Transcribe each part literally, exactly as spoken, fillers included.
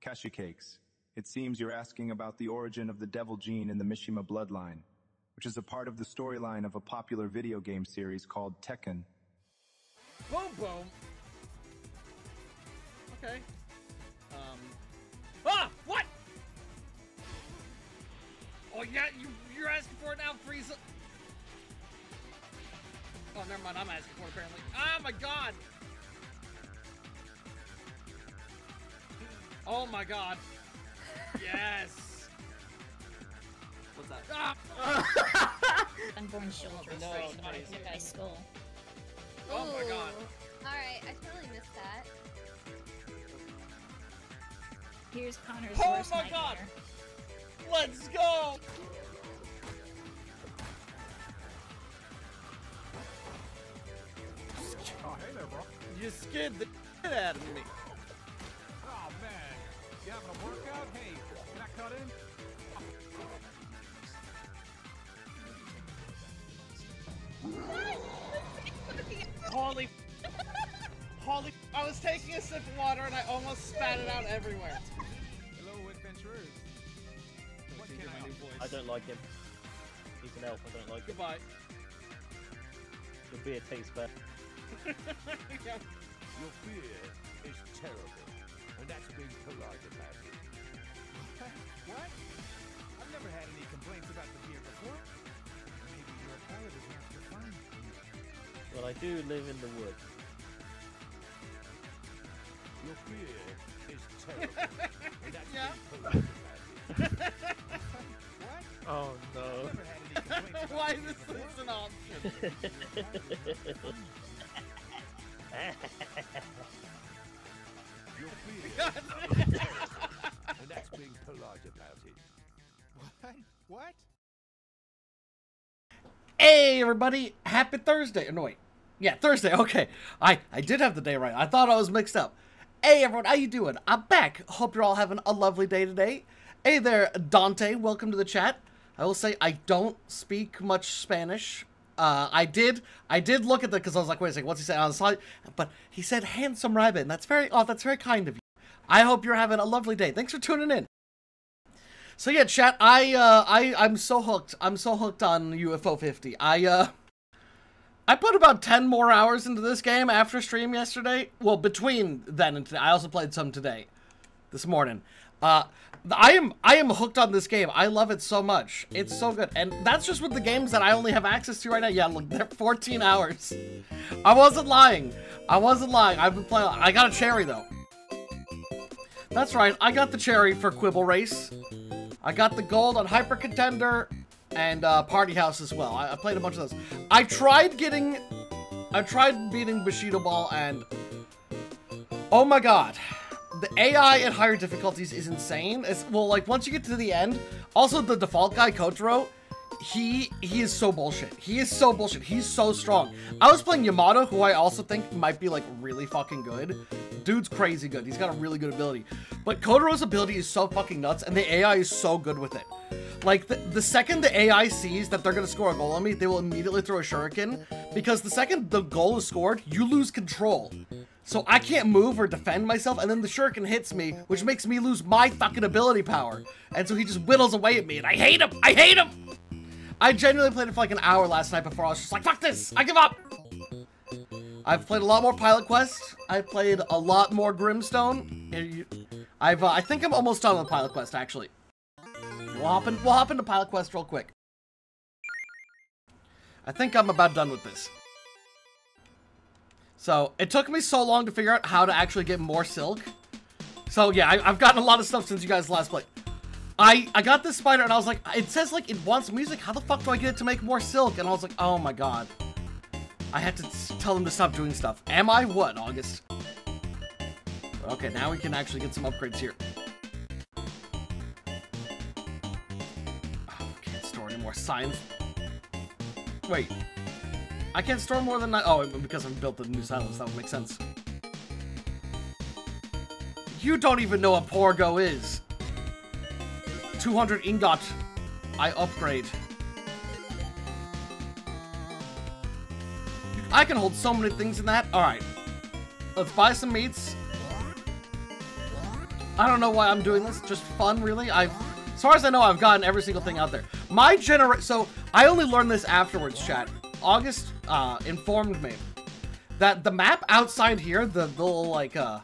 Cashew cakes. It seems you're asking about the origin of the devil gene in the Mishima bloodline, which is a part of the storyline of a popular video game series called Tekken. Boom boom! Okay. Um... Ah! What?! Oh, yeah, you, you're asking for it now, Frieza! Oh, never mind, I'm asking for it, apparently. Oh my god! Oh my god. Yes! What's that? Ah! Unborn children. Oh, no, nice. My skull. Oh my god. Alright, I totally missed that. Here's Connor's oh worst my nightmare. God! Let's go! Oh, hey there, bro. You scared the shit out of me. Oh, man. You having a workout? Hey, can I cut in? Oh. Holy Holy I was taking a sip of water and I almost spat it out everywhere. Hello, adventurers. What can I, do? I don't like him. He's an elf, I don't like Goodbye. him. Goodbye. Your beer tastes bad. Yeah. Your beer is terrible. And that's being polite about it. What? I've never had any complaints about the beer before. Maybe your palate is not refined. Well, I do live in the woods. Your beer is terrible. And that's yeah. being polite about it. What? Oh no. I've never had any complaints about Why is this an option? Your and that's being polite about it. What? What? Hey everybody! Happy Thursday! No wait. Yeah, Thursday, okay. I, I did have the day right. I thought I was mixed up. Hey everyone, how you doing? I'm back. Hope you're all having a lovely day today. Hey there, Dante. Welcome to the chat. I will say I don't speak much Spanish. Uh, I did, I did look at that because I was like, wait a second, what's he saying? I was like, but he said, handsome rabbit, and that's very, oh, that's very kind of you. I hope you're having a lovely day. Thanks for tuning in. So yeah, chat, I, uh, I, I'm so hooked. I'm so hooked on U F O fifty. I, uh, I put about ten more hours into this game after stream yesterday. Well, between then and today. I also played some today, this morning. Uh, I am I am hooked on this game. I love it so much. It's so good. And that's just with the games that I only have access to right now. Yeah, look, they're fourteen hours. I wasn't lying. I wasn't lying. I've been playing. I got a cherry, though. That's right. I got the cherry for Quibble Race. I got the gold on Hyper Contender and uh, Party House as well. I, I played a bunch of those. I tried getting... I tried beating Bushido Ball and... Oh, my God. The A I at higher difficulties is insane. It's, well, like, once you get to the end... Also, the default guy, Kotaro, he he is so bullshit. He is so bullshit. He's so strong. I was playing Yamato, who I also think might be, like, really fucking good. Dude's crazy good. He's got a really good ability. But Kotaro's ability is so fucking nuts, and the A I is so good with it. Like, the, the second the A I sees that they're gonna score a goal on me, they will immediately throw a shuriken. Because the second the goal is scored, you lose control. So I can't move or defend myself, and then the shuriken hits me, which makes me lose my fucking ability power. And so he just whittles away at me, and I hate him! I hate him! I genuinely played it for like an hour last night before I was just like, fuck this! I give up! I've played a lot more Pilot Quest. I've played a lot more Brimstone. I've, uh, I think I'm almost done with Pilot Quest, actually. We'll hop, in, we'll hop into Pilot Quest real quick. I think I'm about done with this. So, it took me so long to figure out how to actually get more silk. So, yeah, I, I've gotten a lot of stuff since you guys last played. I, I got this spider, and I was like, it says, like, it wants music. How the fuck do I get it to make more silk? And I was like, oh, my God. I had to tell them to stop doing stuff. Am I what, August? Okay, now we can actually get some upgrades here. Oh, can't store any more signs. Wait. I can't store more than nine. Oh, because I've built the new silence, that would make sense. You don't even know what Porgo is. two hundred ingot. I upgrade. I can hold so many things in that. Alright. Let's buy some meats. I don't know why I'm doing this. Just fun, really. I've, as far as I know, I've gotten every single thing out there. My genera- So, I only learned this afterwards, chat. August uh, informed me that the map outside here, the, the little, like, uh,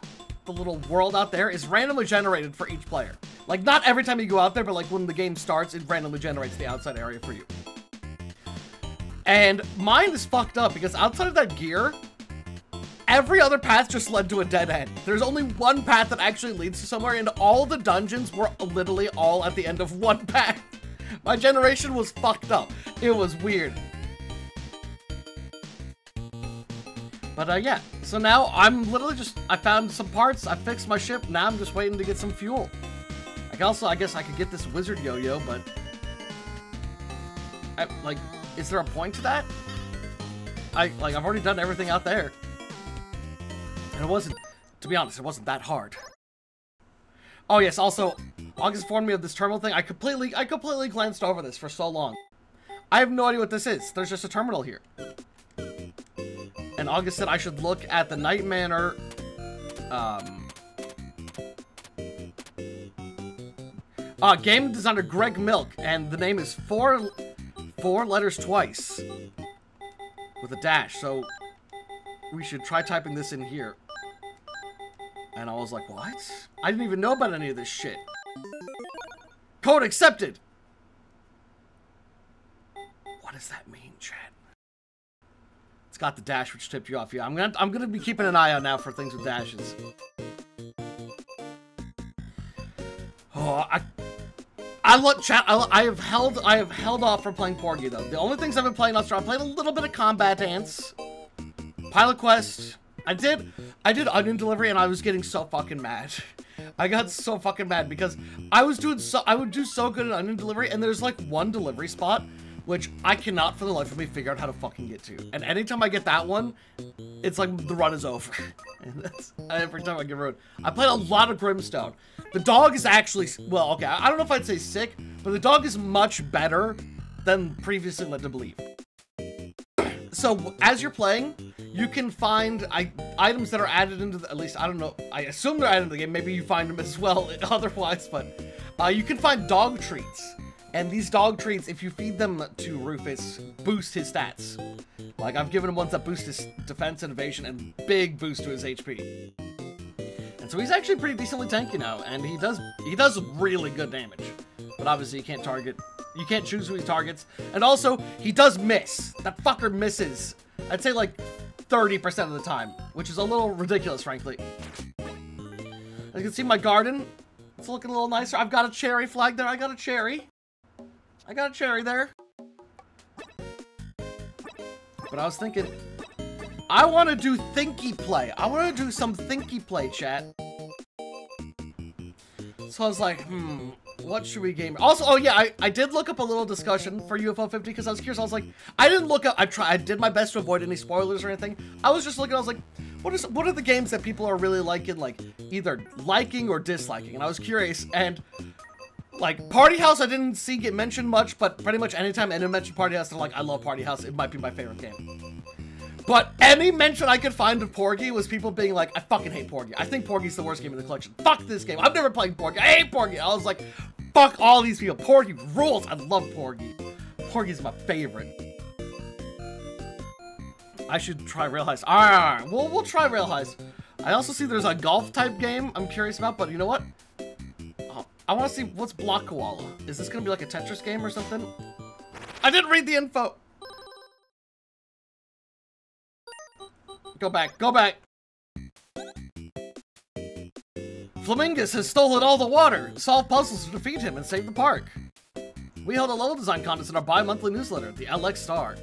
the little world out there, is randomly generated for each player. Like, not every time you go out there, but, like, when the game starts, it randomly generates the outside area for you. And mine is fucked up, because outside of that gear, every other path just led to a dead end. There's only one path that actually leads to somewhere, and all the dungeons were literally all at the end of one path. My generation was fucked up. It was weird. But, uh, yeah. So now I'm literally just... I found some parts. I fixed my ship. Now I'm just waiting to get some fuel. Like, also, I guess I could get this wizard yo-yo, but... I, like, is there a point to that? I, like, I've already done everything out there. And it wasn't... To be honest, it wasn't that hard. Oh, yes. Also, August informed me of this terminal thing. I completely... I completely glanced over this for so long. I have no idea what this is. There's just a terminal here. And August said I should look at the Night Manor, um... Uh, game designer Greg Milk, and the name is four... Four letters twice. With a dash, so... We should try typing this in here. And I was like, what? I didn't even know about any of this shit. Code accepted! What does that mean, chat? It's got the dash, which tipped you off. Yeah, I'm gonna I'm gonna be keeping an eye out now for things with dashes. Oh, I I look chat. I, I have held I have held off from playing Porgy though. The only things I've been playing last year, I played a little bit of Combat Dance, Pilot Quest. I did I did Onion Delivery, and I was getting so fucking mad. I got so fucking mad because I was doing so I would do so good at Onion Delivery, and there's like one delivery spot which I cannot for the life of me figure out how to fucking get to. And anytime I get that one, it's like the run is over. And that's every time I get ruined. I played a lot of Brimstone. The dog is actually, well, okay, I don't know if I'd say sick, but the dog is much better than previously led to believe. So as you're playing, you can find I, items that are added into the, at least, I don't know, I assume they're added into the game, maybe you find them as well otherwise, but uh, you can find dog treats. And these dog treats, if you feed them to Rufus, boost his stats. Like, I've given him ones that boost his defense and evasion and big boost to his H P. And so he's actually pretty decently tanky now, and he does he does really good damage. But obviously you can't target, you can't choose who he targets. And also, he does miss. That fucker misses, I'd say like thirty percent of the time, which is a little ridiculous, frankly. As you can see, my garden, it's looking a little nicer. I've got a cherry flag there, I got a cherry. I got a cherry there. But I was thinking, I want to do thinky play. I want to do some thinky play, chat. So I was like, hmm, what should we game? Also, oh yeah, I, I did look up a little discussion for U F O fifty because I was curious. I was like, I didn't look up, I tried, I did my best to avoid any spoilers or anything. I was just looking, I was like, what is, what are the games that people are really liking, like either liking or disliking? And I was curious, and like, Party House I didn't see get mentioned much, but pretty much anytime anyone mentioned Party House, they're like, I love Party House, it might be my favorite game. But any mention I could find of Porgy was people being like, I fucking hate Porgy. I think Porgy's the worst game in the collection. Fuck this game. I've never played Porgy. I hate Porgy. I was like, fuck all these people. Porgy rules. I love Porgy. Porgy's my favorite. I should try Rail Heist. All right, all right. We'll, we'll try Rail Heist. I also see there's a golf type game I'm curious about, but you know what? I want to see, what's Block Koala? Is this going to be like a Tetris game or something? I didn't read the info! Go back, go back! Flamingus has stolen all the water! Solve puzzles to defeat him and save the park! We held a level design contest in our bi-monthly newsletter, the L X Star.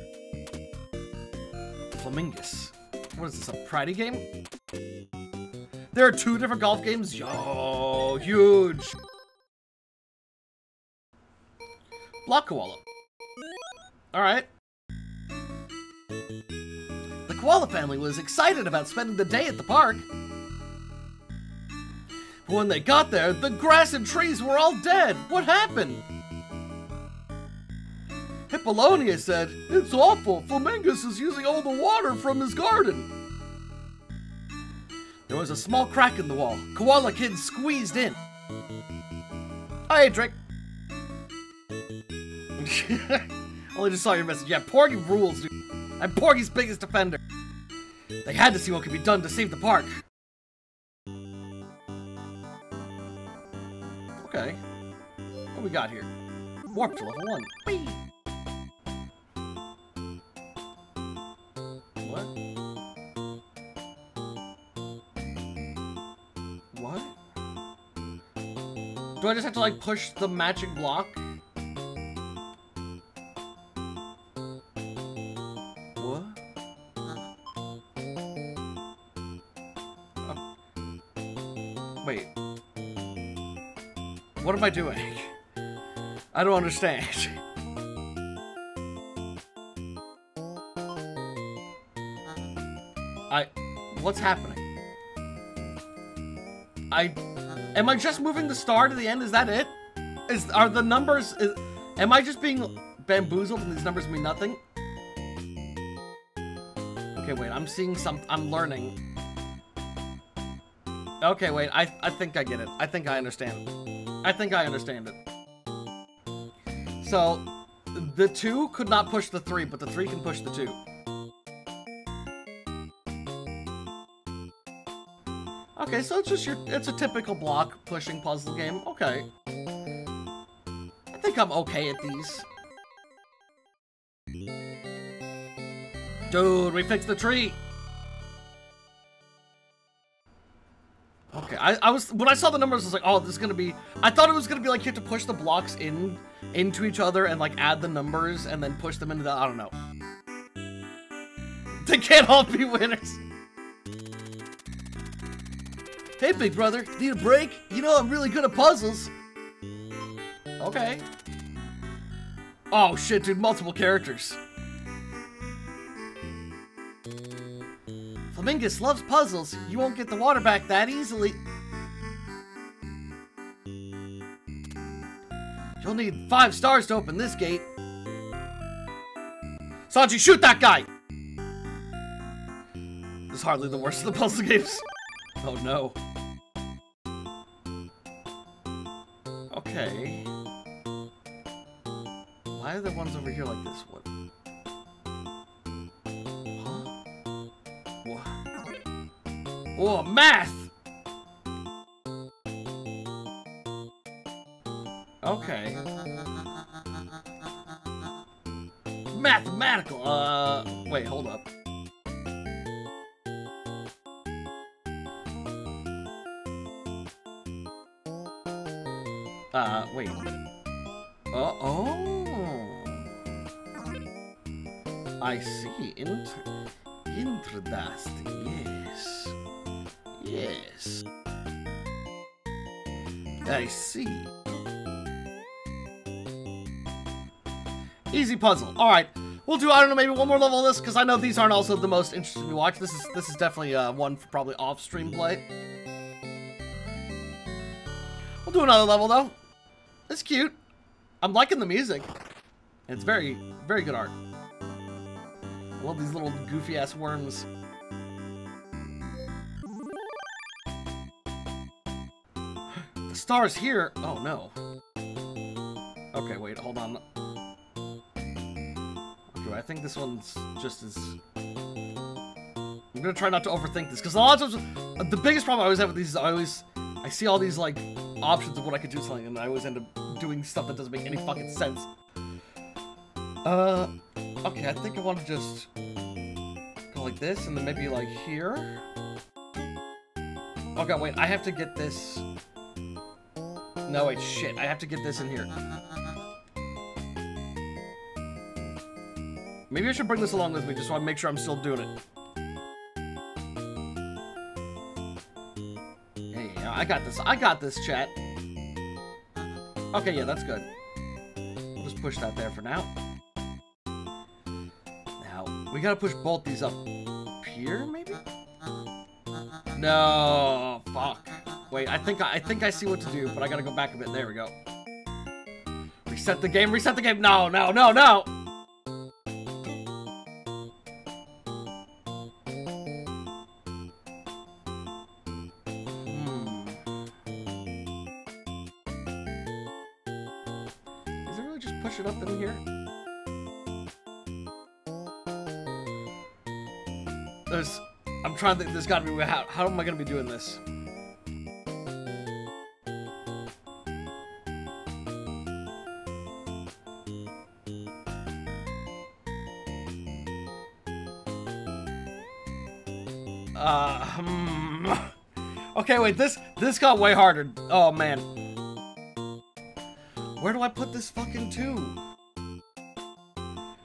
Flamingus. What is this, a Pratty game? There are two different golf games? Yo, huge! Block Koala. Alright. The koala family was excited about spending the day at the park. But when they got there, the grass and trees were all dead. What happened? Hippolynia said, "It's awful. Flamingus is using all the water from his garden." There was a small crack in the wall. Koala Kid squeezed in. Hi, Drake. Only just saw your message. Yeah, Porgy rules, dude. I'm Porgy's biggest defender. They had to see what could be done to save the park. Okay. What do we got here? Warp to level one. Whee! What? What? Do I just have to, like, push the magic block? What? Oh. Wait. What am I doing? I don't understand. I... What's happening? I... Am I just moving the star to the end? Is that it? Is... Are the numbers... Is, am I just being bamboozled and these numbers mean nothing? Okay, wait. I'm seeing some... I'm learning. Okay, wait. I, I think I get it. I think I understand. I think I understand it. So, the two could not push the three, but the three can push the two. Okay, so it's just your, it's a typical block pushing puzzle game. Okay. I think I'm okay at these. Dude, we fixed the tree! Okay, I, I was, when I saw the numbers, I was like, oh, this is gonna be, I thought it was gonna be like you have to push the blocks in, into each other and like add the numbers and then push them into the, I don't know. They can't all be winners. Hey, big brother, need a break? You know I'm really good at puzzles. Okay. Oh shit, dude, multiple characters. Flamingus loves puzzles. You won't get the water back that easily. You'll need five stars to open this gate. Sanji, shoot that guy! This is hardly the worst of the puzzle games. Oh no. Okay. Why are there ones over here like this one? Oh, math! Okay. Mathematical! Uh, wait, hold up. Uh, wait. Uh oh! I see. Inter- Interdust, yes. Yes. I see. Easy puzzle. All right, we'll do, I don't know, maybe one more level of this because I know these aren't also the most interesting to watch. This is this is definitely uh, one for probably off-stream play. We'll do another level though. It's cute. I'm liking the music. It's very very good art. I love these little goofy ass worms. Stars here. Oh no. Okay, wait, hold on. Okay, I think this one's just as. I'm gonna try not to overthink this because a lot of times the biggest problem I always have with these is I always I see all these like options of what I could do something and I always end up doing stuff that doesn't make any fucking sense. Uh, okay, I think I want to just go like this and then maybe like here. Okay, wait, I have to get this. No, wait, shit. I have to get this in here. Maybe I should bring this along with me just so I make sure I'm still doing it. Hey, I got this. I got this, chat. Okay, yeah, that's good. We'll just push that there for now. Now, we gotta push both these up here, maybe? No, fuck. Wait, I think I, I think I see what to do, but I gotta go back a bit. There we go. Reset the game, reset the game. No, no, no, no. push it up in here? There's... I'm trying to think, there's gotta be... How, how am I gonna be doing this? Uh, hmm. Okay, wait, this this got way harder. Oh, man. Where do I put this fucking two?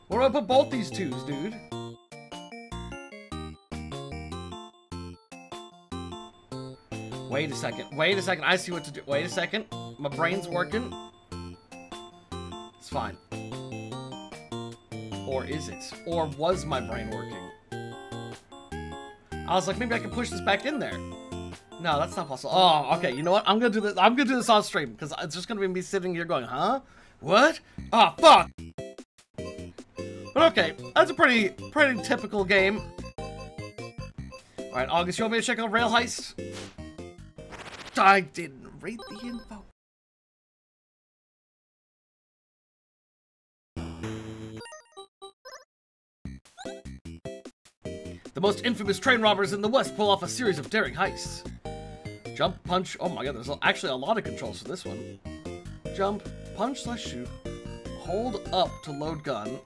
Where do I put both these twos, dude? Wait a second. Wait a second. I see what to do. Wait a second. My brain's working. It's fine. Or is it? Or was my brain working? I was like, maybe I can push this back in there. No, that's not possible. Oh, okay. You know what? I'm gonna do this. I'm gonna do this on stream because it's just gonna be me sitting here going, huh? What? Ah, oh, fuck. But okay, that's a pretty, pretty typical game. All right, August, you want me to check out Rail Heist? I didn't read the info. The most infamous train robbers in the West pull off a series of daring heists. Jump, punch, oh my god, there's actually a lot of controls for this one. Jump, punch slash shoot, hold up to load gun,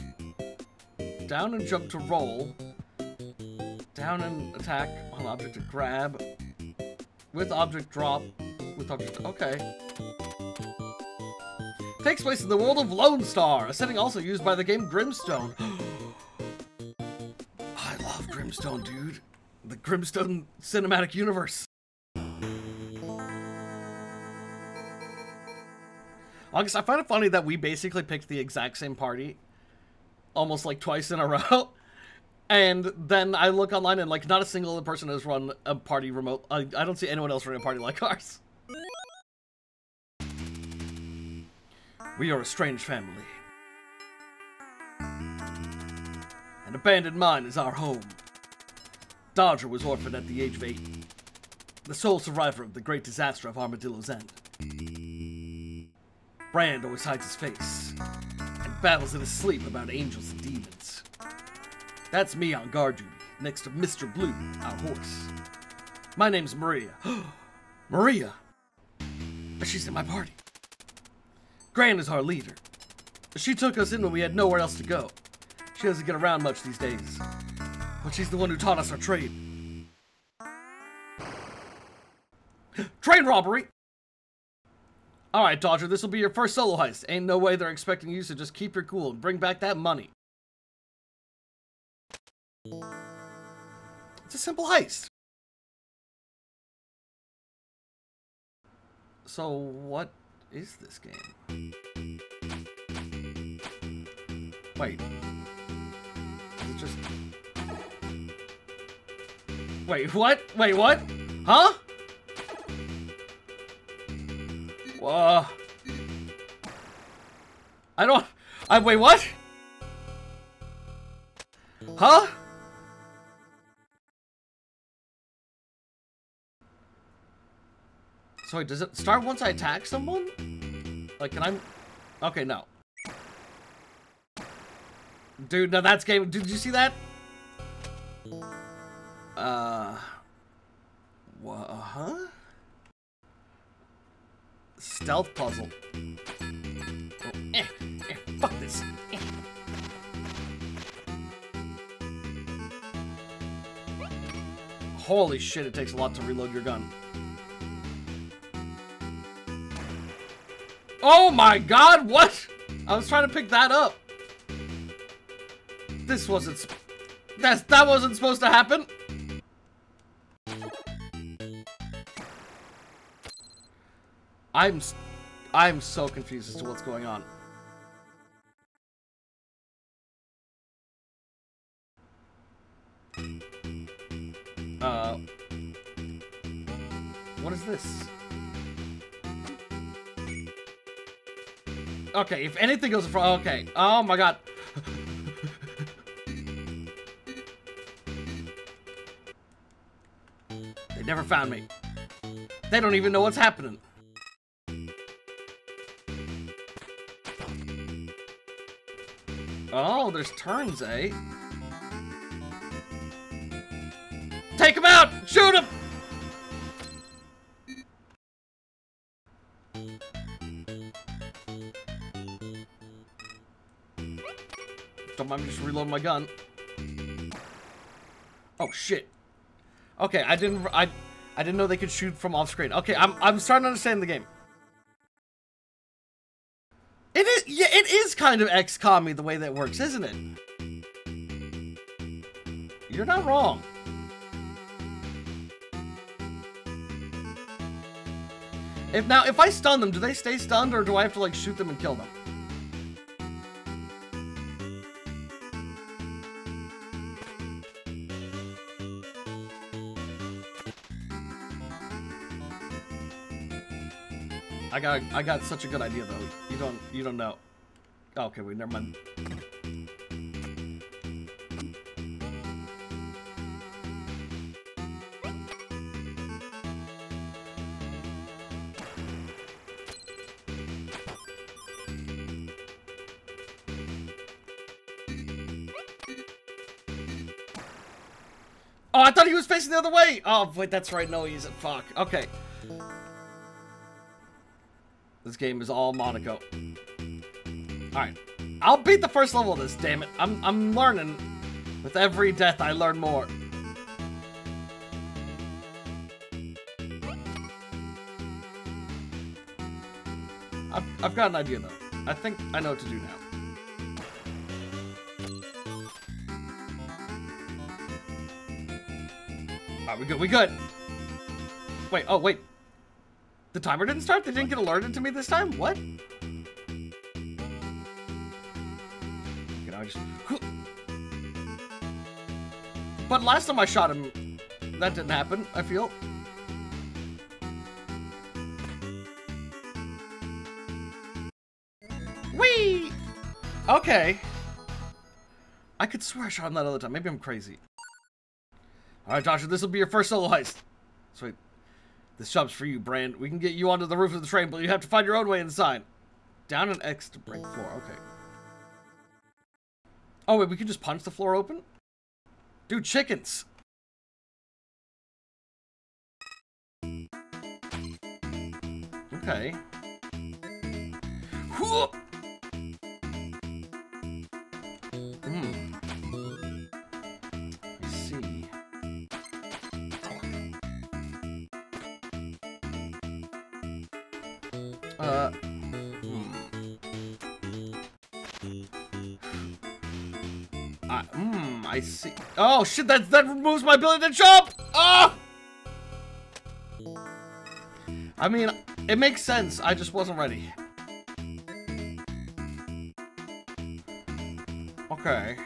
down and jump to roll, down and attack, on object to grab, with object drop, with object, okay. Takes place in the world of Lone Star, a setting also used by the game Brimstone. Brimstone, dude. The Brimstone cinematic universe. August, I find it funny that we basically picked the exact same party almost like twice in a row. And then I look online and like not a single other person has run a party remote. I, I don't see anyone else running a party like ours. We are a strange family. An abandoned mine is our home. Dodger was orphaned at the age of eight, the sole survivor of the great disaster of Armadillo's End. Brand always hides his face, and battles in his sleep about angels and demons. That's me on guard duty, next to Mister Blue, our horse. My name's Maria. Maria! But she's in my party. Gran is our leader. She took us in when we had nowhere else to go. She doesn't get around much these days. But she's the one who taught us our trade. Train robbery! Alright, Dodger, this will be your first solo heist. Ain't no way they're expecting you, so just keep your cool and bring back that money. It's a simple heist. So, what is this game? Wait. Is it just... Wait, what? Wait, what? Huh? Whoa. I don't... I... Wait, what? Huh? So wait, does it start once I attack someone? Like, can I... Okay, no. Dude, no, that's game... Did you see that? Uh, what, huh? Stealth puzzle. Oh, eh, eh, fuck this. Eh. Holy shit, it takes a lot to reload your gun. Oh my god, what? I was trying to pick that up. This wasn't... Sp that's, that wasn't supposed to happen. I'm, I'm so confused as to what's going on. Uh, what is this? Okay, if anything goes in front, okay. Oh my god. They never found me. They don't even know what's happening. Oh, there's turns, eh? Take him out! Shoot him! Don't mind me just reloading my gun. Oh shit. Okay, I didn't I I didn't know they could shoot from off screen. Okay, I'm I'm starting to understand the game. It is yeah, it is kind of X COM-y the way that works, isn't it? You're not wrong. If now if I stun them, do they stay stunned or do I have to like shoot them and kill them? I got I got such a good idea though. You don't you don't know. Oh, okay, wait, never mind. Oh, I thought he was facing the other way! Oh, wait, that's right. No, he isn't. Fuck. Okay. This game is all Monaco. Alright. I'll beat the first level of this, damn it. I'm, I'm learning. With every death, I learn more. I've, I've got an idea, though. I think I know what to do now. Alright, we good, we good. Wait, oh, wait. The timer didn't start? They didn't get alerted to me this time? What? Can I just... But last time I shot him, that didn't happen, I feel. Whee! Okay. I could swear I shot him that other time. Maybe I'm crazy. Alright, Dodger, this will be your first solo heist. Sweet. This shop's for you, Brand. We can get you onto the roof of the train, but you have to find your own way inside. Down an X to break the floor. Okay. Oh, wait, we can just punch the floor open? Dude, chickens! Okay. Whoop! Uh, hmm. I, mm, I see. Oh shit! That that removes my ability to jump. Ah! Oh! I mean, it makes sense. I just wasn't ready. Okay.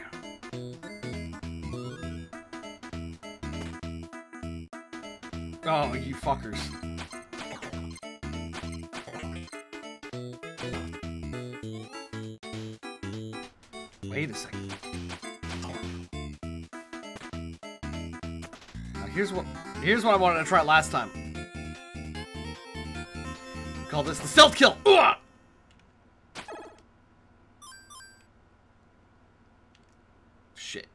Oh, you fuckers! Wait a second. Now here's what here's what I wanted to try last time. We call this the stealth kill. Ooh! Shit.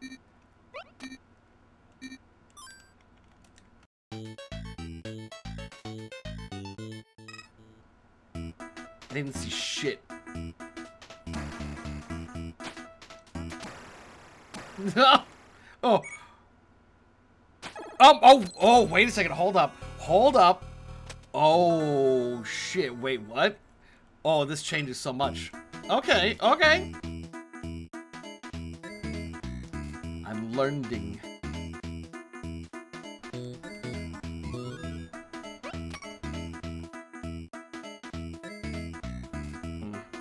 I didn't see shit. oh, oh, oh, oh, wait a second. Hold up. Hold up. Oh, shit. Wait, what? Oh, this changes so much. Okay, okay. I'm learning.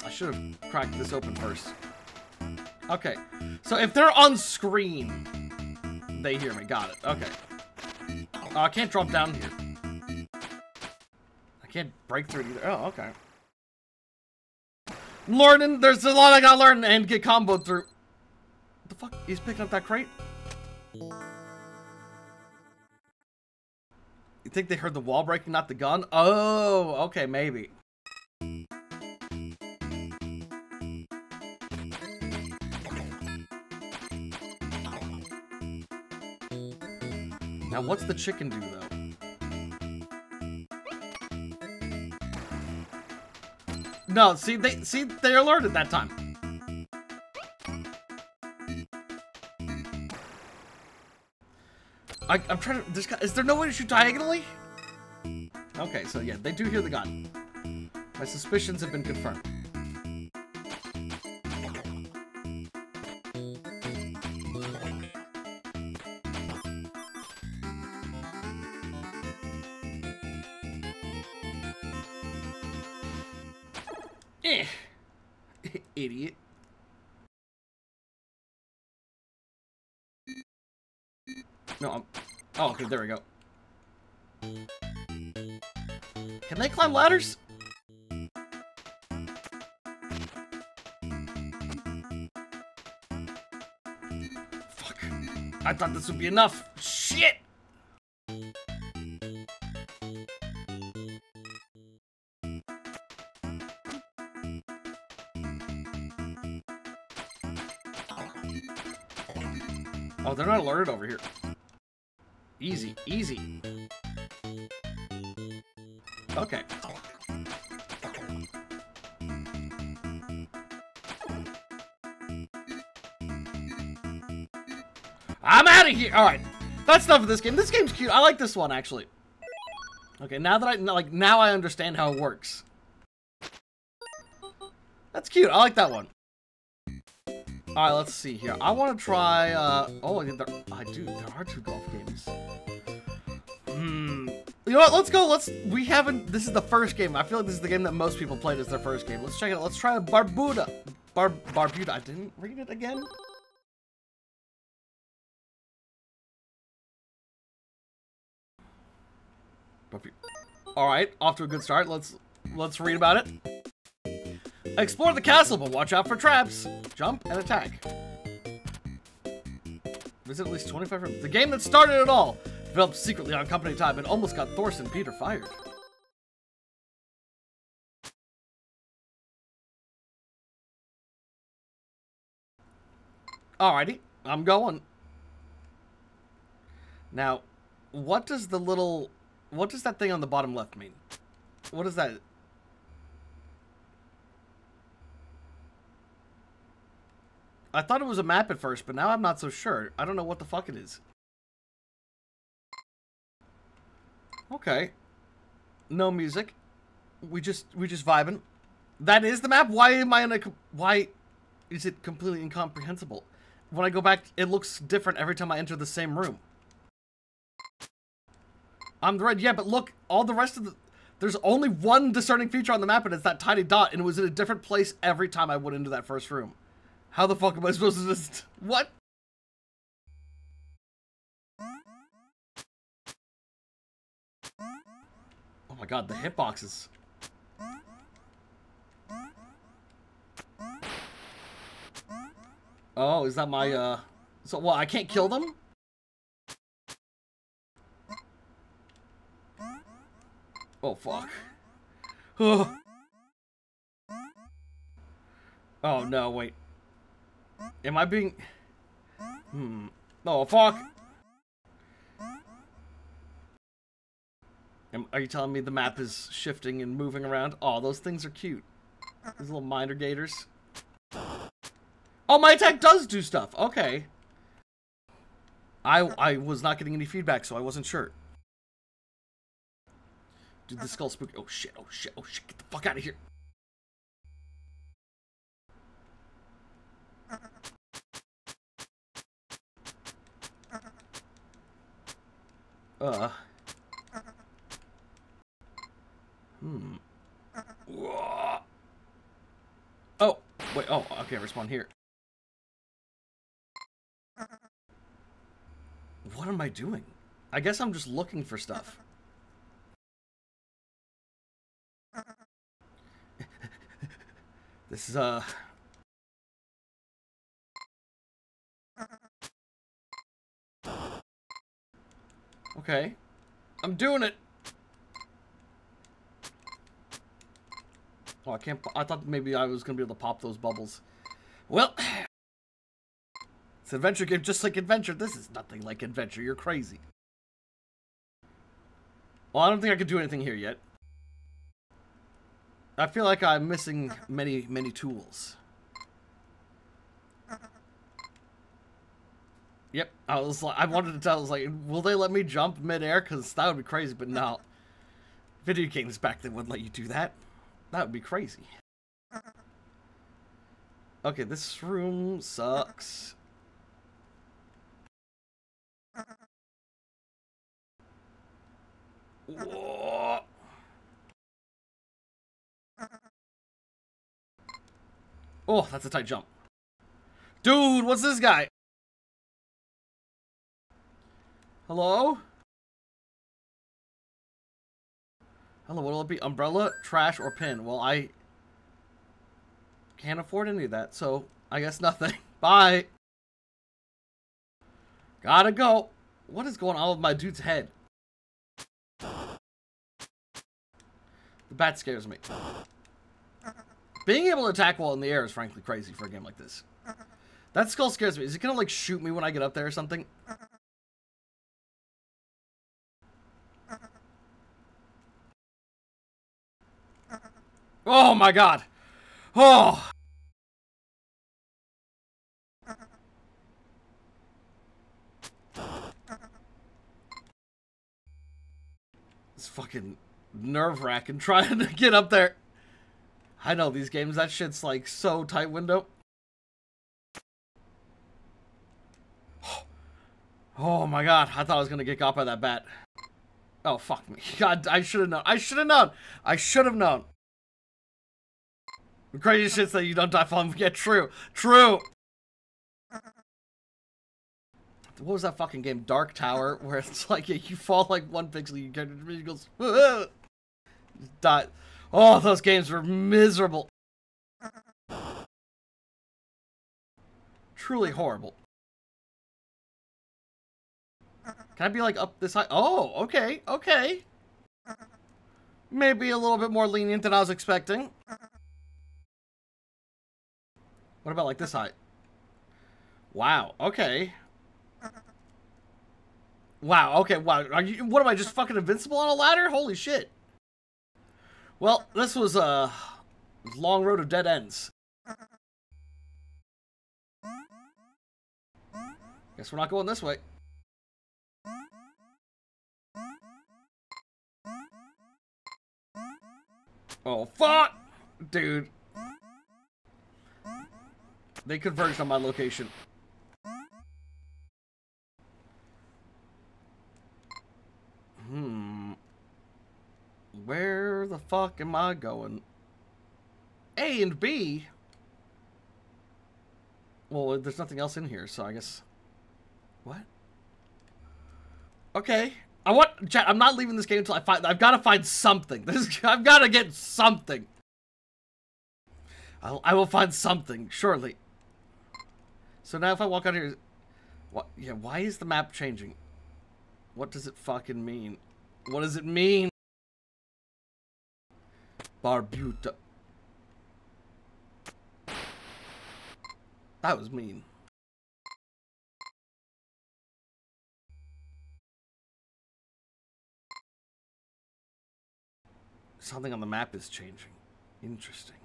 I should have cracked this open first. Okay, so if they're on screen, they hear me. Got it. Okay. Oh, I can't drop down here. I can't break through either. Oh, okay. Learning. There's a lot I gotta learn and get comboed through. What the fuck? He's picking up that crate? You think they heard the wall breaking, not the gun? Oh, okay, maybe. Now what's the chicken do though? No, see they see they alerted that time. I, I'm trying to. There's, is there no way to shoot diagonally? Okay, so yeah, they do hear the gun. My suspicions have been confirmed. Eh, idiot. No, I'm... Oh, okay, there we go. Can they climb ladders? Fuck. I thought this would be enough. Shit! Oh, they're not alerted over here. Easy, easy. Okay. I'm out of here. All right, that's enough of this game. This game's cute. I like this one actually. Okay, now that I like, now I understand how it works. That's cute. I like that one. All right, let's see here. I want to try. Uh, oh, there, I do. There are two golf games. Hmm. You know what? Let's go. Let's. We haven't. This is the first game. I feel like this is the game that most people played as their first game. Let's check it out. Let's try a Barbuta. Bar Barbuta. I didn't read it again. All right, off to a good start. Let's let's read about it. Explore the castle, but watch out for traps. Jump and attack. Visit at least twenty-five rooms. The game that started it all. Developed secretly on company time and almost got Thorson and Petter fired. Alrighty, I'm going. Now, what does the little... What does that thing on the bottom left mean? What is that... I thought it was a map at first, but now I'm not so sure. I don't know what the fuck it is. Okay. No music. We just we just vibing. That is the map. Why am I in a why is it completely incomprehensible? When I go back, it looks different every time I enter the same room. I'm the Red. Yeah, but look, all the rest of the there's only one discerning feature on the map, and it's that tiny dot, and it was in a different place every time I went into that first room. How the fuck am I supposed to just... What? Oh my god, the hitboxes. Oh, is that my, uh... So, what, I can't kill them? Oh, fuck. Oh, oh no, wait. Am I being... Hmm. Oh, fuck! Am, are you telling me the map is shifting and moving around? Oh, those things are cute. Those little minor gators. Oh, my attack does do stuff! Okay. I, I was not getting any feedback, so I wasn't sure. Dude, the skull spooked... Oh, shit, oh, shit, oh, shit. Get the fuck out of here. Uh. Hmm. Whoa. Oh, wait. Oh, okay. Respawn here. What am I doing? I guess I'm just looking for stuff. This is, uh. Okay. I'm doing it! Oh, I can't... I thought maybe I was gonna be able to pop those bubbles. Well... It's an adventure game just like Adventure. This is nothing like Adventure. You're crazy. Well, I don't think I could do anything here yet. I feel like I'm missing many, many tools. Yep, I was like, I wanted to tell, I was like, will they let me jump midair? Because that would be crazy, but no. Video games back then wouldn't let you do that. That would be crazy. Okay, this room sucks. Whoa. Oh, that's a tight jump. Dude, what's this guy? Hello? Hello, what'll it be? Umbrella, trash, or pin? Well, I can't afford any of that, so I guess nothing. Bye. Gotta go. What is going on with my dude's head? The bat scares me. Being able to attack while in the air is frankly crazy for a game like this. That skull scares me. Is it gonna like shoot me when I get up there or something? Oh my god! Oh! It's fucking nerve-wracking trying to get up there. I know these games, that shit's like so tight window. Oh my god, I thought I was gonna get got by that bat. Oh, fuck me. God, I should've known. I should've known! I should've known! The craziest shit's that you don't die from. Yeah, true. True! What was that fucking game? Dark Tower, where it's like, yeah, you fall like one pixel, you get it goes, whoa! Die. Oh, those games were miserable. Truly horrible. Can I be like up this high? Oh, okay, okay. Maybe a little bit more lenient than I was expecting. What about like this height? Wow, okay. Wow, okay, wow. Are you, what am I, just fucking invincible on a ladder? Holy shit. Well, this was a long road of dead ends. Guess we're not going this way. Oh, fuck! Dude. They converged on my location. Hmm. Where the fuck am I going? A and B? Well, there's nothing else in here, so I guess... What? Okay. I want... Chat, I'm not leaving this game until I find... I've got to find something. This, I've got to get something. I'll, I will find something, surely. So now if I walk out here... What, yeah, why is the map changing? What does it fucking mean? What does it mean? Barbuta. That was mean. Something on the map is changing. Interesting.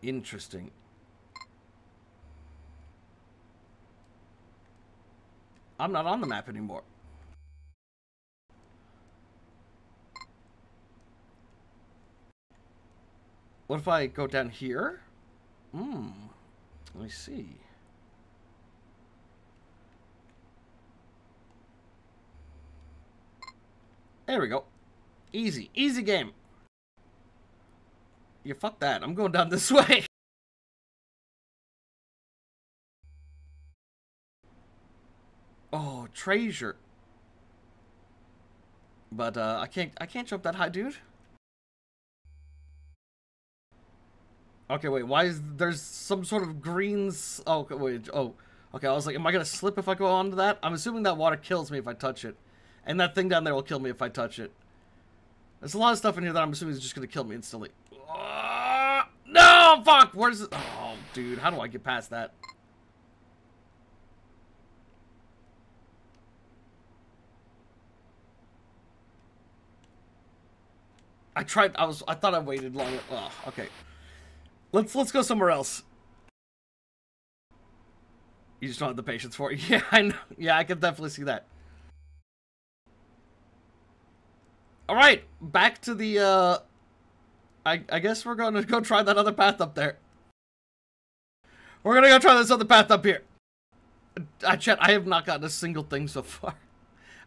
Interesting. I'm not on the map anymore. What if I go down here? Hmm. I see. There we go. Easy. Easy game. Yeah, fuck that. I'm going down this way. Oh, treasure. But uh, I can't. I can't jump that high, dude. Okay, wait. Why is there's some sort of greens? Oh, wait. Oh, okay. I was like, am I gonna slip if I go onto that? I'm assuming that water kills me if I touch it, and that thing down there will kill me if I touch it. There's a lot of stuff in here that I'm assuming is just gonna kill me instantly. Uh, no, fuck! Where's it? Oh, dude, how do I get past that? I tried. I was. I thought I waited long. Oh, okay. Let's let's go somewhere else. You just don't have the patience for it. Yeah, I know. Yeah, I can definitely see that. All right, back to the. Uh, I I guess we're gonna go try that other path up there. We're gonna go try this other path up here. I chat. I have not gotten a single thing so far.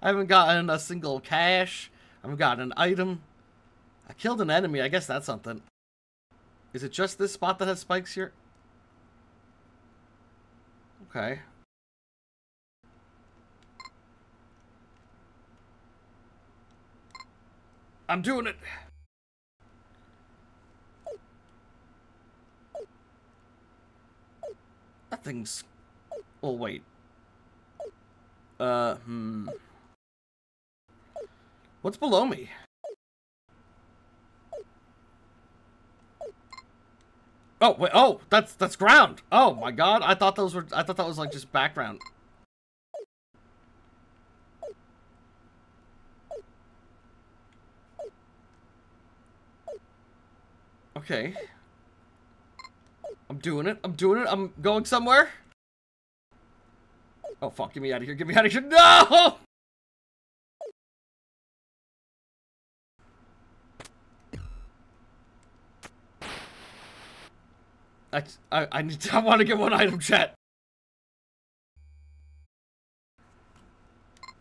I haven't gotten a single cash. I haven't gotten an item. I killed an enemy. I guess that's something. Is it just this spot that has spikes here? Okay. I'm doing it. That thing's... Oh, wait. Uh, hmm. What's below me? Oh wait! Oh, that's that's ground. Oh my God! I thought those were. I thought that was like just background. Okay. I'm doing it. I'm doing it. I'm going somewhere. Oh fuck! Get me out of here! Get me out of here! No! I, I, I need to, I want to get one item, chat.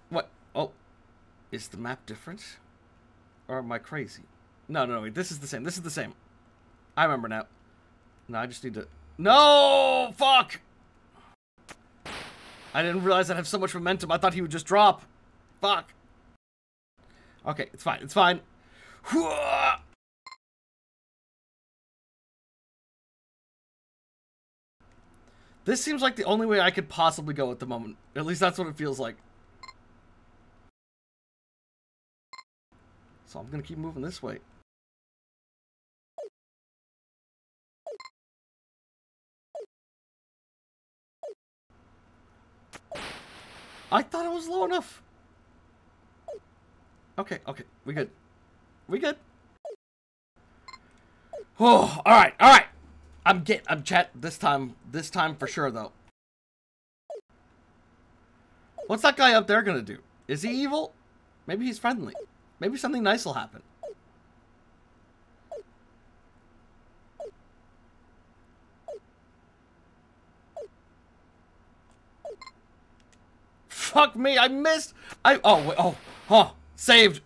What? Oh. Is the map different? Or am I crazy? No, no, no, wait. This is the same. This is the same. I remember now. No, I just need to... No! Fuck! I didn't realize I'd have so much momentum. I thought he would just drop. Fuck. Okay, it's fine. It's fine. Whoa! This seems like the only way I could possibly go at the moment. At least that's what it feels like. So I'm gonna keep moving this way. I thought I was low enough. Okay, okay, we good. We good. Oh, all right, all right. I'm get I'm chat this time this time for sure though. What's that guy up there gonna do? Is he evil? Maybe he's friendly. Maybe something nice will happen. Fuck me, I missed. I oh wait, oh huh saved.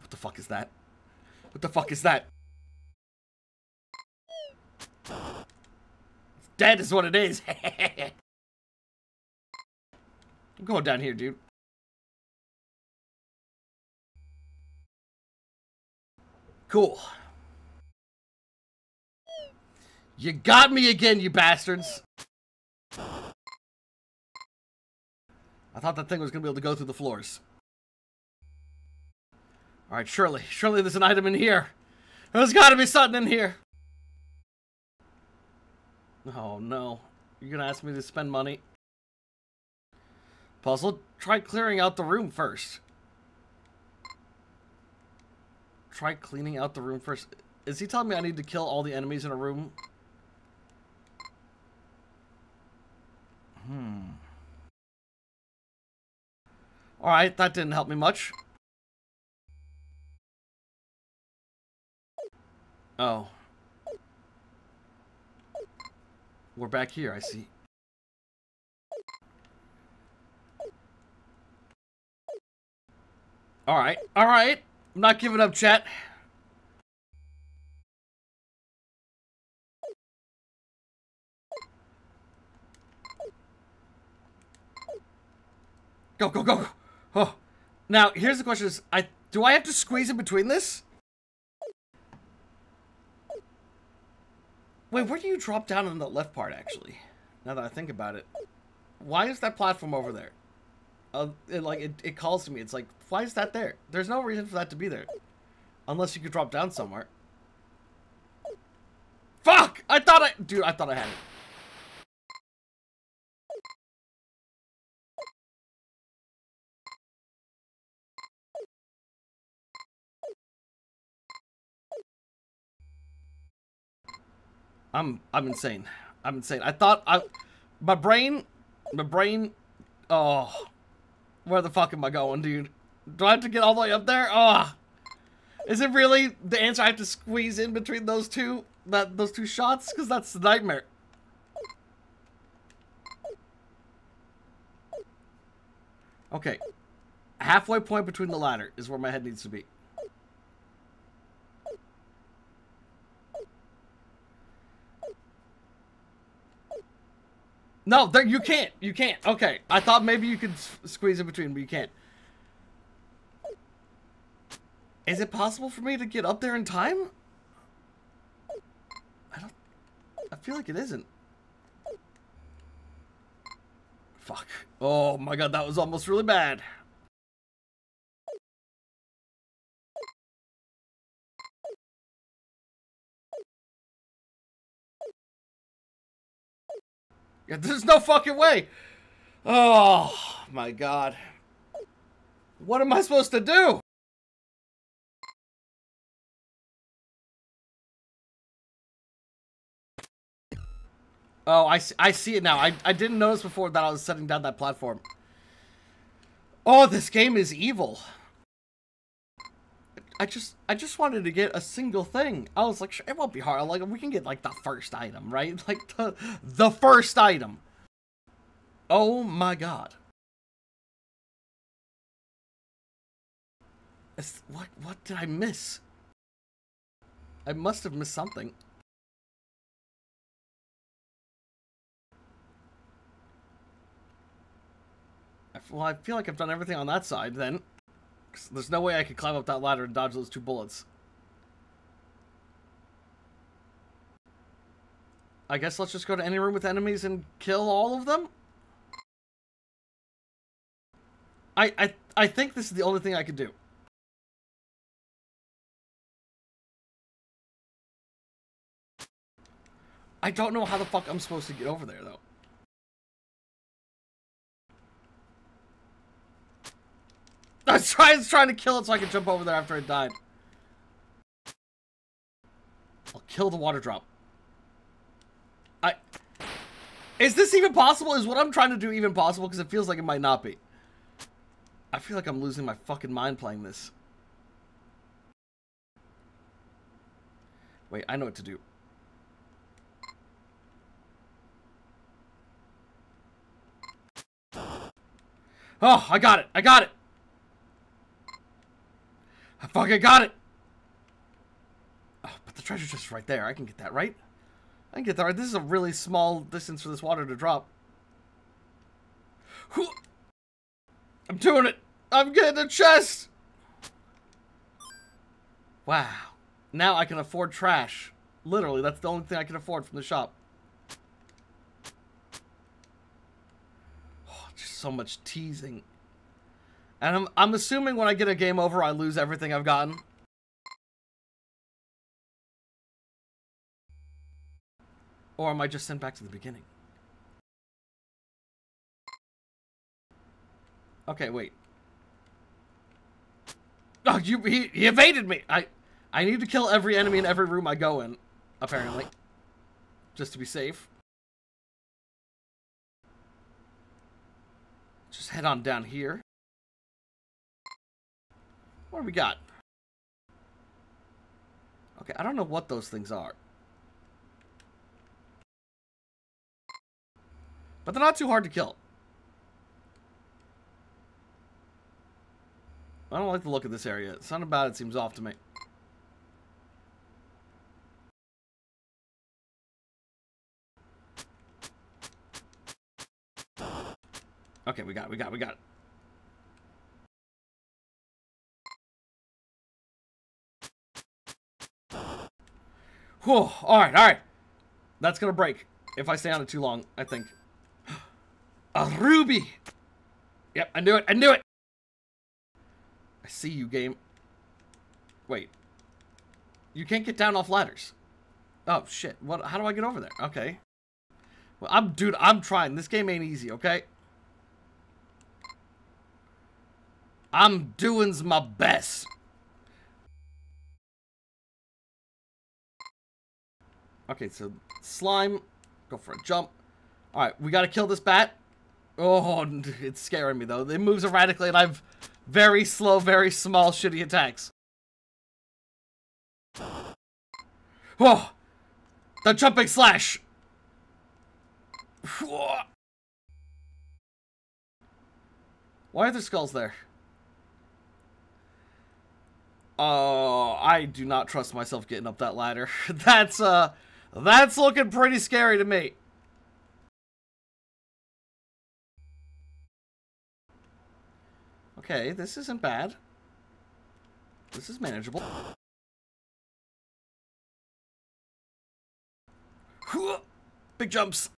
What the fuck is that? What the fuck is that? Dead is what it is. I'm going down here, dude. Cool. You got me again, you bastards. I thought that thing was going to be able to go through the floors. All right, surely. Surely there's an item in here. There's got to be something in here. Oh no, you're gonna ask me to spend money. Puzzle, try clearing out the room first. Try cleaning out the room first. Is he telling me I need to kill all the enemies in a room? Hmm. Alright, that didn't help me much. Oh. We're back here, I see. Alright, alright. I'm not giving up, chat. Go, go, go, go. Oh. Now, here's the question is, I do I have to squeeze in between this? Wait, where do you drop down on the left part, actually? Now that I think about it. Why is that platform over there? Uh, it, like, it, it calls to me. It's like, why is that there? There's no reason for that to be there. Unless you could drop down somewhere. Fuck! I thought I... Dude, I thought I had it. I'm I'm insane. I'm insane. I thought I, my brain, my brain. Oh, where the fuck am I going, dude? Do I have to get all the way up there? Ah, oh. Is it really the answer? I have to squeeze in between those two, that those two shots, because that's the nightmare. Okay, halfway point between the ladder is where my head needs to be. No, there, you can't. You can't. Okay. I thought maybe you could squeeze in between, but you can't. Is it possible for me to get up there in time? I don't... I feel like it isn't. Fuck. Oh my god, that was almost really bad. Yeah, there's no fucking way. Oh my god. What am I supposed to do? Oh, I see, I see it now. I, I didn't notice before that I was setting down that platform. Oh, this game is evil. I just I just wanted to get a single thing. I was like, sure, it won't be hard. Like, we can get like the first item, right? Like the the first item. Oh my god. It's, what what did I miss? I must have missed something. Well, I feel like I've done everything on that side, then. There's no way I could climb up that ladder and dodge those two bullets. I guess let's just go to any room with enemies and kill all of them? I, I, I think this is the only thing I could do. I don't know how the fuck I'm supposed to get over there, though. I was trying, I was trying to kill it so I could jump over there after it died. I'll kill the water drop. I... Is this even possible? Is what I'm trying to do even possible? Because it feels like it might not be. I feel like I'm losing my fucking mind playing this. Wait, I know what to do. Oh, I got it. I got it. I fucking got it! Oh, but the treasure chest is right there. I can get that, right? I can get that, right? This is a really small distance for this water to drop. Whew. I'm doing it! I'm getting a chest! Wow. Now I can afford trash. Literally, that's the only thing I can afford from the shop. Oh, just so much teasing. And I'm, I'm assuming when I get a game over, I lose everything I've gotten. Or am I just sent back to the beginning? Okay, wait. Oh, you, he, he evaded me! I, I need to kill every enemy in every room I go in, apparently. Just to be safe. Just head on down here. What do we got? Okay, I don't know what those things are. But they're not too hard to kill. I don't like the look of this area. Something about it seems off to me. Okay, we got it, we got it, we got it. Whew, alright, alright. That's gonna break if I stay on it too long, I think. A ruby! Yep, I knew it, I knew it! I see you, game. Wait. You can't get down off ladders. Oh, shit. What? How do I get over there? Okay. Well, I'm, dude, I'm trying. This game ain't easy, okay? I'm doing's my best. Okay, so slime, go for a jump. All right, we got to kill this bat. Oh, it's scaring me, though. It moves erratically, and I have very slow, very small, shitty attacks. Oh, the jumping slash. Why are there skulls there? Oh, I do not trust myself getting up that ladder. That's, uh, that's looking pretty scary to me. Okay, this isn't bad. This is manageable. Big jumps.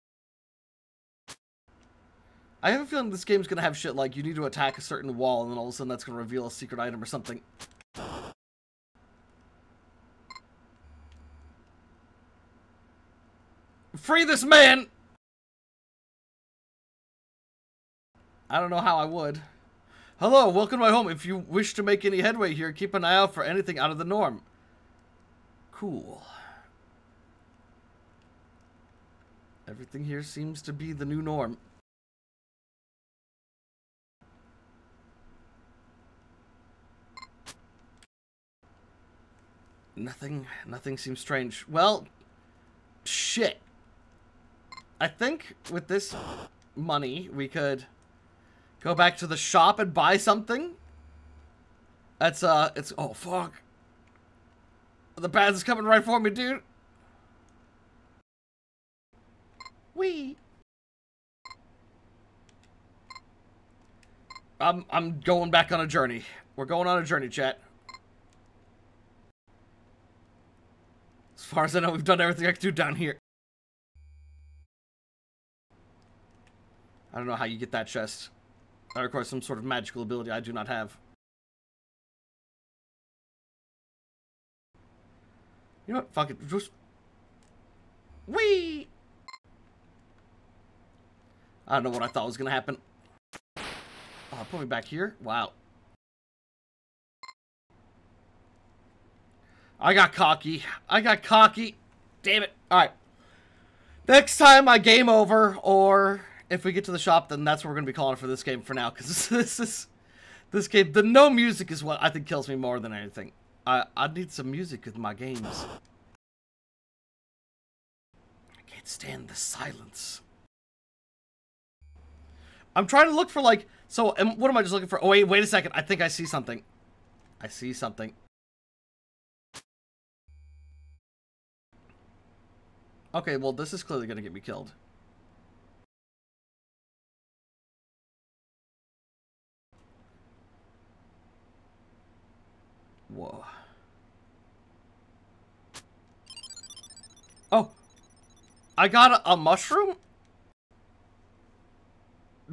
I have a feeling this game's gonna have shit like you need to attack a certain wall and then all of a sudden that's gonna reveal a secret item or something. Free this man! I don't know how I would. Hello, welcome to my home. If you wish to make any headway here, keep an eye out for anything out of the norm. Cool. Everything here seems to be the new norm. Nothing, nothing seems strange. Well, shit. I think with this money, we could go back to the shop and buy something. That's, uh, it's, oh, fuck. The bats is coming right for me, dude. Wee. I'm, I'm going back on a journey. We're going on a journey, chat. As far as I know, we've done everything I can do down here. I don't know how you get that chest. That requires some sort of magical ability I do not have. You know what? Fuck it. Just... Whee! I don't know what I thought was gonna happen. Oh, put me back here? Wow. I got cocky. I got cocky. Damn it. All right. Next time I game over, or if we get to the shop, then that's what we're going to be calling for this game for now. Because this is... This game... The no music is what I think kills me more than anything. I, I need some music with my games. I can't stand the silence. I'm trying to look for, like... So, and what am I just looking for? Oh, wait, wait a second. I think I see something. I see something. Okay, well, this is clearly going to get me killed. Whoa. Oh! I got a, a mushroom?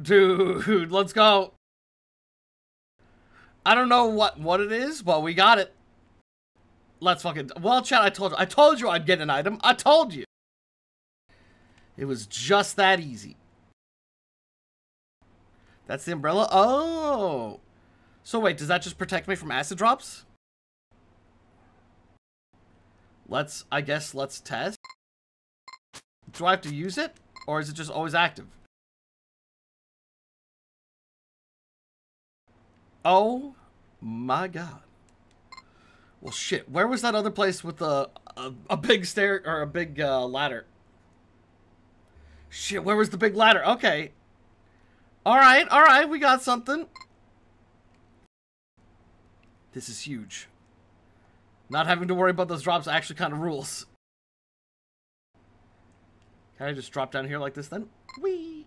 Dude, let's go! I don't know what, what it is, but we got it. Let's fucking... Well, chat, I told you. I told you I'd get an item. I told you! It was just that easy. That's the umbrella? Oh! So wait, does that just protect me from acid drops? Let's, I guess, let's test. Do I have to use it? Or is it just always active? Oh my god. Well, shit. Where was that other place with a, a, a big stair, or a big uh, ladder? Shit, where was the big ladder? Okay. Alright, alright, we got something. This is huge. Not having to worry about those drops actually kind of rules. Can I just drop down here like this then? Whee!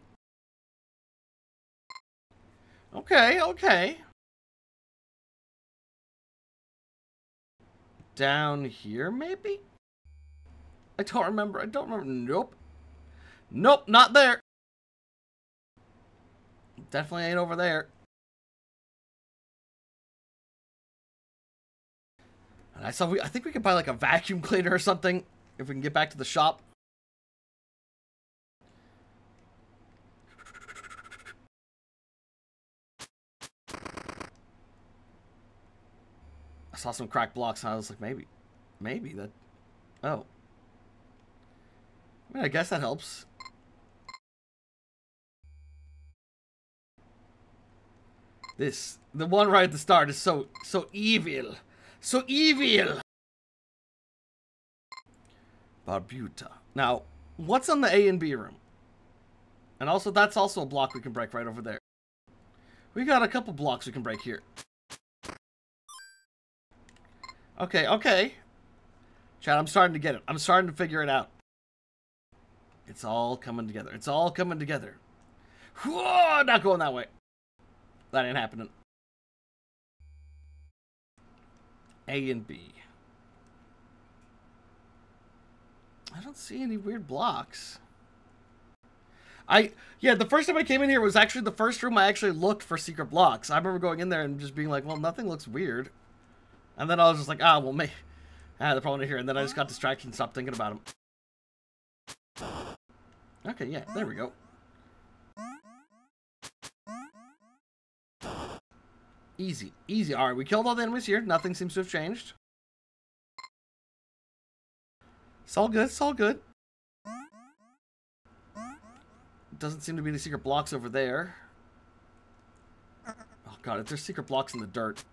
Okay, okay. Down here, maybe? I don't remember. I don't remember. Nope. Nope, not there. Definitely ain't over there. And I saw we I think we could buy like a vacuum cleaner or something if we can get back to the shop. I saw some cracked blocks and I was like, maybe maybe that. Oh. I mean, I guess that helps. This, the one right at the start is so, so evil. So evil! Barbuta. Now, what's on the A and B room? And also, that's also a block we can break right over there. We got a couple blocks we can break here. Okay, okay. Chat, I'm starting to get it. I'm starting to figure it out. It's all coming together. It's all coming together. Whoa, not going that way. That ain't happening. A and B. I don't see any weird blocks. I, yeah, the first time I came in here was actually the first room I actually looked for secret blocks. I remember going in there and just being like, well, nothing looks weird. And then I was just like, ah, well, me. Ah, they're probably here. And then I just got distracted and stopped thinking about them. Okay, yeah, there we go. Easy, easy. All right, we killed all the enemies here. Nothing seems to have changed. It's all good, it's all good. Doesn't seem to be any secret blocks over there. Oh god, if there's secret blocks in the dirt,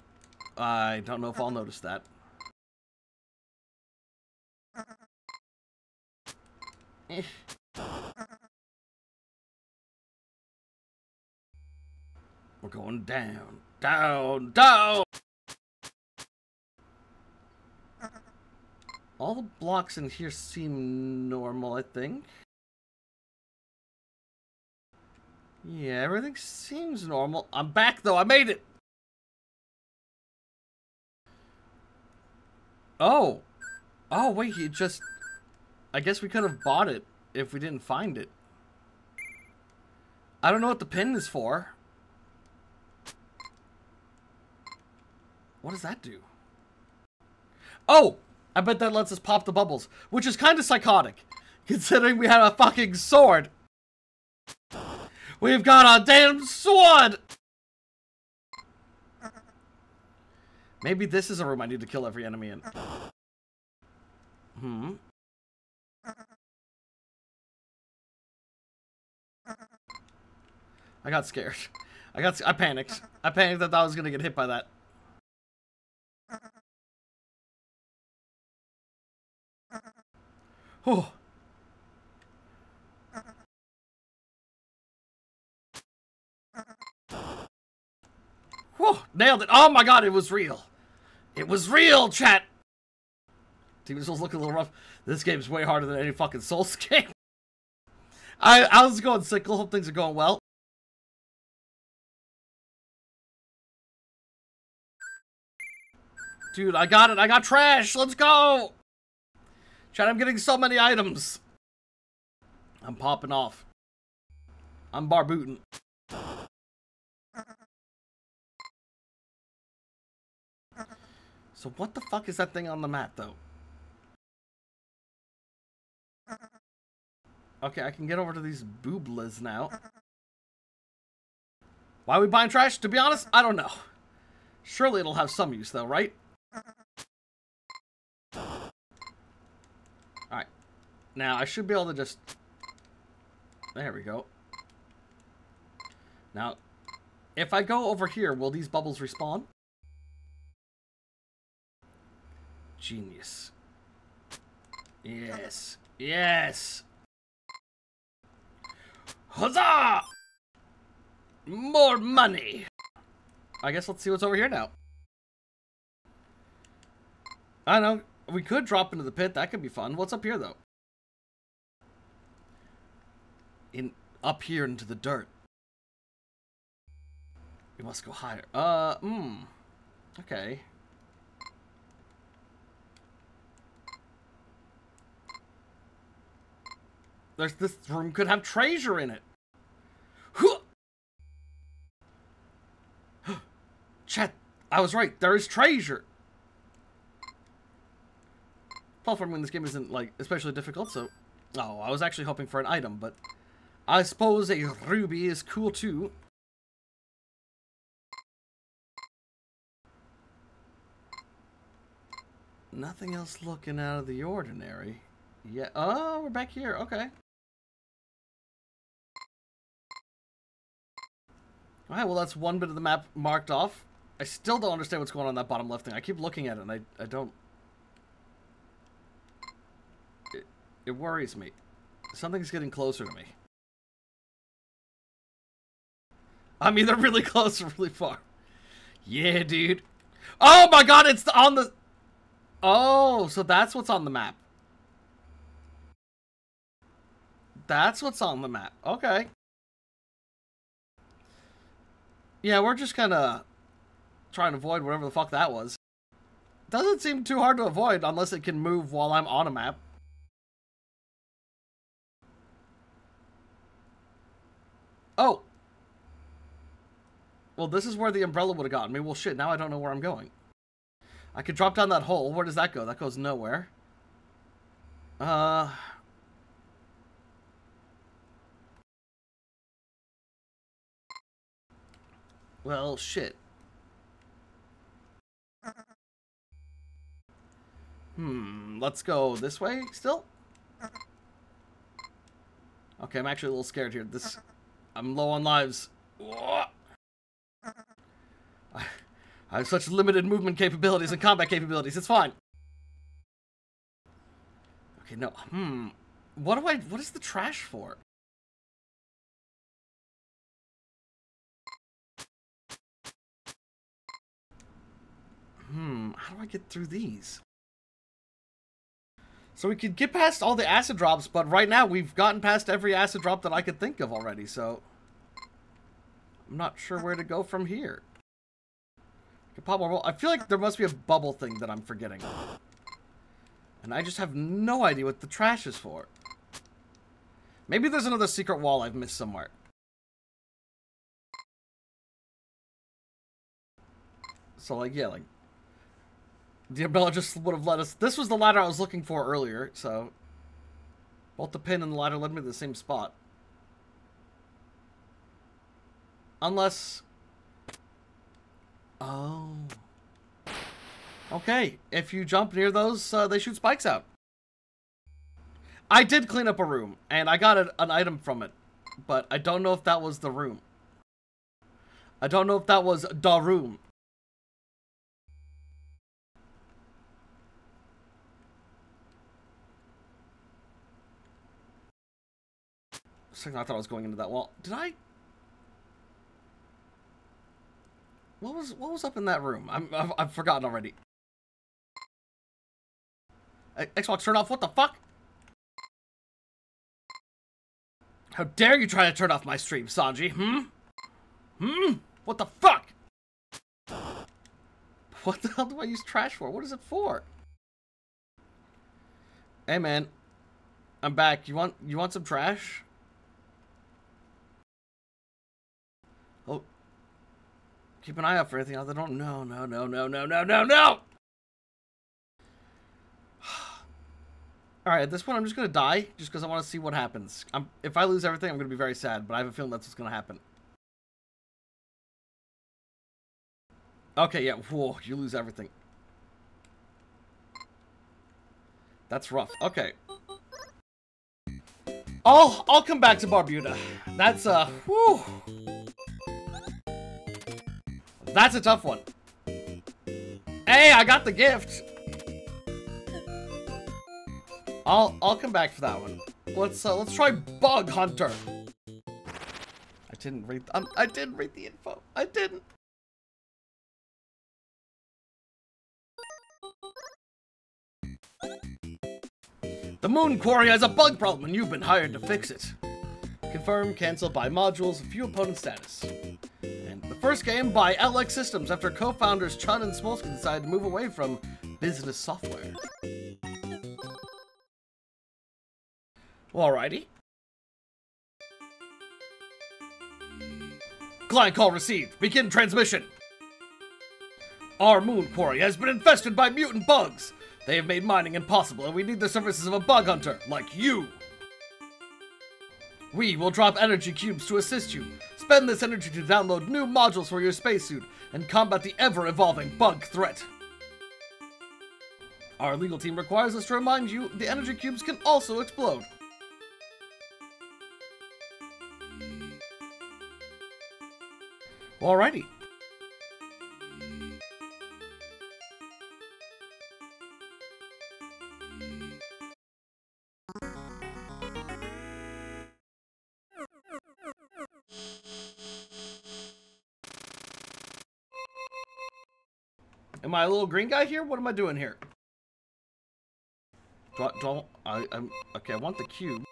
I don't know if I'll notice that. Eh. We're going down, down, down! All the blocks in here seem normal, I think. Yeah, everything seems normal. I'm back, though. I made it. Oh. Oh, wait. It just... I guess we could have bought it if we didn't find it. I don't know what the pin is for. What does that do? Oh! I bet that lets us pop the bubbles, which is kind of psychotic, considering we had a fucking sword. We've got a damn sword! Maybe this is a room I need to kill every enemy in. Hmm. I got scared. I got I panicked. I panicked that I was gonna get hit by that. Oh. Whew, nailed it. Oh my god, it was real. It was real, chat. Demon Souls look a little rough. This game's way harder than any fucking Souls game. I, I was going sickle. Hope things are going well. Dude, I got it. I got trash. Let's go. Chat, I'm getting so many items. I'm popping off. I'm barbooting. So what the fuck is that thing on the map, though? Okay, I can get over to these booblas now. Why are we buying trash? To be honest, I don't know. Surely it'll have some use, though, right? Alright. Now, I should be able to just... There we go. Now, if I go over here, will these bubbles respawn? Genius. Yes. Yes! Huzzah! More money! I guess let's see what's over here now. I know. We could drop into the pit. That could be fun. What's up here, though? In up here into the dirt. We must go higher. Uh, hmm. Okay. There's, this room could have treasure in it. Chat, I was right. There is treasure. Platforming in this game isn't, like, especially difficult, so... Oh, I was actually hoping for an item, but... I suppose a ruby is cool, too. Nothing else looking out of the ordinary. Yeah. Oh, we're back here. Okay. All right, well, that's one bit of the map marked off. I still don't understand what's going on in that bottom left thing. I keep looking at it, and I, I don't... It, it worries me. Something's getting closer to me. I'm either really close or really far. Yeah, dude. Oh, my God, it's on the... Oh, so that's what's on the map. That's what's on the map. Okay. Yeah, we're just kind of trying to avoid whatever the fuck that was. Doesn't seem too hard to avoid unless it can move while I'm on a map. Oh! Well, this is where the umbrella would have gotten me. Well, shit, now I don't know where I'm going. I could drop down that hole. Where does that go? That goes nowhere. Uh... Well, shit. Hmm, let's go this way still? Okay, I'm actually a little scared here. This... I'm low on lives. Whoa. I have such limited movement capabilities and combat capabilities. It's fine. Okay, no. Hmm. What do I... What is the trash for? Hmm, how do I get through these? So we could get past all the acid drops, but right now we've gotten past every acid drop that I could think of already, so... I'm not sure where to go from here. I could pop more. I feel like there must be a bubble thing that I'm forgetting. And I just have no idea what the trash is for. Maybe there's another secret wall I've missed somewhere. So, like, yeah, like... The umbrella just would have led us... This was the ladder I was looking for earlier, so... Both the pin and the ladder led me to the same spot. Unless... Oh... Okay, if you jump near those, uh, they shoot spikes out. I did clean up a room, and I got a, an item from it. But I don't know if that was the room. I don't know if that was the room. Second, I thought I was going into that wall. Did I? What was what was up in that room? I'm I've, I've forgotten already. Xbox, turn off. What the fuck? How dare you try to turn off my stream, Sanji? Hmm? Hmm? What the fuck? What the hell do I use trash for? What is it for? Hey man, I'm back. You want you want some trash? Oh, keep an eye out for anything else. I don't know. No, no, no, no, no, no, no! Alright, at this point, I'm just going to die, just because I want to see what happens. I'm, if I lose everything, I'm going to be very sad, but I have a feeling that's what's going to happen. Okay, yeah. Whoa, you lose everything. That's rough. Okay. I'll, I'll come back to Barbuta. That's, uh, whew. That's a tough one. Hey, I got the gift. I'll I'll come back for that one. Let's uh, let's try Bug Hunter. I didn't read. Um, I didn't read the info. I didn't. The Moon Quarry has a bug problem, and you've been hired to fix it. Confirm, cancel, buy modules, view opponent status. And the first game by L X Systems after co-founders Chun and Smolsky decided to move away from business software. Alrighty. Client call received. Begin transmission. Our moon quarry has been infested by mutant bugs. They have made mining impossible, and we need the services of a bug hunter like you. We will drop energy cubes to assist you. Spend this energy to download new modules for your spacesuit and combat the ever-evolving bug threat. Our legal team requires us to remind you, the energy cubes can also explode. Alrighty. Am I a little green guy here? What am I doing here? Do I, do I, I'm, okay, I want the cube.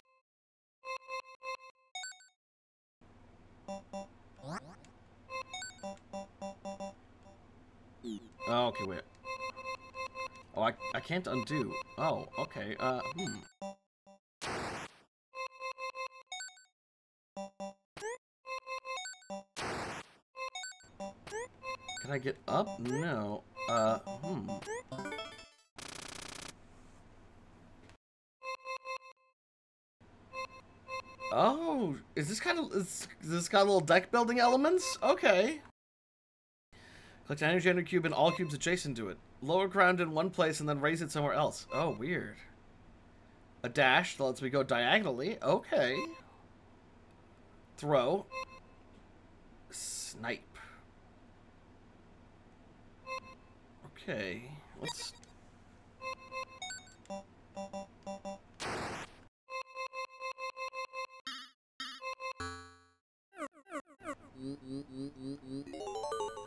Oh, okay, wait. Oh, I, I can't undo. Oh, okay, uh, hmm. Can I get up? No. Uh, hmm. Oh, is this kind of, is, is this got a little deck building elements? Okay. Collect an energy cube and all cubes adjacent to it. Lower ground in one place and then raise it somewhere else. Oh, weird. A dash that lets me go diagonally. Okay. Throw. Snipe. Okay, let's...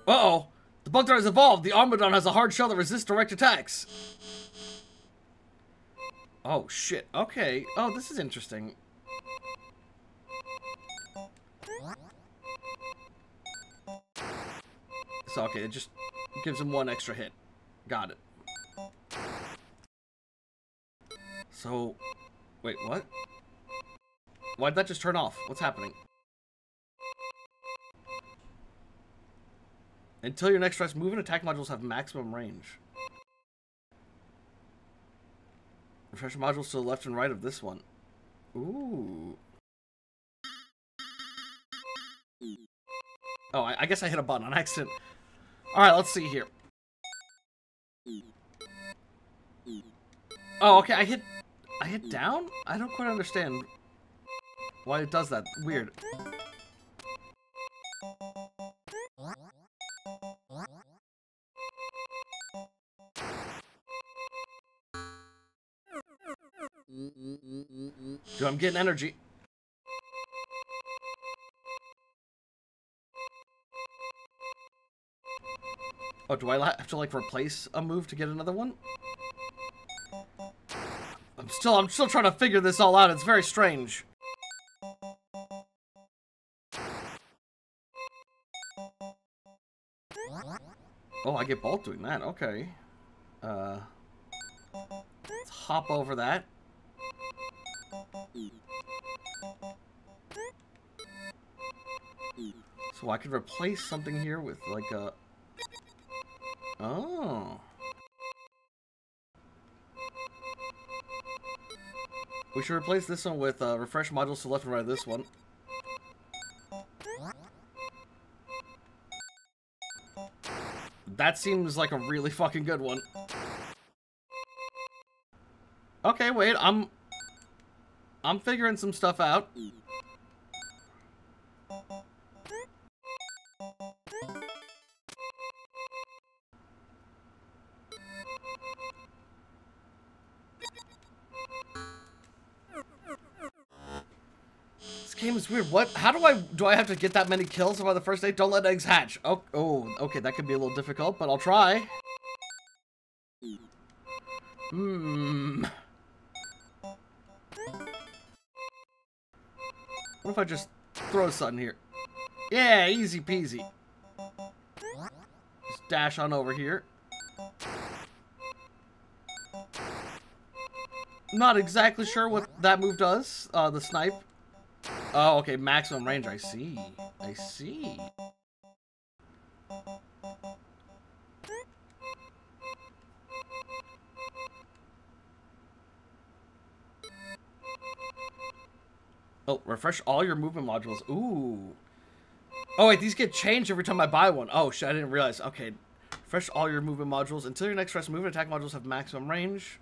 Uh-oh! The Bug Hunter has evolved! The Armadon has a hard shell that resists direct attacks! Oh, shit. Okay. Oh, this is interesting. So, okay, it just gives him one extra hit. Got it. So, wait, what? Why'd that just turn off? What's happening? Until your next rest, move and attack modules have maximum range. Refresh modules to the left and right of this one. Ooh. Oh, I, I guess I hit a button on accident. Alright, let's see here. Oh, okay, I hit... I hit down? I don't quite understand why it does that. Weird. Dude, I'm getting energy. Oh, do I have to, like, replace a move to get another one? I'm still, I'm still trying to figure this all out. It's very strange. Oh, I get both doing that. Okay. Uh, let's hop over that. So I could replace something here with, like, a... Oh. We should replace this one with uh, refresh modules to left and right of this one. That seems like a really fucking good one. Okay, wait, I'm... I'm figuring some stuff out. It's weird. What? How do I do I have to get that many kills by the first day? Don't let eggs hatch. Oh, oh, okay. That could be a little difficult, but I'll try. Hmm. What if I just throw something here? Yeah, easy peasy. Just dash on over here. Not exactly sure what that move does. Uh, the snipe. Oh, okay, maximum range, I see. I see. Oh, refresh all your movement modules. Ooh. Oh, wait, these get changed every time I buy one. Oh, shit, I didn't realize. Okay, Refresh all your movement modules. Until your next rest, movement attack modules have maximum range.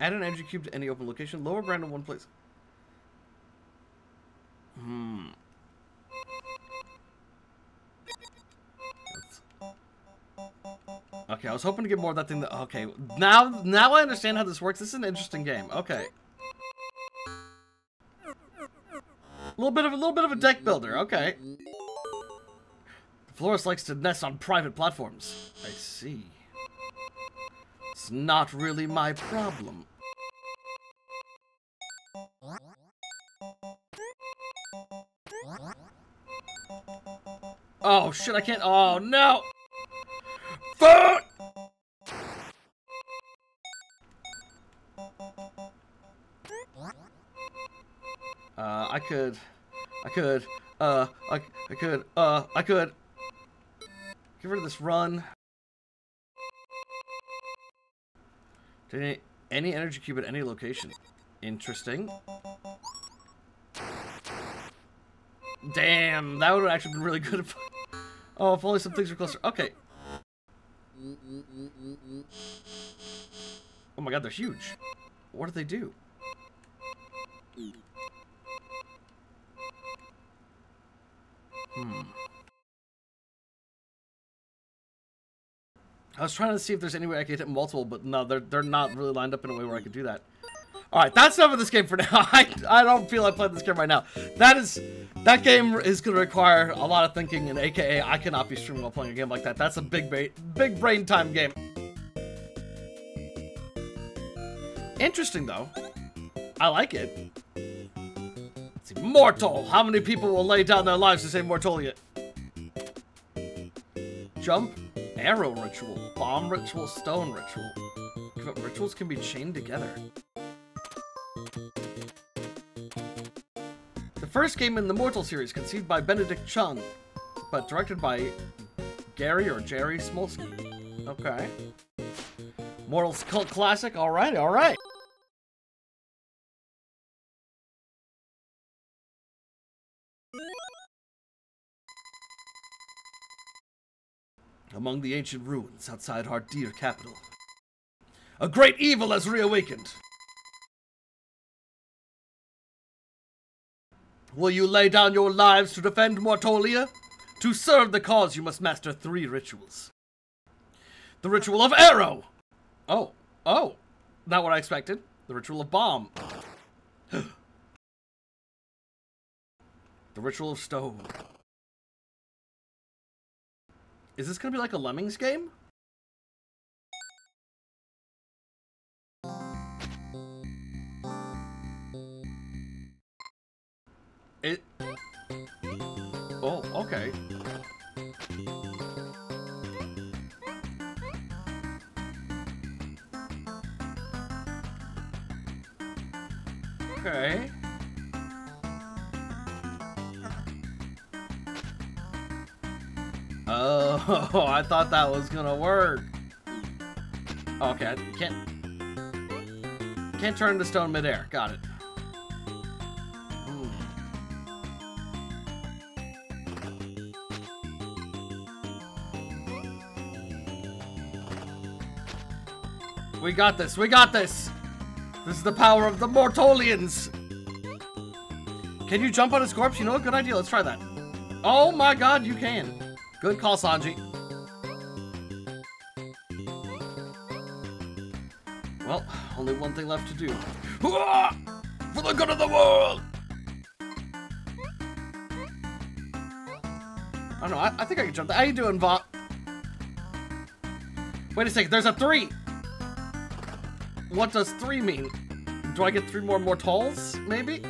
Add an energy cube to any open location. Lower Brand in one place. Hmm. Okay, I was hoping to get more of that thing that... Okay, now, now I understand how this works. This is an interesting game. Okay. A little bit of a little bit of a deck builder. Okay. The florist likes to nest on private platforms. I see. It's not really my problem. Oh shit! I can't. Oh no! Food! Uh, I could, I could, uh, I, I could, uh, I could get rid of this run. Any, any energy cube at any location. Interesting. Damn, that would have actually been really good if, oh, if only some things were closer. Okay. Oh my god, they're huge. What do they do? Hmm. I was trying to see if there's any way I could hit multiple, but no, they're, they're not really lined up in a way where I could do that. Alright, that's enough of this game for now. I, I don't feel like playing this game right now. That is, that game is going to require a lot of thinking, and aka I cannot be streaming while playing a game like that. That's a big, ba big brain time game. Interesting, though. I like it. It's immortal. How many people will lay down their lives to say mortal yet? Jump. Arrow ritual, bomb ritual, stone ritual. But rituals can be chained together. The first game in the Mortal series, conceived by Benedict Chun, but directed by Gary or Jerry Smolsky. Okay. Mortal's cult classic. All right, all right. Among the ancient ruins outside our dear capital, a great evil has reawakened. Will you lay down your lives to defend Mortolia? To serve the cause, you must master three rituals. The ritual of arrow. Oh, oh, not what I expected. The ritual of bomb. The ritual of stone. Is this going to be like a Lemmings game? It... Oh, okay. Okay. Oh, I thought that was gonna work. Okay, can't can't turn to stone midair. Got it. Ooh. We got this. We got this. This is the power of the Mortolians. Can you jump on his corpse? You know what? Good idea. Let's try that. Oh my God, you can. Good call, Sanji. Well, only one thing left to do. For the good of the world! I don't know, I, I think I can jump that. How you doing, Vop? Wait a second, there's a three! What does three mean? Do I get three more mortals, maybe?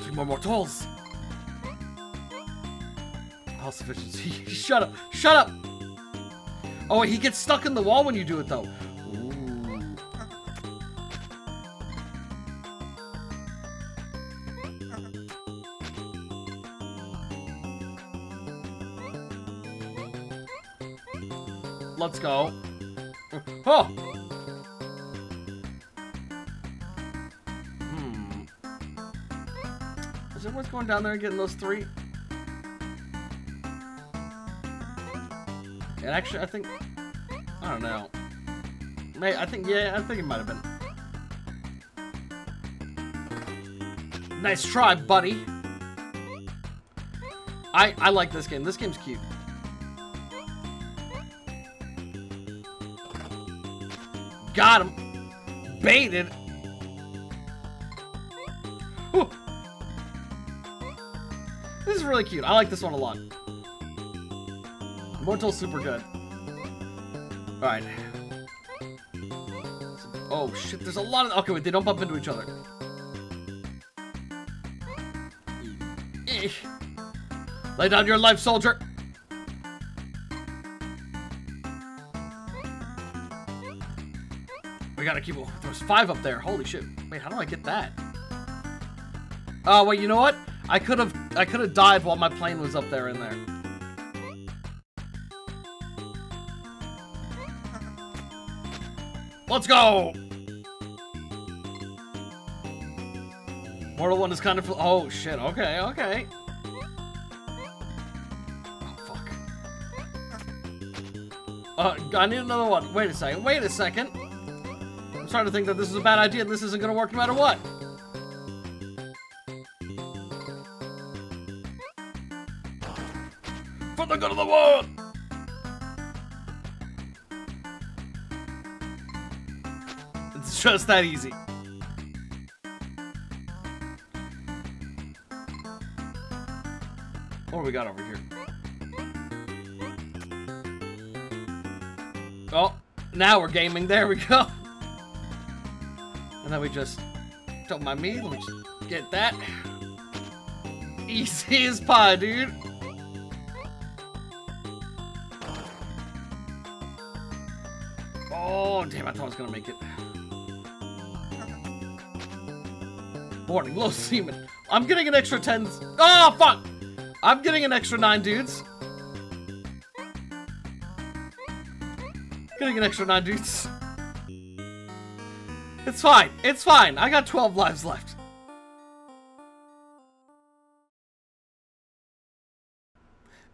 Three more mortals! Health sufficiency. Shut up. Shut up. Oh, he gets stuck in the wall when you do it, though. Ooh. Let's go. Oh. Hmm. Is it worth going down there and getting those three. And actually, I think, I don't know. May I think, yeah, I think it might have been. Nice try, buddy. I, I like this game. This game's cute. Got him. Baited. Whew. This is really cute. I like this one a lot. Motel's super good. Alright. Oh shit, there's a lot of. Okay, wait, they don't bump into each other. Eesh. Lay down your life, soldier! We gotta keep. There's five up there. Holy shit. Wait, how do I get that? Oh, uh, wait, you know what? I could have. I could have died while my plane was up there in there. Let's go! Mortal one is kind of. Oh shit, okay, okay. Oh fuck. Uh, I need another one. Wait a second, wait a second. I'm starting to think that this is a bad idea and this isn't gonna work no matter what. For the good of the world! Just that easy. What do we got over here? Oh, now we're gaming. There we go. And then we just don't mind me. Let me just get that. Easy as pie, dude. Oh, damn. I thought I was going to make it. Warning, low semen. I'm getting an extra ten. Oh, fuck! I'm getting an extra nine dudes. Getting an extra nine dudes. It's fine. It's fine. I got twelve lives left.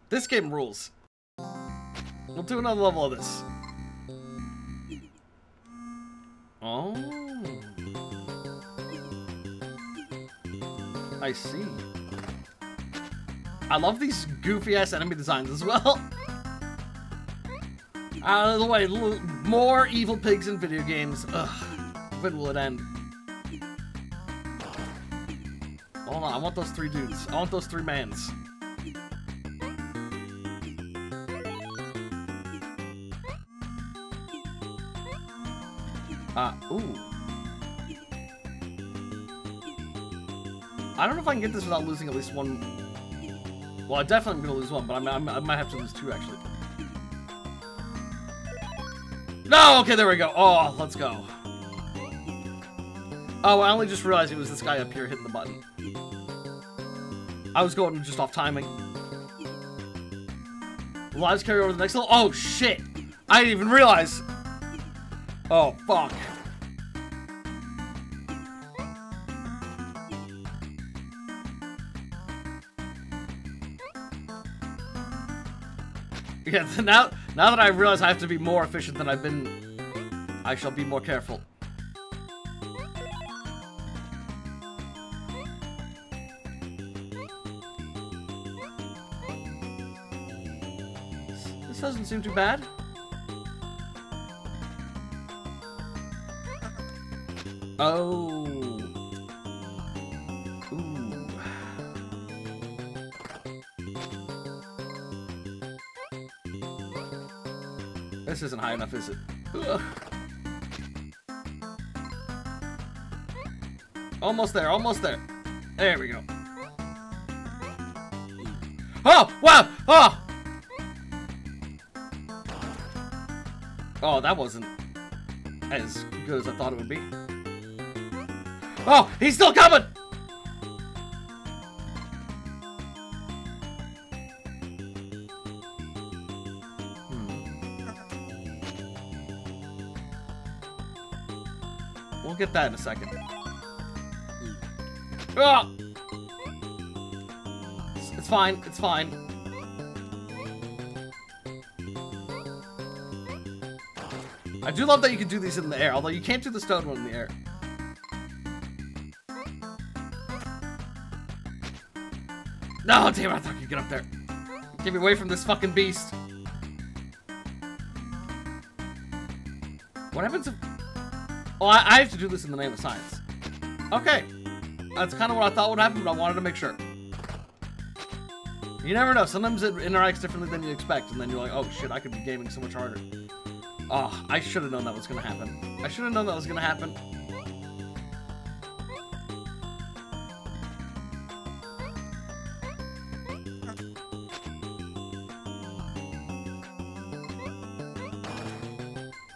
This game rules. We'll do another level of this. Oh. I see. I love these goofy-ass enemy designs as well. Out of the way, little, more evil pigs in video games. Ugh. When will it end? Hold on, I want those three dudes. I want those three mans. Ah, uh, ooh. I don't know if I can get this without losing at least one. Well, I definitely am gonna lose one, but I'm, I'm, I might have to lose two, actually. No! Okay, there we go. Oh, let's go. Oh, I only just realized it was this guy up here hitting the button. I was going just off timing. Lives carry over to the next level. Oh, shit! I didn't even realize. Oh, fuck. Yeah, now, now that I realize I have to be more efficient than I've been, I shall be more careful. This doesn't seem too bad. Oh. This isn't high enough, is it? Ugh. Almost there, almost there. There we go. Oh, wow! Oh! Oh, that wasn't as good as I thought it would be. Oh, he's still coming! Get that in a second. Oh! fine, it's fine. I do love that you can do these in the air, although you can't do the stone one in the air. No, damn it, I thought you'd get up there. Get me away from this fucking beast. What happens if... Oh, I, I have to do this in the name of science. Okay. That's kind of what I thought would happen, but I wanted to make sure. You never know. Sometimes it interacts differently than you expect, and then you're like, oh shit, I could be gaming so much harder. Oh, I should have known that was going to happen. I should have known that was going to happen.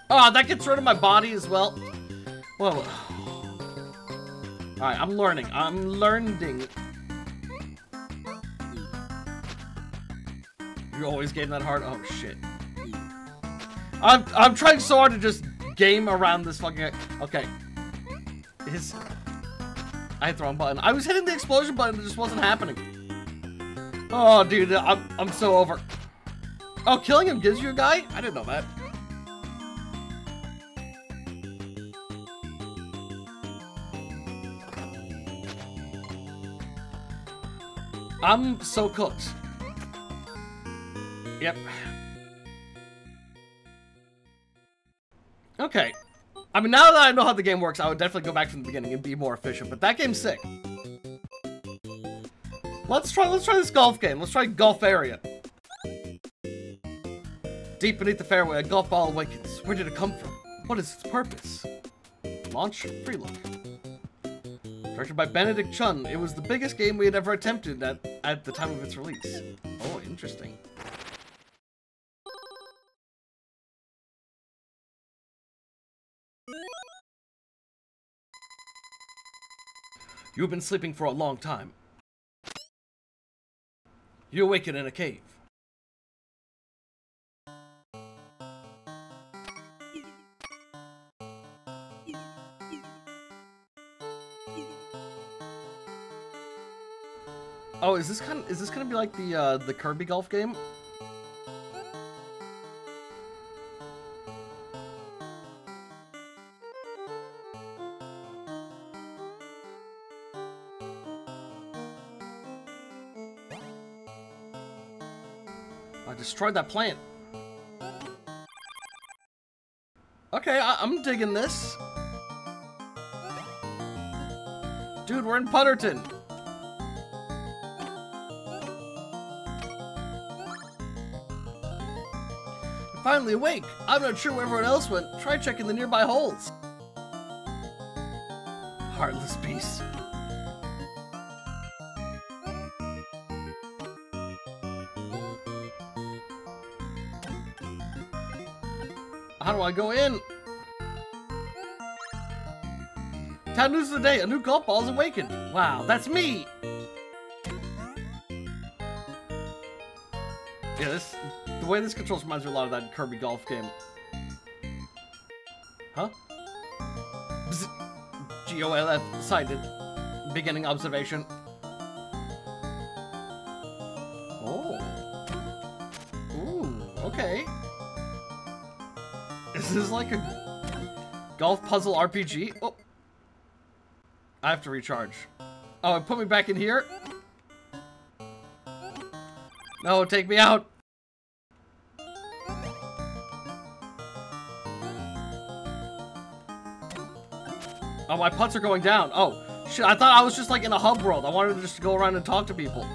Oh, that gets rid of my body as well. Whoa. All right, I'm learning. I'm learning. You always game that hard? Oh, shit. I'm, I'm trying so hard to just game around this fucking... Okay. His... I hit the wrong button. I was hitting the explosion button. It just wasn't happening. Oh, dude. I'm, I'm so over. Oh, killing him gives you a guy? I didn't know that. I'm so cooked. Yep. Okay. I mean, now that I know how the game works, I would definitely go back from the beginning and be more efficient, but that game's sick. Let's try, let's try this golf game. Let's try golf area. Deep beneath the fairway, a golf ball awakens. Where did it come from? What is its purpose? Launch free look. Directed by Benedict Chun, it was the biggest game we had ever attempted at, at the time of its release. Oh, interesting. You've been sleeping for a long time. You awaken in a cave. Oh, is this kind of, is this gonna be like the uh, the Kirby golf game? I destroyed that plant. Okay, I I'm digging this. Dude, we're in Putterton. Finally awake. I'm not sure where everyone else went. Try checking the nearby holes. Heartless beast. How do I go in? Town news of the day. A new golf ball is awakened. Wow, that's me. Yeah, this... The way this controls reminds me a lot of that Kirby golf game. Huh? G O L F sighted. Beginning observation. Oh. Ooh, okay. Is this like a golf puzzle R P G? Oh. I have to recharge. Oh, it put me back in here? No, take me out. Oh, my putts are going down. Oh, shit. I thought I was just, like, in a hub world. I wanted to just go around and talk to people.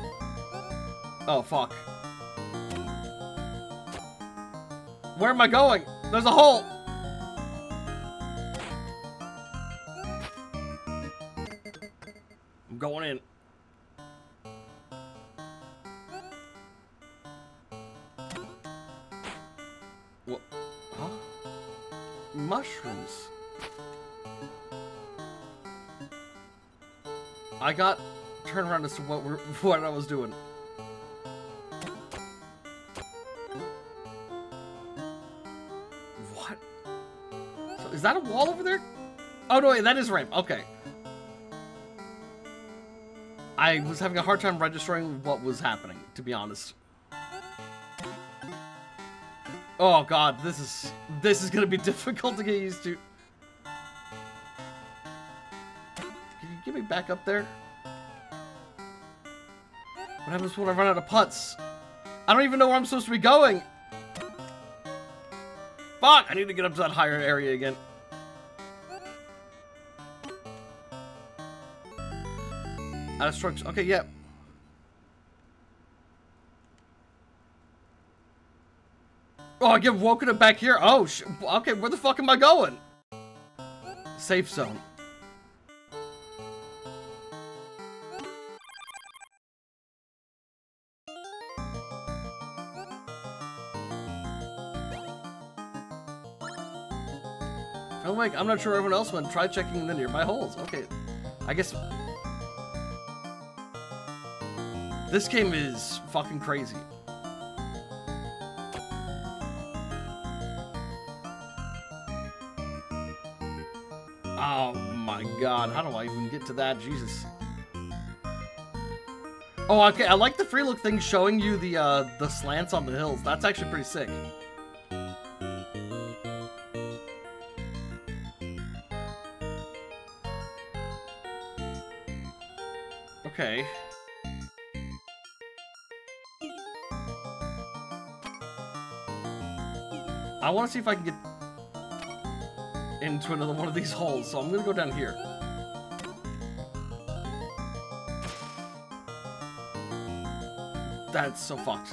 Oh, fuck. Where am I going? There's a hole. I'm going in. What? Huh? Mushrooms. I got turned around as to what we're, what I was doing. What? So is that a wall over there? Oh no, wait, that is a ramp. Okay. I was having a hard time registering what was happening, to be honest. Oh god, this is this is gonna be difficult to get used to. Can you get me back up there? What happens when I run out of putts? I don't even know where I'm supposed to be going! Fuck! I need to get up to that higher area again. Out of structure. Okay, yeah. Oh, I get woken up back here. Oh, sh okay. Where the fuck am I going? Safe zone. Oh my! I'm not sure everyone else went. Try checking the nearby holes. Okay, I guess. This game is fucking crazy. Oh my god, how do I even get to that? Jesus. Oh, okay, I like the free look thing showing you the, uh, the slants on the hills. That's actually pretty sick. Okay. I want to see if I can get into another one of these holes, so I'm gonna go down here. That's so fucked.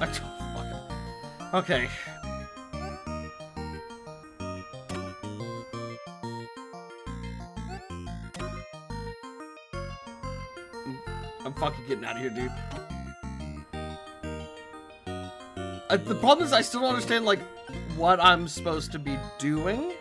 I don't fuck it. Okay. I'm fucking getting out of here, dude. Uh, the problem is I still don't understand, like, what I'm supposed to be doing.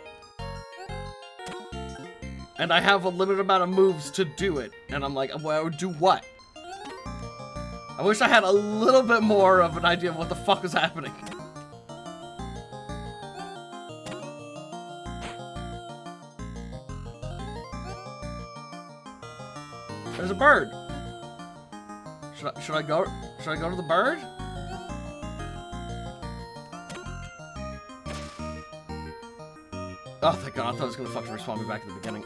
And I have a limited amount of moves to do it. And I'm like, well, do what? I wish I had a little bit more of an idea of what the fuck is happening. There's a bird. Should I, should I go? Should I go to the bird? Oh, thank god, I thought it was gonna fucking respawn me back at the beginning.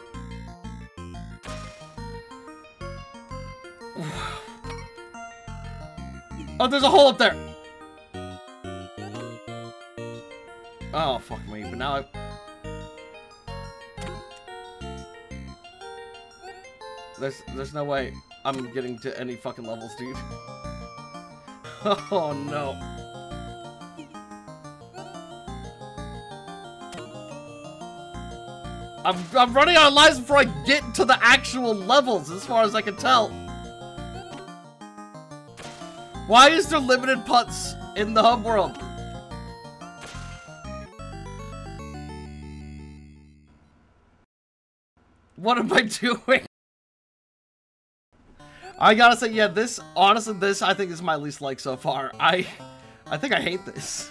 Oh, there's a hole up there! Oh, fuck me, but now I... There's, there's no way I'm getting to any fucking levels, dude. Oh, no. I'm, I'm running out of lives before I get to the actual levels, as far as I can tell. Why is there limited putts in the hub world? What am I doing? I gotta say, yeah, this, honestly, this I think is my least like so far. I, I think I hate this.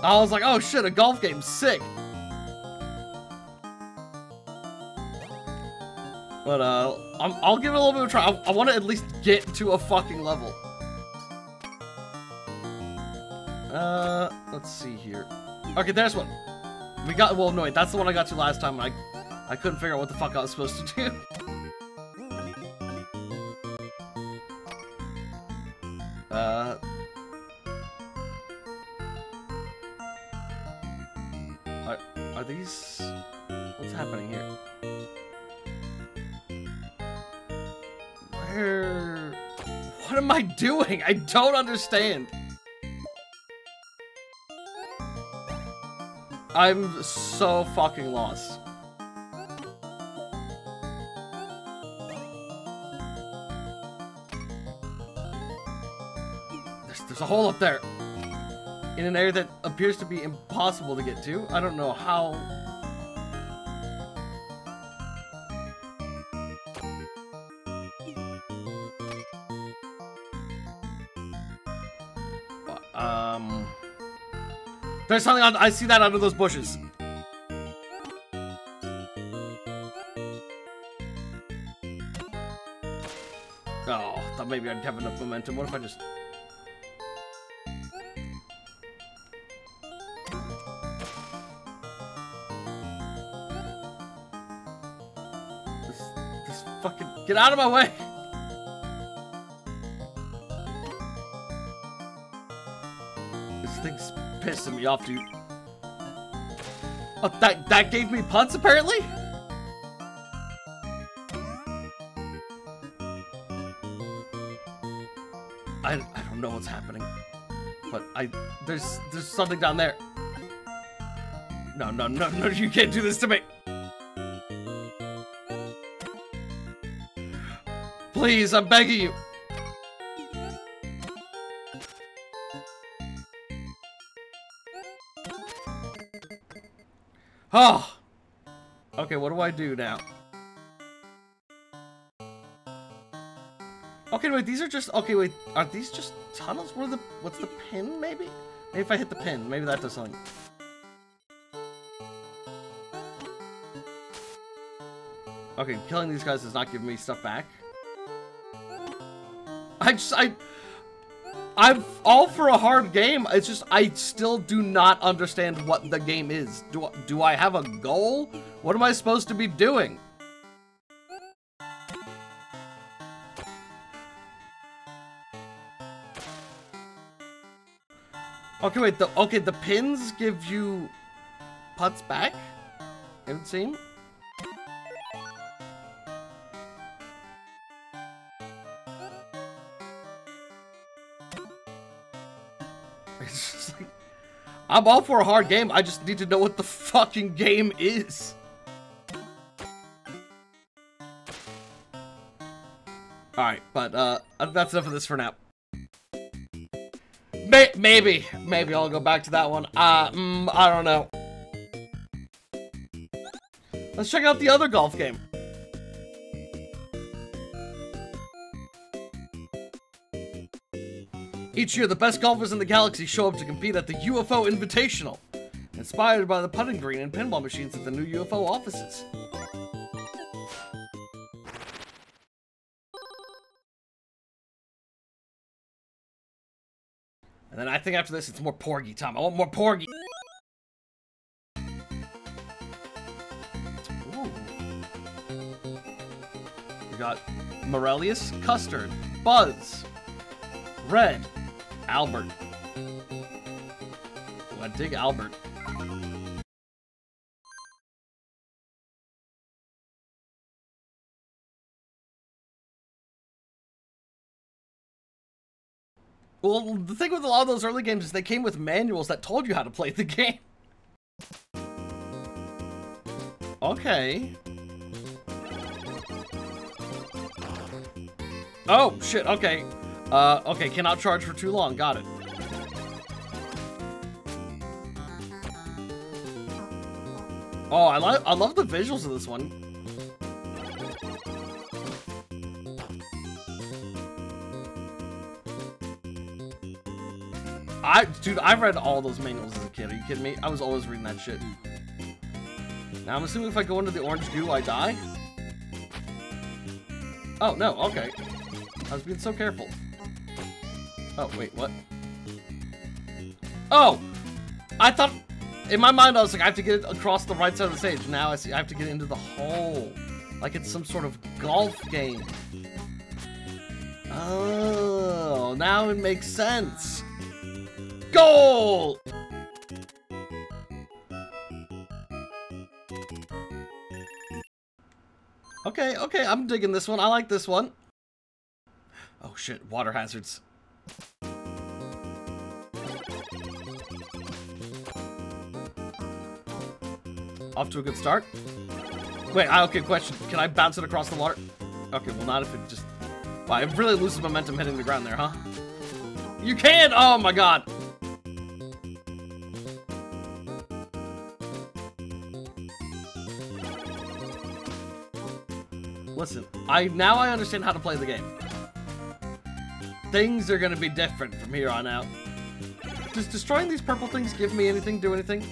I was like, oh shit, a golf game, sick. But uh, I'm, I'll give it a little bit of a try. I, I want to at least get to a fucking level. Uh, let's see here. Okay, there's one. We got, well, no wait, that's the one I got to last time and I, I couldn't figure out what the fuck I was supposed to do. Uh. Are these... What's happening here? Where... What am I doing? I don't understand. I'm so fucking lost. There's, there's a hole up there. In an area that appears to be impossible to get to. I don't know how... Um... There's something on... I see that under those bushes. Oh, I thought maybe I'd have enough momentum. What if I just... This, this fucking... Get out of my way! This thing's pissing me off, dude. Oh, that, that gave me punts, apparently? I, I don't know what's happening, but I there's there's something down there. No, no, no, no, you can't do this to me. Please, I'm begging you. Oh. Okay, what do I do now? Okay, wait, these are just, okay, wait, are these just tunnels? What are the, what's the pin, maybe? Maybe if I hit the pin, maybe that does something. Okay, killing these guys does not give me stuff back. I just, I, I'm all for a hard game. It's just, I still do not understand what the game is. Do, do I have a goal? What am I supposed to be doing? Okay, wait, the, okay, the pins give you putts back, it would seem. It's just like, I'm all for a hard game, I just need to know what the fucking game is. Alright, but uh, that's enough of this for now. Maybe, maybe I'll go back to that one. Uh, mm, I don't know. Let's check out the other golf game. Each year, the best golfers in the galaxy show up to compete at the U F O Invitational, inspired by the putting green and pinball machines at the new U F O offices. And then I think after this, it's more Porgy time. I want more Porgy. Ooh. We got Morelius, Custard, Buzz, Red, Albert. Ooh, I dig Albert. Well, the thing with a lot of those early games is they came with manuals that told you how to play the game. Okay. Oh, shit, okay. Uh, okay, cannot charge for too long, got it. Oh, I, lo- I love the visuals of this one. I, dude, I read all those manuals as a kid. Are you kidding me? I was always reading that shit. Now, I'm assuming if I go into the orange goo, I die? Oh, no, okay. I was being so careful. Oh, wait, what? Oh! I thought... In my mind, I was like, I have to get it across the right side of the stage. Now I see I have to get into the hole. Like it's some sort of golf game. Oh, now it makes sense. Goal! Okay, okay, I'm digging this one. I like this one. Oh shit, water hazards. Off to a good start. Wait, okay, question. Can I bounce it across the water? Okay, well not if it just... Wow, it really loses momentum hitting the ground there, huh? You can! Oh my god! Listen, I now I understand how to play the game. Things are gonna be different from here on out. Does destroying these purple things give me anything, do anything?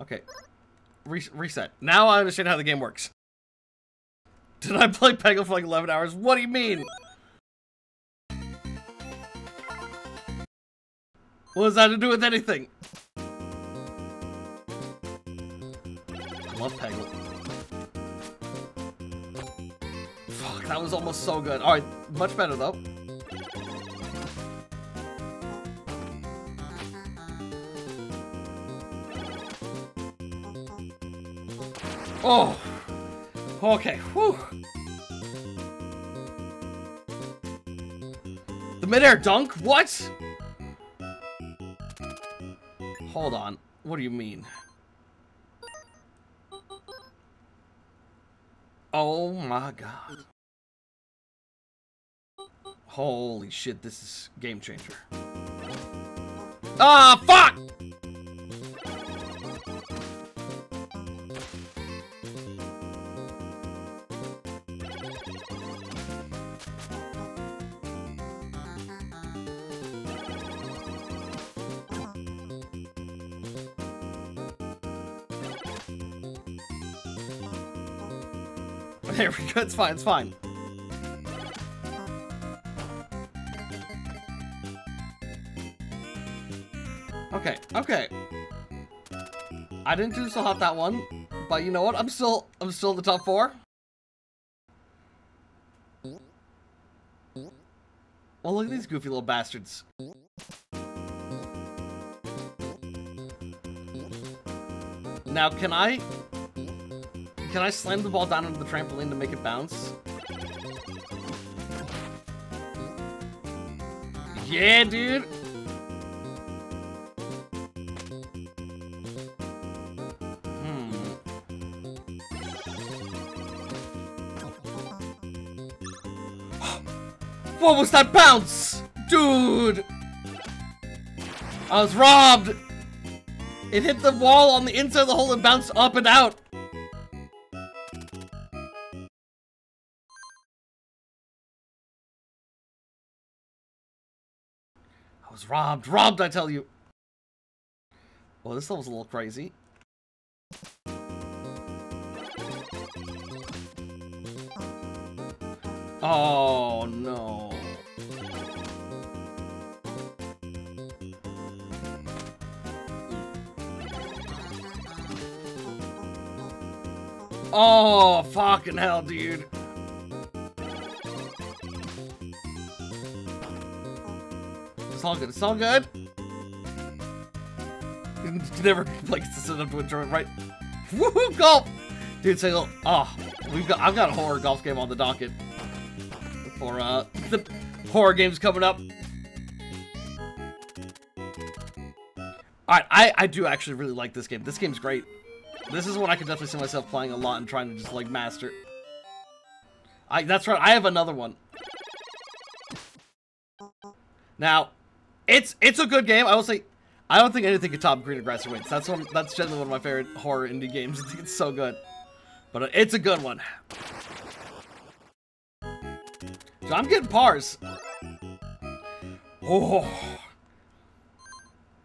Okay. Re- reset. Now I understand how the game works. Did I play Peggle for like eleven hours? What do you mean? What does that have to do with anything? I love Peggle. Fuck, that was almost so good. Alright, much better though. Oh! Okay, whew! The midair dunk? What?! Hold on, what do you mean? Oh my god. Holy shit, this is game changer. Ah, fuck! There we go, it's fine, it's fine. Okay, okay. I didn't do so hot that one, but you know what? I'm still I'm still in the top four. Well, look at these goofy little bastards. Now can I Can I slam the ball down onto the trampoline to make it bounce? Yeah, dude! Hmm. What was that bounce? Dude! I was robbed! It hit the wall on the inside of the hole and bounced up and out. Robbed, robbed, I tell you. Well, this level's a little crazy. Oh, no. Oh, fucking hell, dude. It's all good, it's all good. You never play consistent enough to enjoy it, right? Woohoo, golf! Dude, say, so, oh, we've got, I've got a horror golf game on the docket. For, uh, the horror game's coming up. Alright, I, I do actually really like this game. This game's great. This is one I can definitely see myself playing a lot and trying to just, like, master. I, that's right, I have another one. Now, It's it's a good game. I will say, I don't think anything could top Green Grass Waits. That's one. That's generally one of my favorite horror indie games. I think it's so good, but it's a good one. So I'm getting pars. Oh,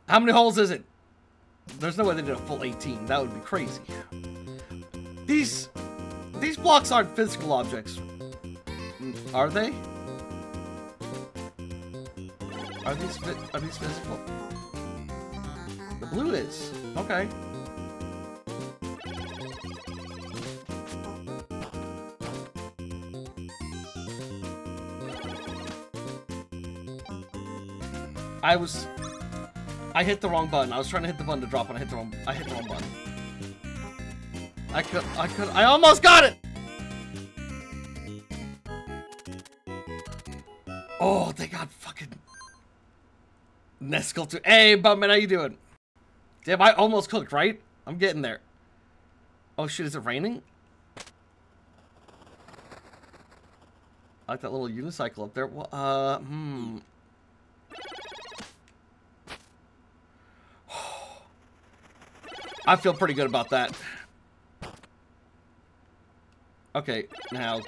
how many holes is it? There's no way they did a full eighteen. That would be crazy. These these blocks aren't physical objects, are they? Are these, are these physical? The blue is. Okay. I was... I hit the wrong button. I was trying to hit the button to drop and I hit the wrong... I hit the wrong button. I could... I could... I almost got it! Oh, they got fucking... Neskel to hey, Buttman, how you doing? Damn, I almost cooked, right? I'm getting there. Oh shit, is it raining? I like that little unicycle up there. Well, uh, hmm. I feel pretty good about that. Okay, now.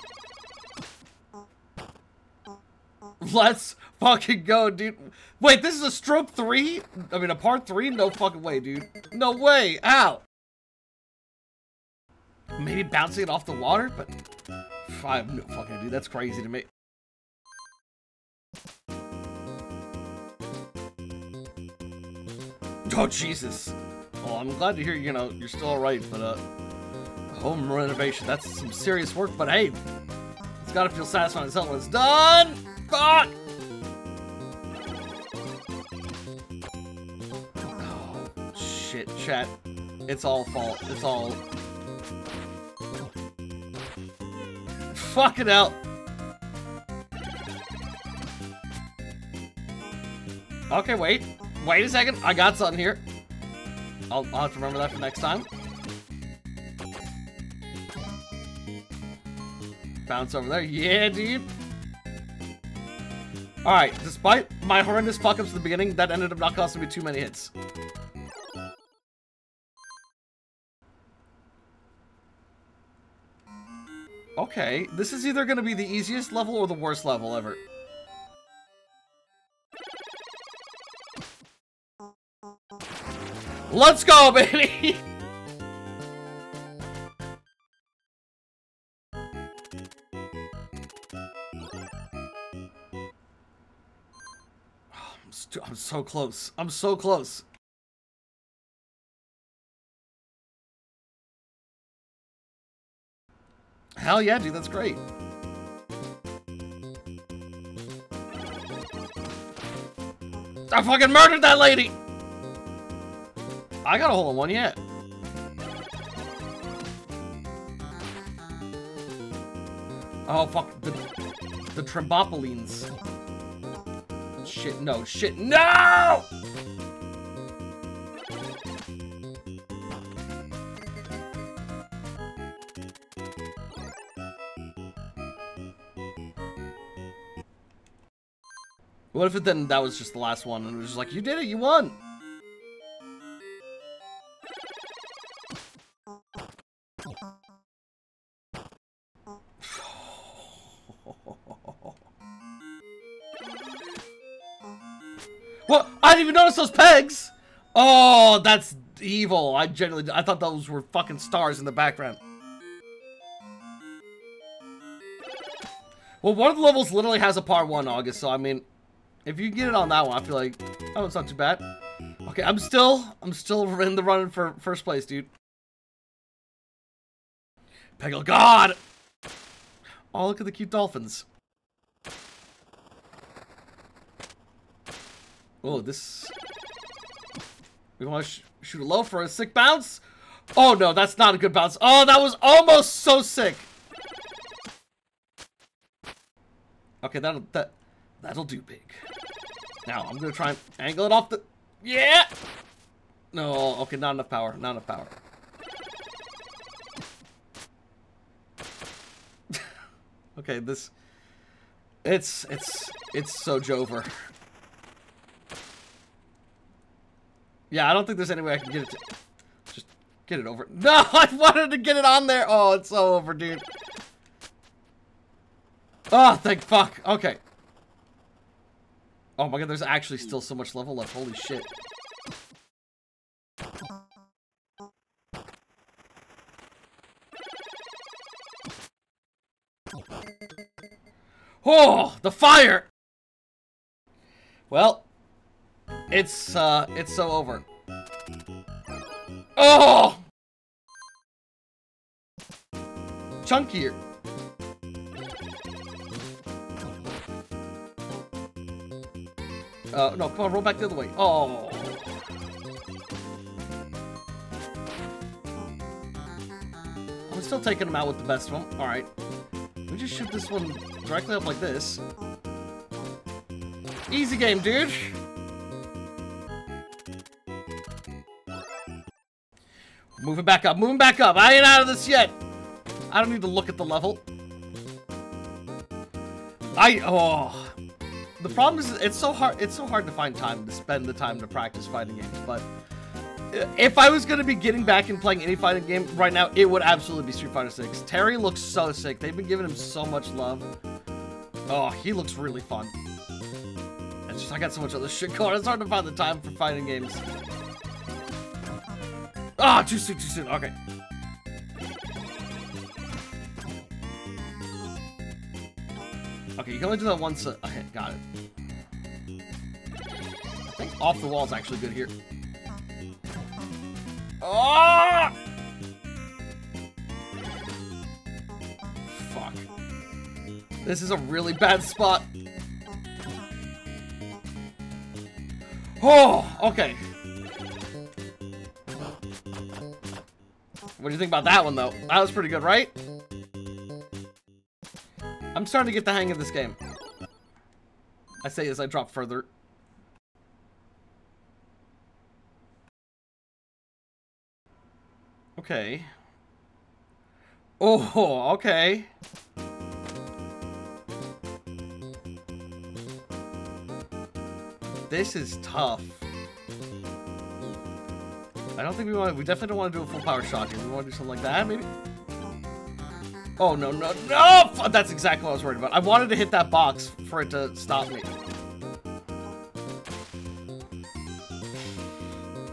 Let's fucking go, dude. Wait, this is a stroke three? I mean, a part three? No fucking way, dude. No way. Ow. Maybe bouncing it off the water, but Five mil fucking dude, that's crazy to me. Oh Jesus! Well, I'm glad to hear you know you're still alright, but uh, home renovation, that's some serious work. But hey, it's gotta feel satisfying as hell when it's done. God. Oh shit, chat. It's all fault. It's all. Fucking hell! Okay, wait. Wait a second. I got something here. I'll, I'll have to remember that for next time. Bounce over there. Yeah, dude. Alright, despite my horrendous fuck-ups at the beginning, that ended up not costing me too many hits. Okay, this is either going to be the easiest level or the worst level ever. Let's go, baby! Oh, I'm, st I'm so close. I'm so close. Hell yeah, dude, that's great. I fucking murdered that lady! I got a hole in one yet. Oh, fuck. The, the Trimbopolines. Shit, no. Shit, no! What if it then that was just the last one and it was just like, you did it, you won! What? I didn't even notice those pegs! Oh, that's evil. I genuinely, I thought those were fucking stars in the background. Well, one of the levels literally has a part one, August, so I mean, if you get it on that one, I feel like, oh, it's not too bad. Okay, I'm still, I'm still in the running for first place, dude. Peggle, God! Oh, look at the cute dolphins. Oh, this... We want to sh shoot it low for a sick bounce? Oh, no, that's not a good bounce. Oh, that was almost so sick. Okay, that'll, that, that'll do big. Now, I'm going to try and angle it off the... Yeah! No, okay, not enough power. Not enough power. Okay, this... It's... It's... It's so Jover. Yeah, I don't think there's any way I can get it to... Just get it over... No! I wanted to get it on there! Oh, it's so over, dude. Oh, thank fuck. Okay. Oh my god, there's actually still so much level left. Holy shit. Oh, the fire! Well, it's, uh, it's so over. Oh! Chunkier. Uh, no, come on, roll back the other way. Oh! I'm still taking them out with the best one. Alright. We just shoot this one directly up like this. Easy game, dude! Moving back up, moving back up! I ain't out of this yet! I don't need to look at the level. I- oh... The problem is, it's so hard. It's so hard to find time to spend the time to practice fighting games. But if I was gonna be getting back and playing any fighting game right now, it would absolutely be Street Fighter six. Terry looks so sick. They've been giving him so much love. Oh, he looks really fun. It's just I got so much other shit going. It's hard to find the time for fighting games. Ah, oh, too soon, too soon. Okay. Okay, you can only do that once a, a hit. Got it. I think off the wall is actually good here. Oh! Fuck. This is a really bad spot. Oh, okay. What do you think about that one, though? That was pretty good, right? I'm starting to get the hang of this game. I say as I drop further. Okay. Oh, okay. This is tough. I don't think we want to, we definitely don't want to do a full power shot here. We want to do something like that, maybe? Oh, no, no, no! That's exactly what I was worried about. I wanted to hit that box for it to stop me.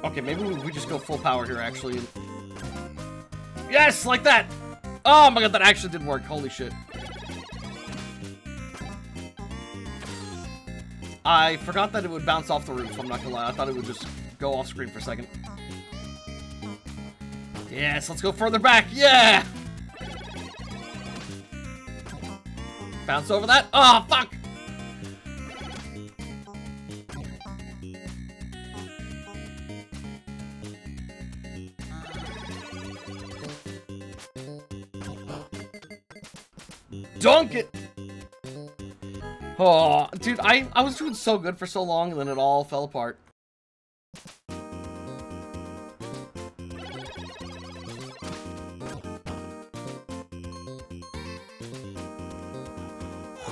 Okay, maybe we just go full power here, actually. Yes, like that! Oh my god, that actually did work. Holy shit. I forgot that it would bounce off the roof, so I'm not gonna lie. I thought it would just go off screen for a second. Yes, let's go further back. Yeah! Bounce over that. Oh, fuck! Dunk it! Oh, dude, I, I was doing so good for so long, and then it all fell apart.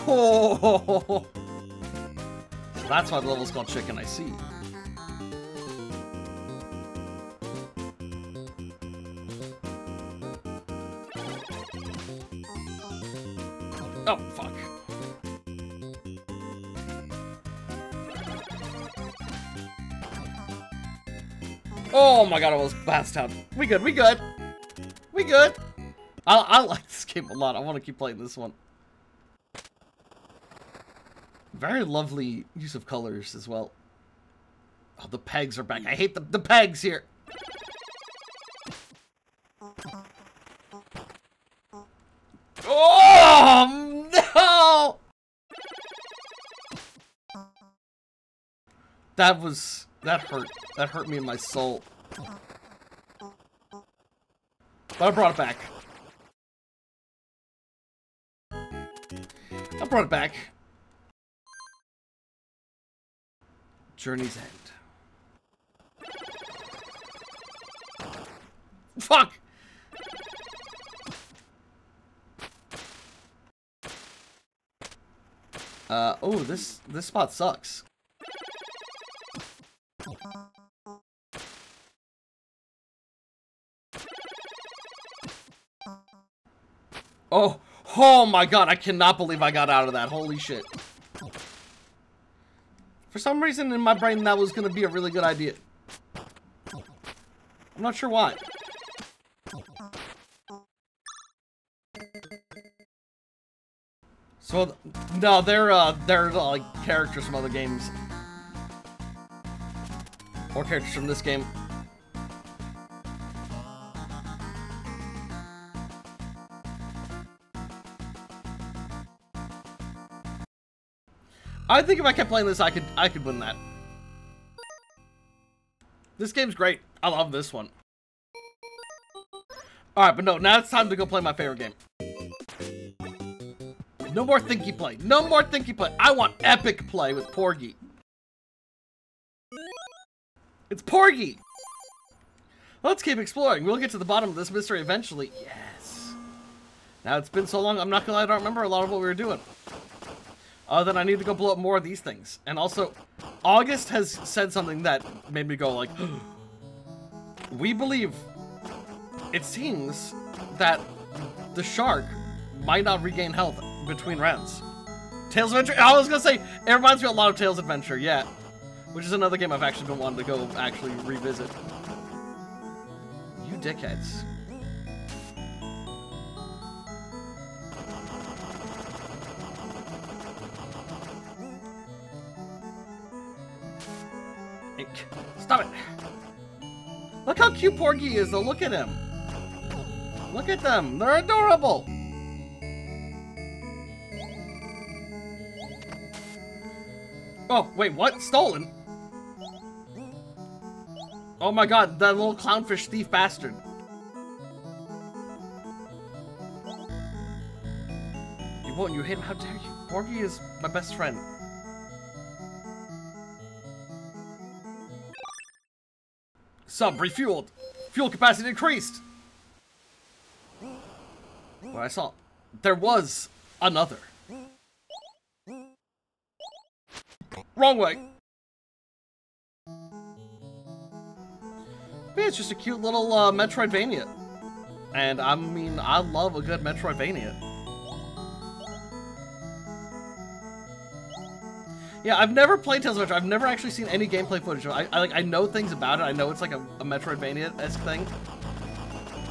Oh, so that's why the level's called Chicken, I see. Oh, fuck. Oh my god, I was bounced out. We good, we good. We good. I, I like this game a lot. I want to keep playing this one. Very lovely use of colors as well. Oh, the pegs are back. I hate the, the pegs here. Oh, no! That was... That hurt. That hurt me in my soul. But I brought it back. I brought it back. Journey's End. Fuck! Uh, oh, this, this spot sucks. Oh, oh my god, I cannot believe I got out of that. Holy shit. For some reason in my brain that was gonna be a really good idea. I'm not sure why. So no, they're uh they're uh, like characters from other games. Or characters from this game. I think if I kept playing this, I could I could win that. This game's great. I love this one. All right, but no, now it's time to go play my favorite game. No more thinky play. No more thinky play. I want epic play with Porgy. It's Porgy. Let's keep exploring. We'll get to the bottom of this mystery eventually. Yes. Now it's been so long. I'm not gonna lie. I don't remember a lot of what we were doing. Uh, then I need to go blow up more of these things. And also, August has said something that made me go like, we believe, it seems that the shark might not regain health between rounds. Tales Adventure? I was gonna say, it reminds me a lot of Tales Adventure, yeah. Which is another game I've actually been wanting to go actually revisit. You dickheads. Eek. Stop it! Look how cute Porgy is, though. Look at him. Look at them. They're adorable. Oh, wait, what? Stolen? Oh my god, that little clownfish thief bastard. You won't, you hit him, how dare you? Porgy is my best friend. Sub refueled. Fuel capacity increased. Well, I saw there was another. Wrong way. Yeah, it's just a cute little uh, Metroidvania. And I mean, I love a good Metroidvania. Yeah, I've never played Tales of Metroid. I've never actually seen any gameplay footage. I, I like, I know things about it. I know it's like a, a Metroidvania-esque thing.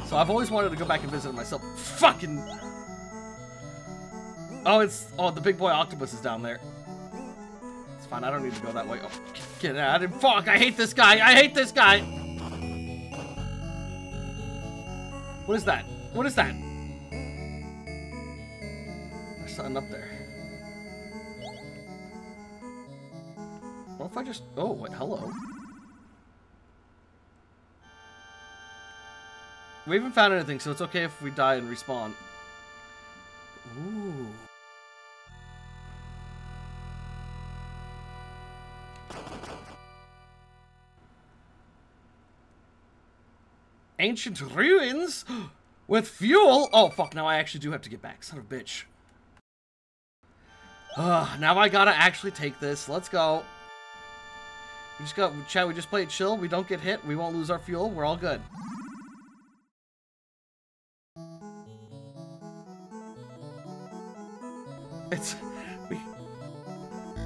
So I've always wanted to go back and visit it myself. Fucking. Oh, it's oh the big boy octopus is down there. It's fine. I don't need to go that way. Oh, get out! And fuck! I hate this guy! I hate this guy! What is that? What is that? There's something up there. What if I just? Oh, wait, hello. We haven't found anything, so it's okay if we die and respawn. Ooh. Ancient ruins with fuel. Oh fuck! Now I actually do have to get back. Son of a bitch. Ah, uh, now I gotta actually take this. Let's go. We just got chat. We just play it chill. We don't get hit. We won't lose our fuel. We're all good. It's, we,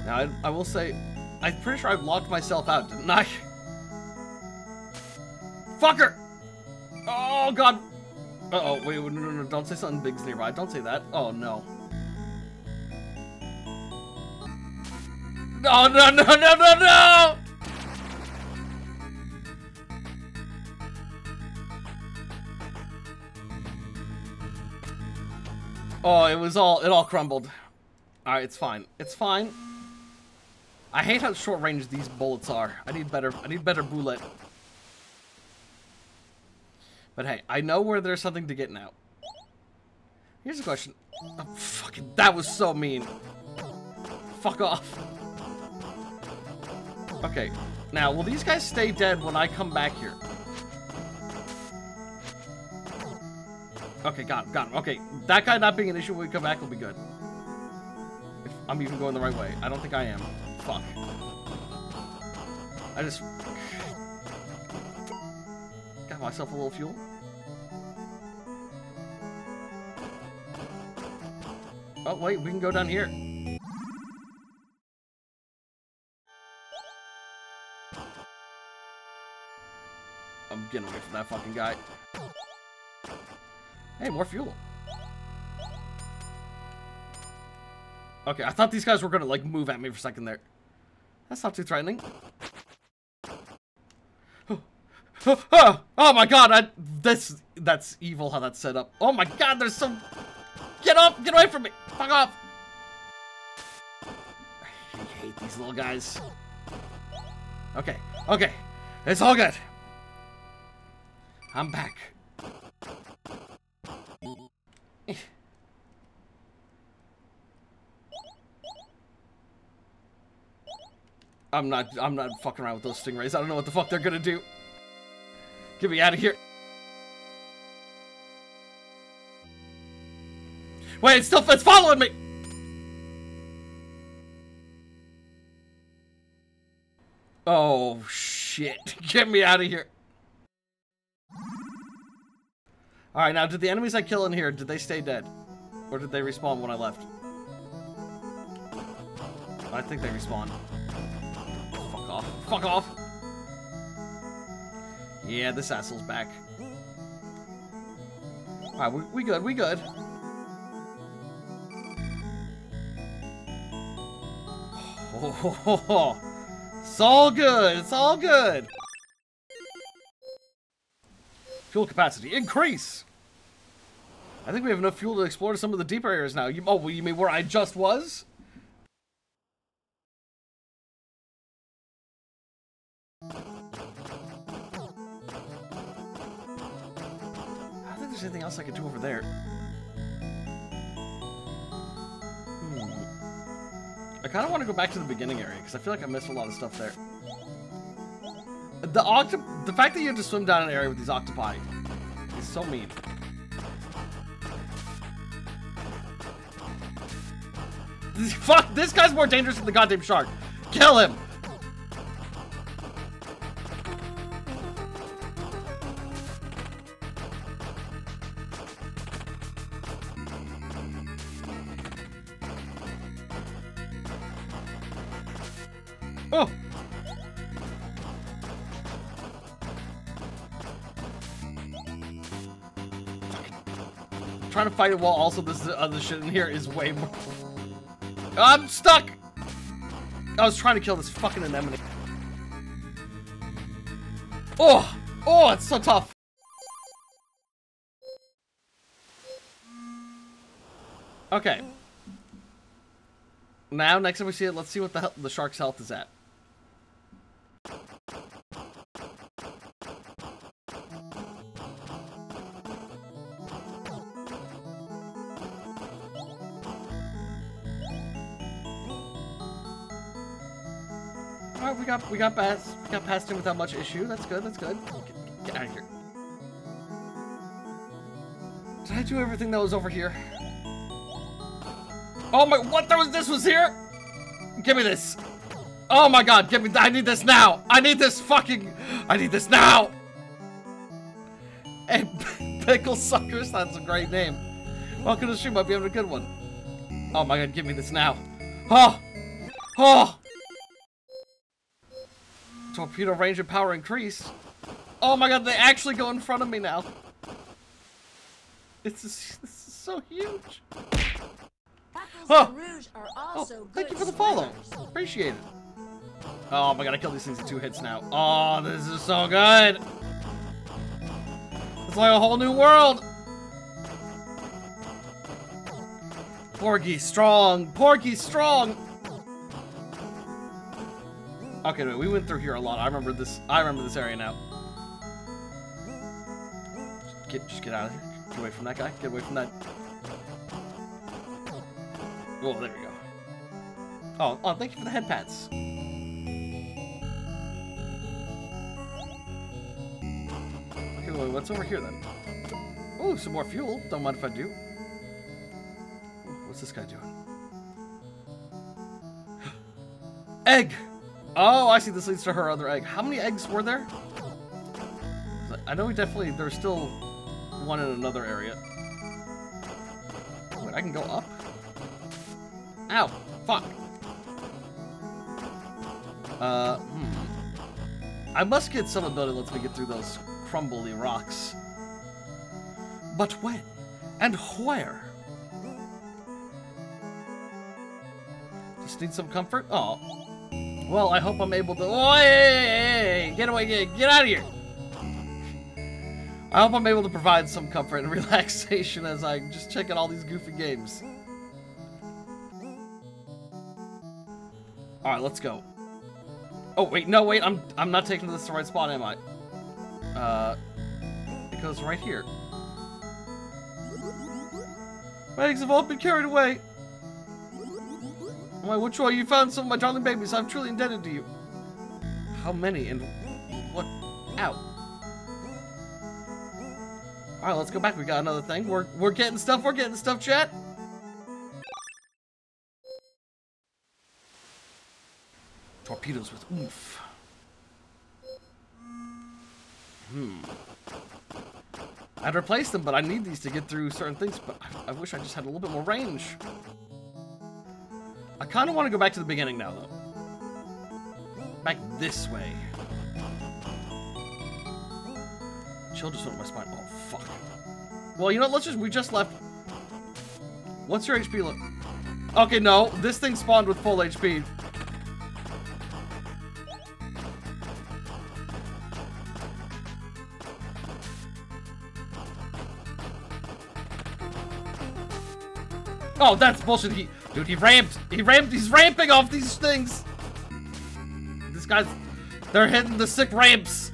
now, I, I will say, I'm pretty sure I've locked myself out, didn't I? Fucker! Oh, God! Uh-oh, wait, no, no, no, don't say something big's nearby. Don't say that. Oh, no. No, no, no, no, no, no! Oh, it was all, it all crumbled. Alright, it's fine. It's fine. I hate how short range these bullets are. I need better, I need better bullet. But hey, I know where there's something to get now. Here's a question. Oh, fucking, that was so mean. Fuck off. Okay, now, will these guys stay dead when I come back here? Okay, got him, got him. Okay, that guy not being an issue when we come back will be good. If I'm even going the right way. I don't think I am. Fuck. I just... got myself a little fuel. Oh, wait, we can go down here. I'm getting away from that fucking guy. Hey, more fuel. Okay, I thought these guys were gonna, like, move at me for a second there. That's not too threatening. Oh, oh, oh, oh my god, I, this, that's evil how that's set up. Oh my god, there's some... Get up! Get away from me! Fuck off! I hate these little guys. Okay, okay. It's all good. I'm back. I'm not, I'm not fucking around with those stingrays. I don't know what the fuck they're gonna do. Get me out of here. Wait, it's still, it's following me! Oh, shit. Get me out of here. Alright, now, did the enemies I kill in here, did they stay dead? Or did they respawn when I left? I think they respawned. Fuck off. Fuck off! Yeah, this asshole's back. Alright, we, we good, we good. Oh, ho, ho, ho. It's all good. It's all good. Fuel capacity. Increase! I think we have enough fuel to explore some of the deeper areas now. You, oh, you mean where I just was? I don't think there's anything else I could do over there. Hmm. I kind of want to go back to the beginning area, because I feel like I missed a lot of stuff there. The octop- the fact that you have to swim down an area with these octopi is so mean. This, fuck! This guy's more dangerous than the goddamn shark! Kill him! Oh! Trying to fight a wall. Also, this other shit in here is way more. I'm stuck. I was trying to kill this fucking anemone. Oh, oh, it's so tough. Okay. Now, next time we see it, let's see what the hell the shark's health is at. We got we got past we got past him without much issue. That's good. That's good. Get, get out of here. Did I do everything that was over here? Oh my! What? There was this was here. Give me this. Oh my God! Give me! I need this now. I need this fucking. I need this now. Hey, pickle suckers. That's a great name. Welcome to the stream. Might be having a good one. Oh my God! Give me this now. Oh. Oh. Torpedo range and power increased. Oh my God, they actually go in front of me now. It's just, this is so huge. Oh, oh, thank you for the follow. Appreciate it. Oh my God, I killed these things in two hits now. Oh, this is so good. It's like a whole new world. Porgy strong. Porgy strong. Okay, wait, we went through here a lot. I remember this. I remember this area now. Just get, just get out of here. Get away from that guy. Get away from that. Oh, there we go. Oh, oh, thank you for the head pats. Okay, wait, what's over here then? Oh, some more fuel. Don't mind if I do. What's this guy doing? Egg! Oh, I see. This leads to her other egg. How many eggs were there? I know we definitely... There's still one in another area. Wait, I can go up? Ow. Fuck. Uh, hmm. I must get some ability that lets me get through those crumbly rocks. But when? And where? Just need some comfort? Oh. Well, I hope I'm able to- Oh, hey, hey, hey, get away, get, get out of here! I hope I'm able to provide some comfort and relaxation as I just check out all these goofy games. Alright, let's go. Oh, wait, no, wait, I'm I'm not taking this to the right spot, am I? Uh, it goes right here. My eggs have all been carried away! My which one? You found some of my darling babies. I'm truly indebted to you. How many and what? Ow. All right, let's go back. We got another thing. We're we're getting stuff. We're getting stuff, chat. Torpedoes with oomph. Hmm. I'd replace them, but I need these to get through certain things. But I, I wish I just had a little bit more range. I kind of want to go back to the beginning now, though. Back this way. Chill just went on my spine. Oh, fuck. Well, you know what? Let's just... We just left. What's your H P look? Okay, no. This thing spawned with full H P. Oh, that's bullshit. He, dude, he ramped. He ramped. He's ramping off these things. These guys, they're hitting the sick ramps.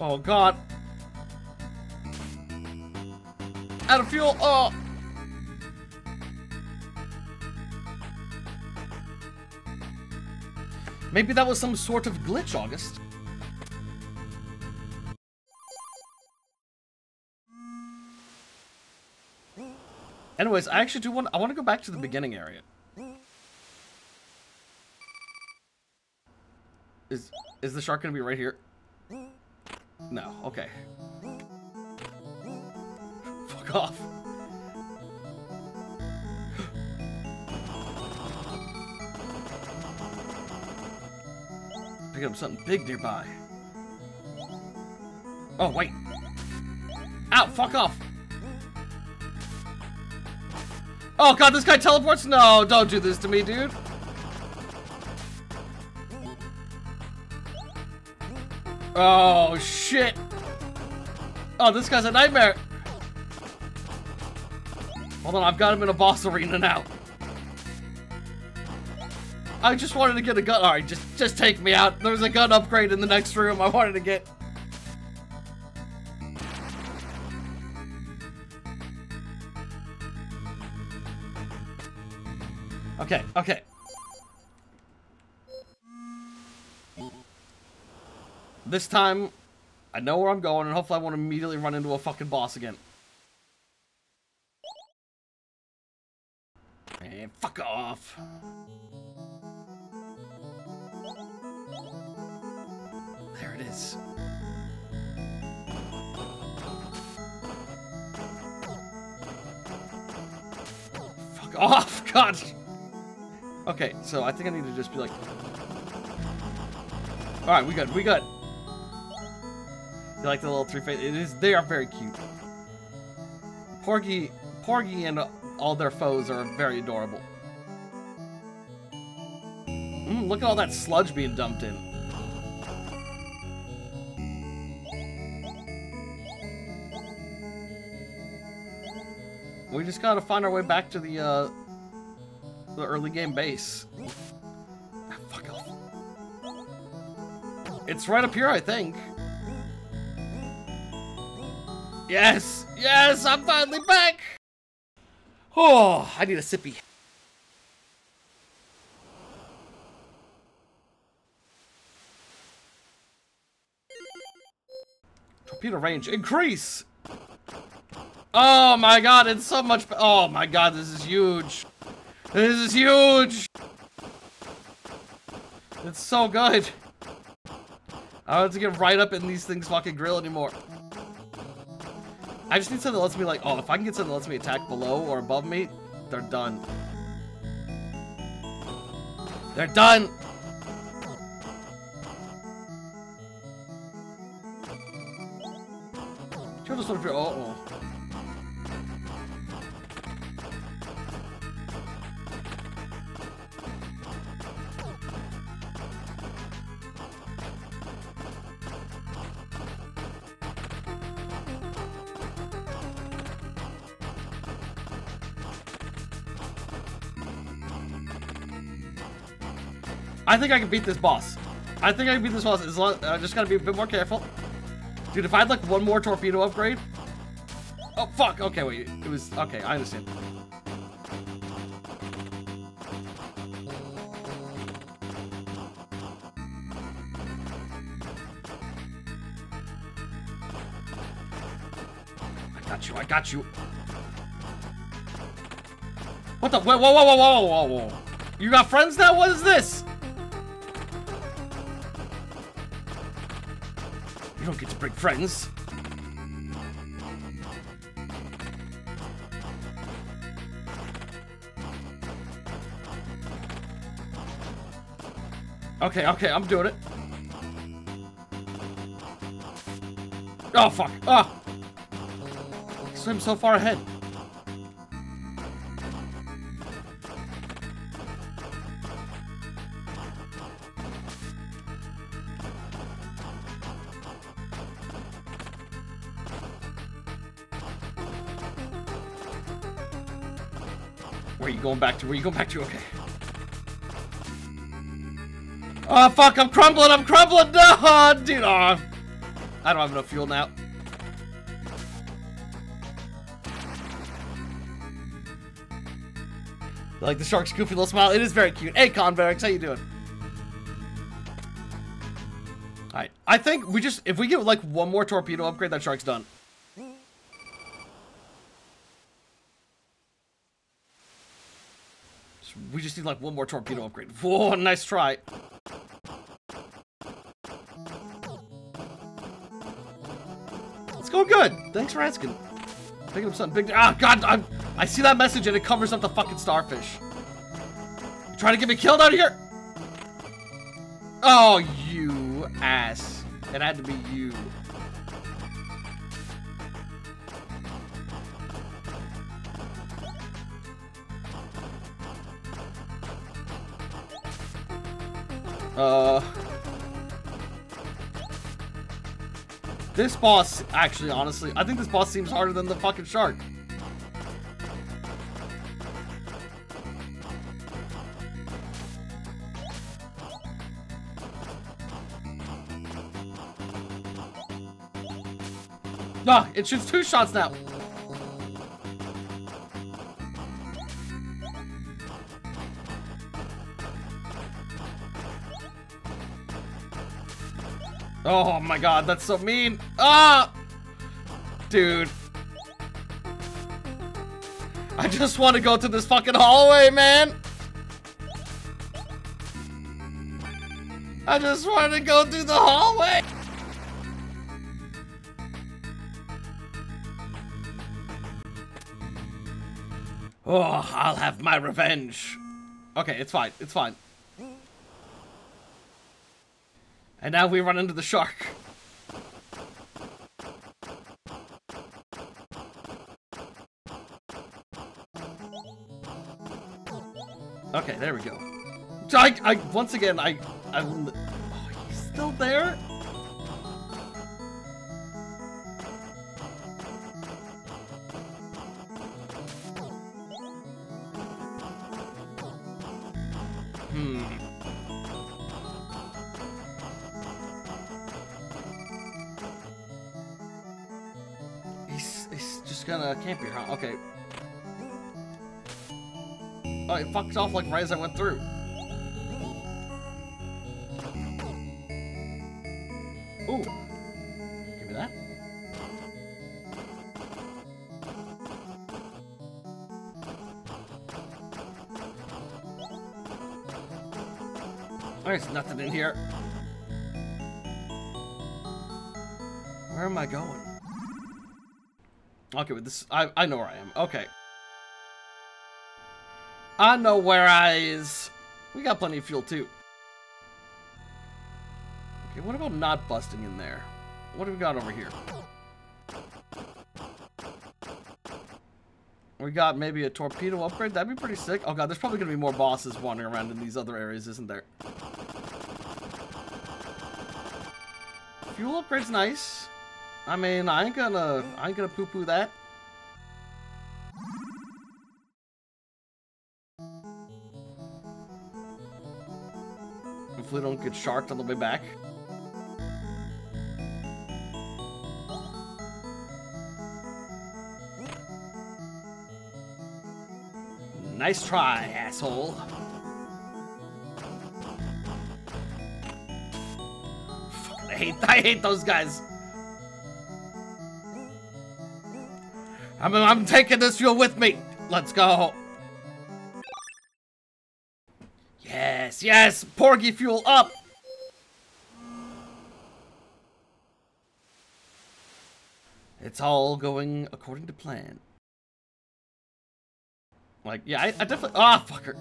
Oh, God. Out of fuel. Oh. Maybe that was some sort of glitch, August. Anyways, I actually do want I want to go back to the beginning area. Is is the shark going to be right here? No, okay. Fuck off. Pick up something big nearby. Oh, wait. Ow, fuck off. Oh god, this guy teleports? No, don't do this to me, dude. Oh, shit. Oh, this guy's a nightmare. Hold on, I've got him in a boss arena now. I just wanted to get a gun. Alright, just, just take me out. There's a gun upgrade in the next room I wanted to get. Okay, okay. This time, I know where I'm going, and hopefully I won't immediately run into a fucking boss again. And fuck off. There it is. Fuck off, God. Okay, so I think I need to just be like... Alright, we good, we good. You like the little three-face? It is, they are very cute. Porgy, Porgy and all their foes are very adorable. Mm, look at all that sludge being dumped in. We just gotta find our way back to the, uh... the early game base. Ah, fuck off. It's right up here, I think. Yes! Yes! I'm finally back! Oh, I need a sippy. Torpedo range increase! Oh my god, it's so much. Oh my god, this is huge. This is huge! It's so good! I don't have to get right up in these things fucking grill anymore. I just need something that lets me like, oh, if I can get something that lets me attack below or above me, they're done. They're done! Oh. I think I can beat this boss. I think I can beat this boss. As long, I just gotta be a bit more careful. Dude, if I had like one more torpedo upgrade. Oh, fuck. Okay, wait. It was. Okay, I understand. I got you. I got you. What the? Whoa, whoa, whoa, whoa, whoa, whoa, whoa. You got friends now? What is this? You don't get to bring friends. Okay, okay, I'm doing it. Oh, fuck. Oh. I swim so far ahead. Where are you going back to? Where are you going back to? Okay. Oh, fuck, I'm crumbling, I'm crumbling! No, oh, dude, oh, I don't have enough fuel now. I like the shark's goofy little smile. It is very cute. Hey, Converex, how you doing? Alright, I think we just, if we get like one more torpedo upgrade, that shark's done. We just need like one more torpedo upgrade. Whoa, nice try. It's going good. Thanks for asking. Picking up something big. Ah, God, I'm, I see that message and it covers up the fucking starfish. You trying to get me killed out of here? Oh, you ass. It had to be you. Uh, this boss, actually, honestly, I think this boss seems harder than the fucking shark. Nah, it shoots two shots now. Oh my God, that's so mean. Ah! Dude. I just want to go to this fucking hallway, man. I just want to go through the hallway. Oh, I'll have my revenge. Okay, it's fine, it's fine. And now we run into the shark. Okay, there we go. I, I once again, I, I. Oh, he's still there? Can't be wrong. Okay. Oh, it fucked off like right as I went through. Ooh. Give me that. There's nothing in here. Where am I going? Okay, with this, I, I know where I am. Okay. I know where I is. We got plenty of fuel, too. Okay, what about not busting in there? What do we got over here? We got maybe a torpedo upgrade. That'd be pretty sick. Oh, God, there's probably going to be more bosses wandering around in these other areas, isn't there? Fuel upgrade's nice. I mean, I ain't gonna, I ain't gonna poo-poo that. Hopefully, don't get sharked on the way back. Nice try, asshole. Fucking, I hate, I hate those guys. I'm, I'm taking this fuel with me. Let's go. Yes, yes, Porgy fuel up. It's all going according to plan. Like, yeah, I, I definitely, ah, oh, fucker.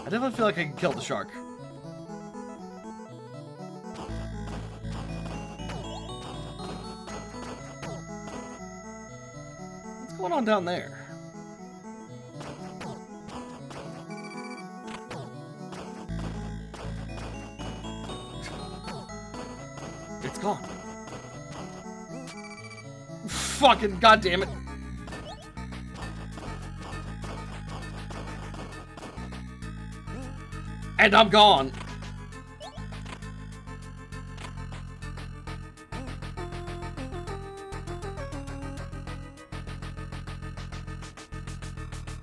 I definitely feel like I can kill the shark. What's going on down there? It's gone. Fucking goddamn it. and I'm gone.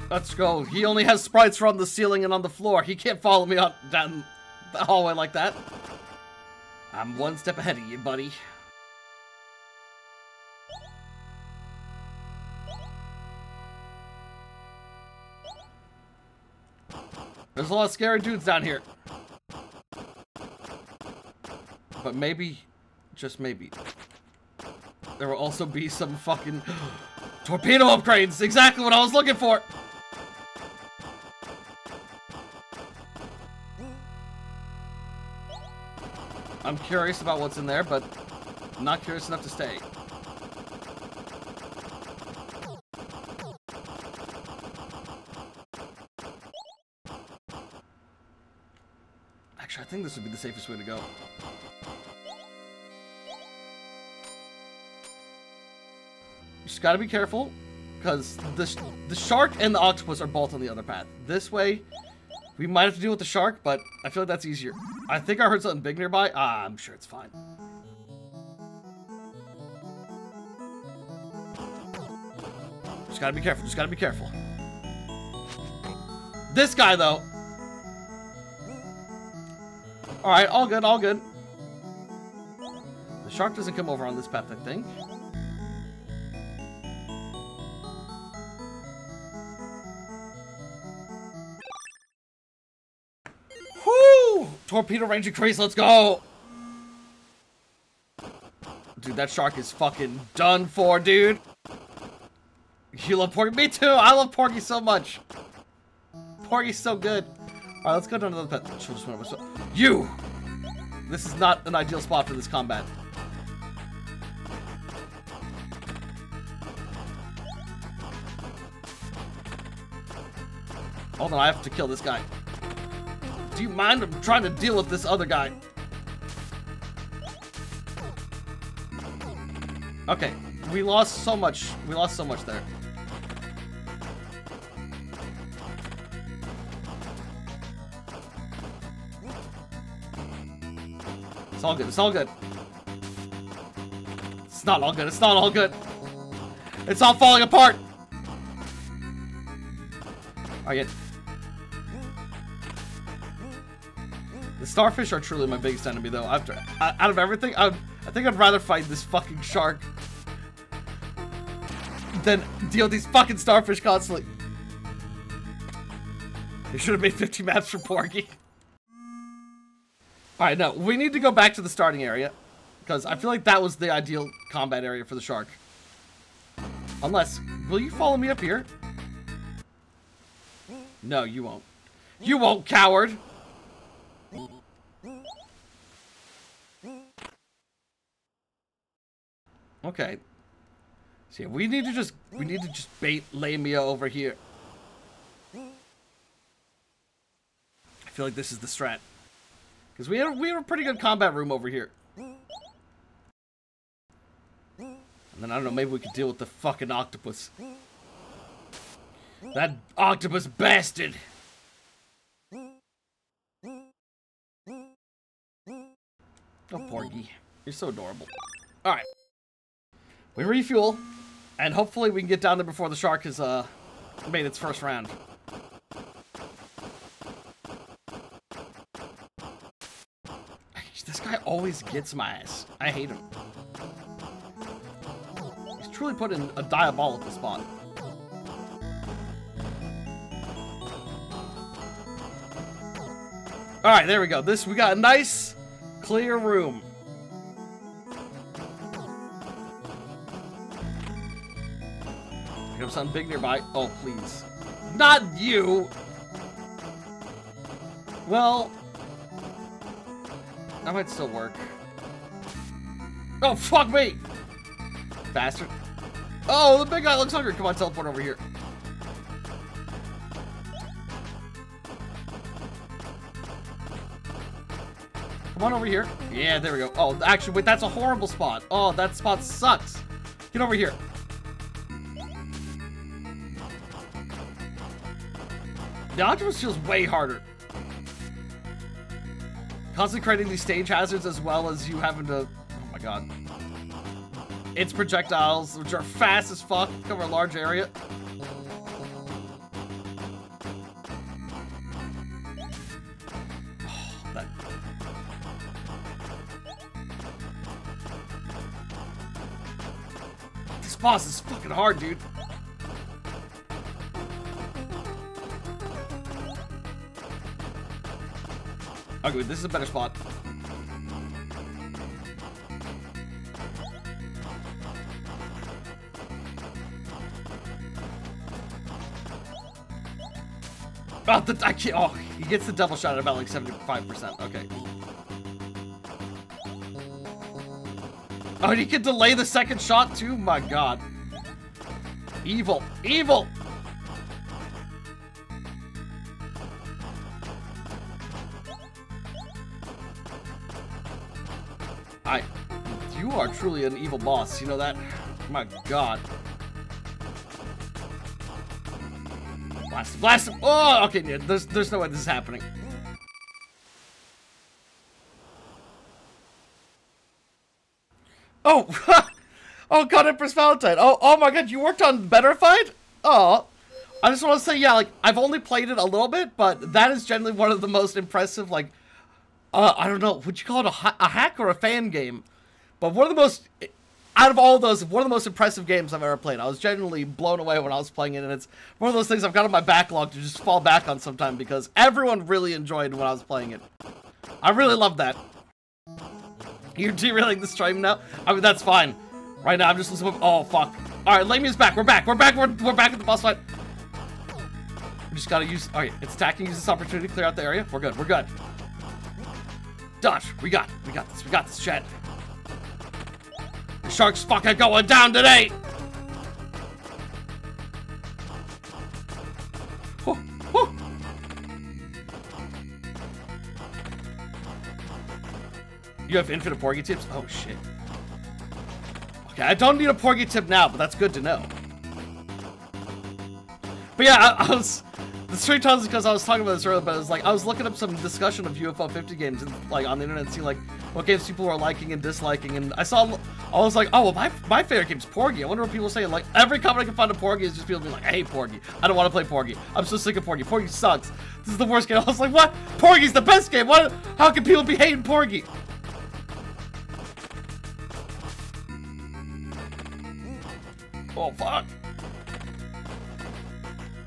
Let's go. He only has sprites from the ceiling and on the floor. He can't follow me up down the hallway like that. I'm one step ahead of you, buddy. There's a lot of scary dudes down here. But maybe, just maybe, there will also be some fucking torpedo upgrades! Exactly what I was looking for! I'm curious about what's in there, but not curious enough to stay. Actually, I think this would be the safest way to go. You just gotta be careful, because the, sh the shark and the octopus are both on the other path. This way, we might have to deal with the shark, but I feel like that's easier. I think I heard something big nearby. Ah, I'm sure it's fine. Just gotta be careful, just gotta be careful. This guy, though. Alright, all good, all good. The shark doesn't come over on this path, I think. Torpedo range increase, let's go! Dude, that shark is fucking done for, dude! You love Porgy? Me too! I love Porgy so much! Porgy's so good! Alright, let's go to another pet. You! This is not an ideal spot for this combat. Hold on, I have to kill this guy. Do you mind? I'm trying to deal with this other guy. Okay, we lost so much. We lost so much there. It's all good. It's all good. It's not all good. It's not all good. It's all falling apart. All right. The starfish are truly my biggest enemy, though. After, uh, out of everything, I, I think I'd rather fight this fucking shark than deal with these fucking starfish constantly. They should have made fifty maps for Porgy. Alright, no, we need to go back to the starting area, because I feel like that was the ideal combat area for the shark. Unless, will you follow me up here? No, you won't. You won't, coward! Okay. See, we need to just we need to just bait Lamia over here. I feel like this is the strat, because we have we have a pretty good combat room over here. And then I don't know, maybe we could deal with the fucking octopus. That octopus bastard. Oh, Porgy, you're so adorable. All right. We refuel, and hopefully we can get down there before the shark has uh, made its first round. This guy always gets my ass. I hate him. He's truly put in a diabolical spot. Alright, there we go. This we got a nice, clear room. Something big nearby. Oh, please. Not you! Well, that might still work. Oh, fuck me! Bastard. Oh, the big guy looks hungry. Come on, teleport over here. Come on over here. Yeah, there we go. Oh, actually, wait, that's a horrible spot. Oh, that spot sucks. Get over here. The octopus feels way harder. Constantly creating these stage hazards as well as you having to... Oh my god. It's projectiles, which are fast as fuck, cover a large area. This boss is fucking hard, dude. Okay, this is a better spot. Oh, the, I can't, oh, he gets the double shot at about like seventy-five percent. Okay. Oh, and he can delay the second shot too? My god. Evil. Evil! I... You are truly an evil boss, you know that? My god. Blast him, blast him! Oh, okay, yeah, there's, there's no way this is happening. Oh, oh god, Empress Valentine. Oh, oh my god, you worked on Betterfied? Oh, I just want to say, yeah, like, I've only played it a little bit, but that is generally one of the most impressive, like, uh, I don't know, would you call it a, ha a hack or a fan game? But one of the most, out of all those, one of the most impressive games I've ever played. I was genuinely blown away when I was playing it, and it's one of those things I've got in my backlog to just fall back on sometime, because everyone really enjoyed when I was playing it. I really loved that. You're derailing the stream now? I mean, that's fine. Right now, I'm just listening. Oh, fuck. Alright, Lamey's back. We're back. We're back. We're, we're back at the boss fight. We just gotta use... Alright, it's attacking. Use this opportunity to clear out the area. We're good. We're good. Dodge. We got We got this. We got this shit. The shark's fucking going down today. Whew. Whew. You have infinite Porgy tips? Oh, shit. Okay, I don't need a Porgy tip now, but that's good to know. But yeah, I, I was... The street times because I was talking about this earlier, but it was like, I was looking up some discussion of U F O fifty games and, like, on the internet and seeing, like, what games people are liking and disliking, and I saw... I was like, oh, well, my, my favorite game's Porgy. I wonder what people are saying. Like, every comment I can find of Porgy is just people being like, I hate Porgy. I don't want to play Porgy. I'm so sick of Porgy. Porgy sucks. This is the worst game. I was like, what? Porgy's the best game. What? How can people be hating Porgy? Oh, fuck.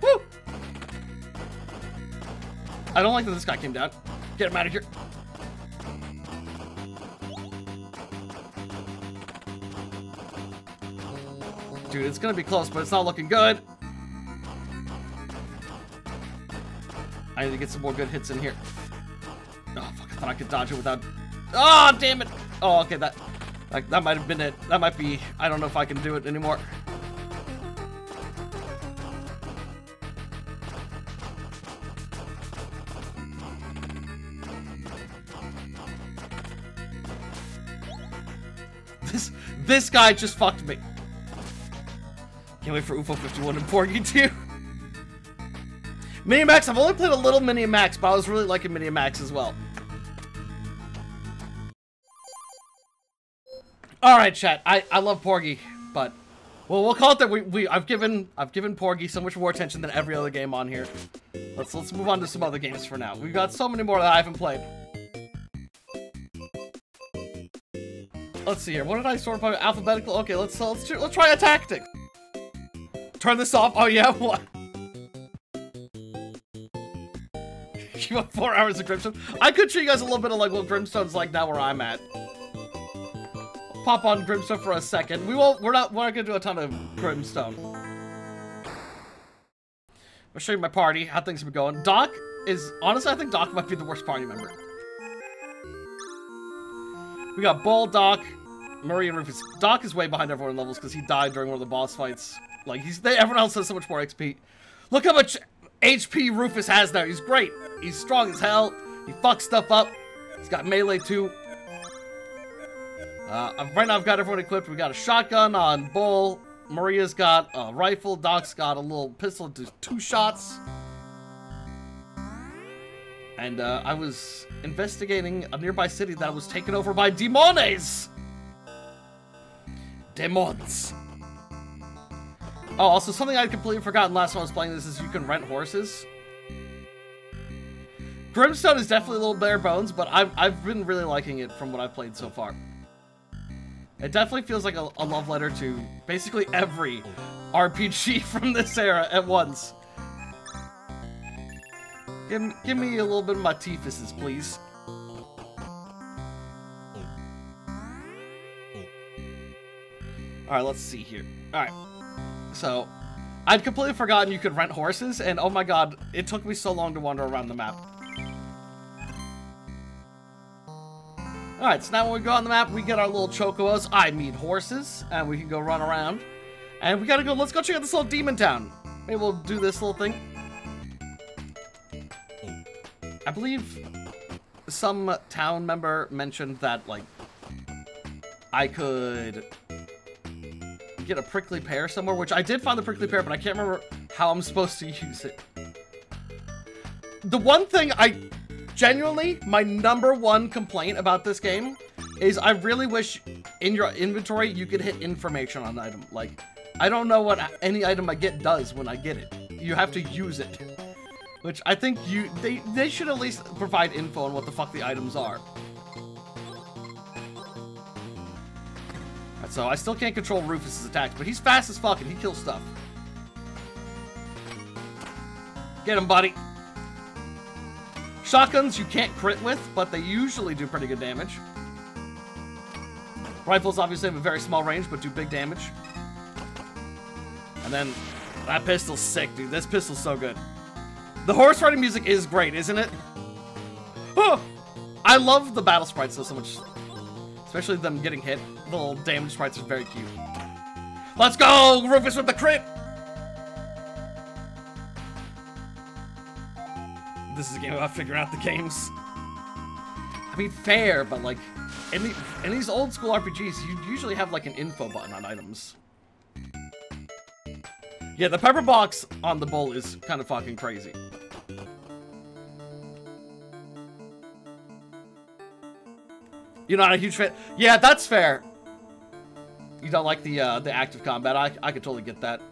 Woo! I don't like that this guy came down. Get him out of here. Dude, it's gonna be close, but it's not looking good. I need to get some more good hits in here. Oh, fuck. I thought I could dodge it without... Oh, damn it. Oh, okay. That, that, that might have been it. That might be... I don't know if I can do it anymore. This this guy just fucked me. Can't wait for U F O fifty-one and Porgy too. Minimax, I've only played a little Minimax, but I was really liking Minimax as well. Alright, chat. I, I love Porgy, but well we'll call it that we, we I've given I've given Porgy so much more attention than every other game on here. Let's let's move on to some other games for now. We've got so many more that I haven't played. Let's see here. What did I sort by alphabetical? Okay, let's uh, let's let's try a tactic. Turn this off. Oh yeah, what? You have four hours of Brimstone. I could show you guys a little bit of like what Brimstone's like now where I'm at. Pop on Brimstone for a second. We won't. We're not. We're not gonna do a ton of Brimstone. I'll show you my party. How things have been going. Doc is honestly, I think Doc might be the worst party member. We got Ball, Doc, Maria, and Rufus. Doc is way behind everyone in levels because he died during one of the boss fights. Like, he's they, everyone else has so much more X P. Look how much H P Rufus has now. He's great. He's strong as hell. He fucks stuff up. He's got melee, too. Uh, right now, I've got everyone equipped. We got a shotgun on Bull. Maria's got a rifle. Doc's got a little pistol to two shots. and uh, I was investigating a nearby city that was taken over by demones! Demons! Oh, also something I'd completely forgotten last time I was playing this is you can rent horses. Brimstone is definitely a little bare bones, but I've, I've been really liking it from what I've played so far. It definitely feels like a, a love letter to basically every R P G from this era at once. Give, give me a little bit of my T-fuses, please. Alright, let's see here. Alright. So, I'd completely forgotten you could rent horses, and oh my god, it took me so long to wander around the map. Alright, so now when we go on the map, we get our little chocobos, I mean horses, and we can go run around. And we gotta go, let's go check out this little demon town. Maybe we'll do this little thing. I believe some town member mentioned that, like, I could get a prickly pear somewhere, which I did find the prickly pear, but I can't remember how I'm supposed to use it. The one thing I... Genuinely, my number one complaint about this game is I really wish in your inventory you could hit information on an item. Like, I don't know what any item I get does when I get it. You have to use it. Which I think you they, they should at least provide info on what the fuck the items are. So I still can't control Rufus's attacks, but he's fast as fuck and he kills stuff. Get him, buddy. Shotguns you can't crit with, but they usually do pretty good damage. Rifles obviously have a very small range, but do big damage. And then, that pistol's sick, dude. This pistol's so good. The horse riding music is great, isn't it? Oh! I love the battle sprites though so much. Especially them getting hit. The little damage sprites are very cute. Let's go! Rufus with the crit! This is a game about figuring out the games. I mean, fair, but like, in, the, in these old school R P Gs, you usually have like an info button on items. Yeah, the pepper box on the bull is kind of fucking crazy. You're not a huge fan? Yeah, that's fair. You don't like the uh, the active combat. I, I could totally get that.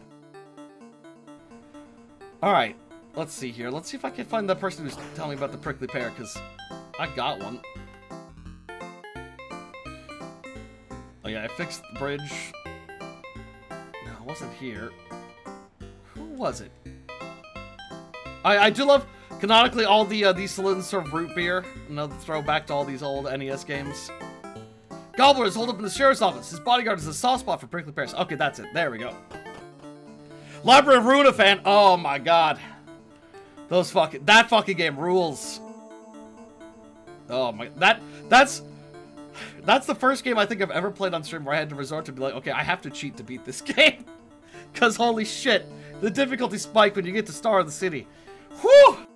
All right. Let's see here. Let's see if I can find that person who's telling me about the prickly pear, because I got one. Oh yeah, I fixed the bridge. No, it wasn't here. Who was it? I, I do love, canonically, all the uh, these saloons serve root beer. Another throwback to all these old N E S games. Gobbler is holed up in the sheriff's office. His bodyguard is a soft spot for prickly pears. Okay, that's it. There we go. Labyrinth Ruina fan. Oh my god. Those fucking, that fucking game rules. Oh my, that, that's, that's the first game I think I've ever played on stream where I had to resort to be like, okay, I have to cheat to beat this game. Cause holy shit, the difficulty spike when you get to Star of the City. Whew!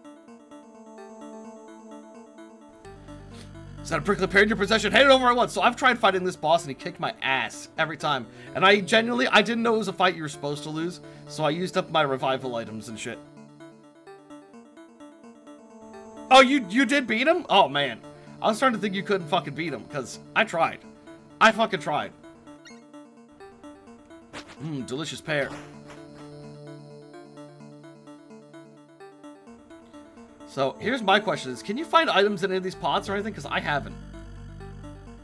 Is that a prickly pear in your possession? Hand it over at once. So I've tried fighting this boss and he kicked my ass every time. And I genuinely, I didn't know it was a fight you were supposed to lose. So I used up my revival items and shit. Oh, you you did beat him? Oh, man. I was starting to think you couldn't fucking beat him, because I tried. I fucking tried. Mmm, delicious pear. So, here's my question is, can you find items in any of these pots or anything? Because I haven't.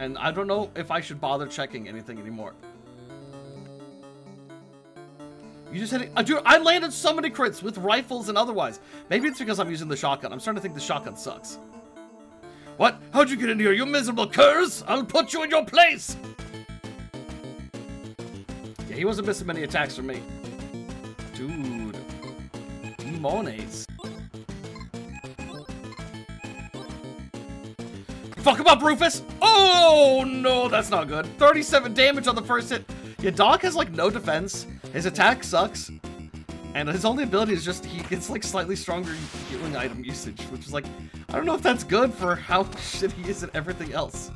And I don't know if I should bother checking anything anymore. You just hit it. Uh, dude, I landed so many crits with rifles and otherwise. Maybe it's because I'm using the shotgun. I'm starting to think the shotgun sucks. What? How'd you get in here, you miserable curs? I'll put you in your place! Yeah, he wasn't missing many attacks from me. Dude. Demones. Fuck him up, Rufus! Oh, no, that's not good. thirty-seven damage on the first hit. Yeah, Doc has, like, no defense. His attack sucks. And his only ability is just he gets, like, slightly stronger healing item usage. Which is, like, I don't know if that's good for how shit he is at everything else.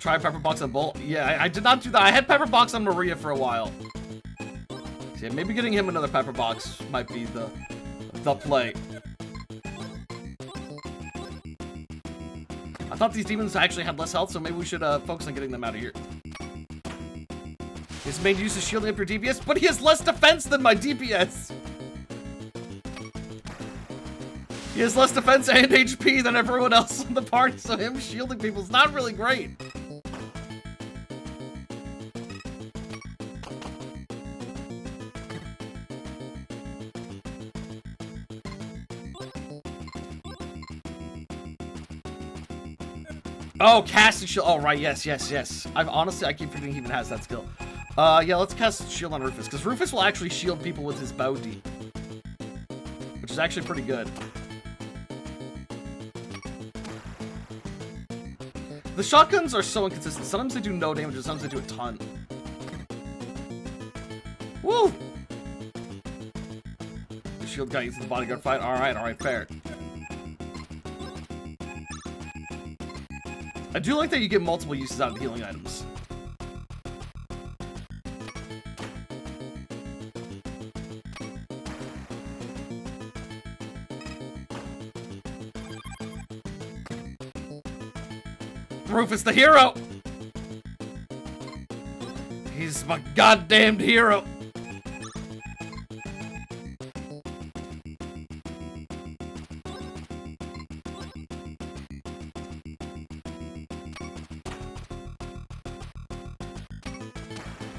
Try Pepperbox and Bolt. Yeah, I, I did not do that. I had Pepperbox on Maria for a while. Yeah, maybe getting him another Pepperbox might be the the play. I thought these demons actually had less health, so maybe we should uh, focus on getting them out of here. He's made use of shielding up your D P S, but he has less defense than my D P S. He has less defense and H P than everyone else in the party, so him shielding people is not really great. Oh, casting shield. Oh, right. Yes, yes, yes. I've honestly, I keep forgetting he even has that skill. Uh, yeah, let's cast shield on Rufus, because Rufus will actually shield people with his bow D, which is actually pretty good. The shotguns are so inconsistent. Sometimes they do no damage, and sometimes they do a ton. Woo! The shield guy uses the bodyguard fight. All right, all right, fair. I do like that you get multiple uses out of the healing items. Rufus the hero! He's my goddamned hero!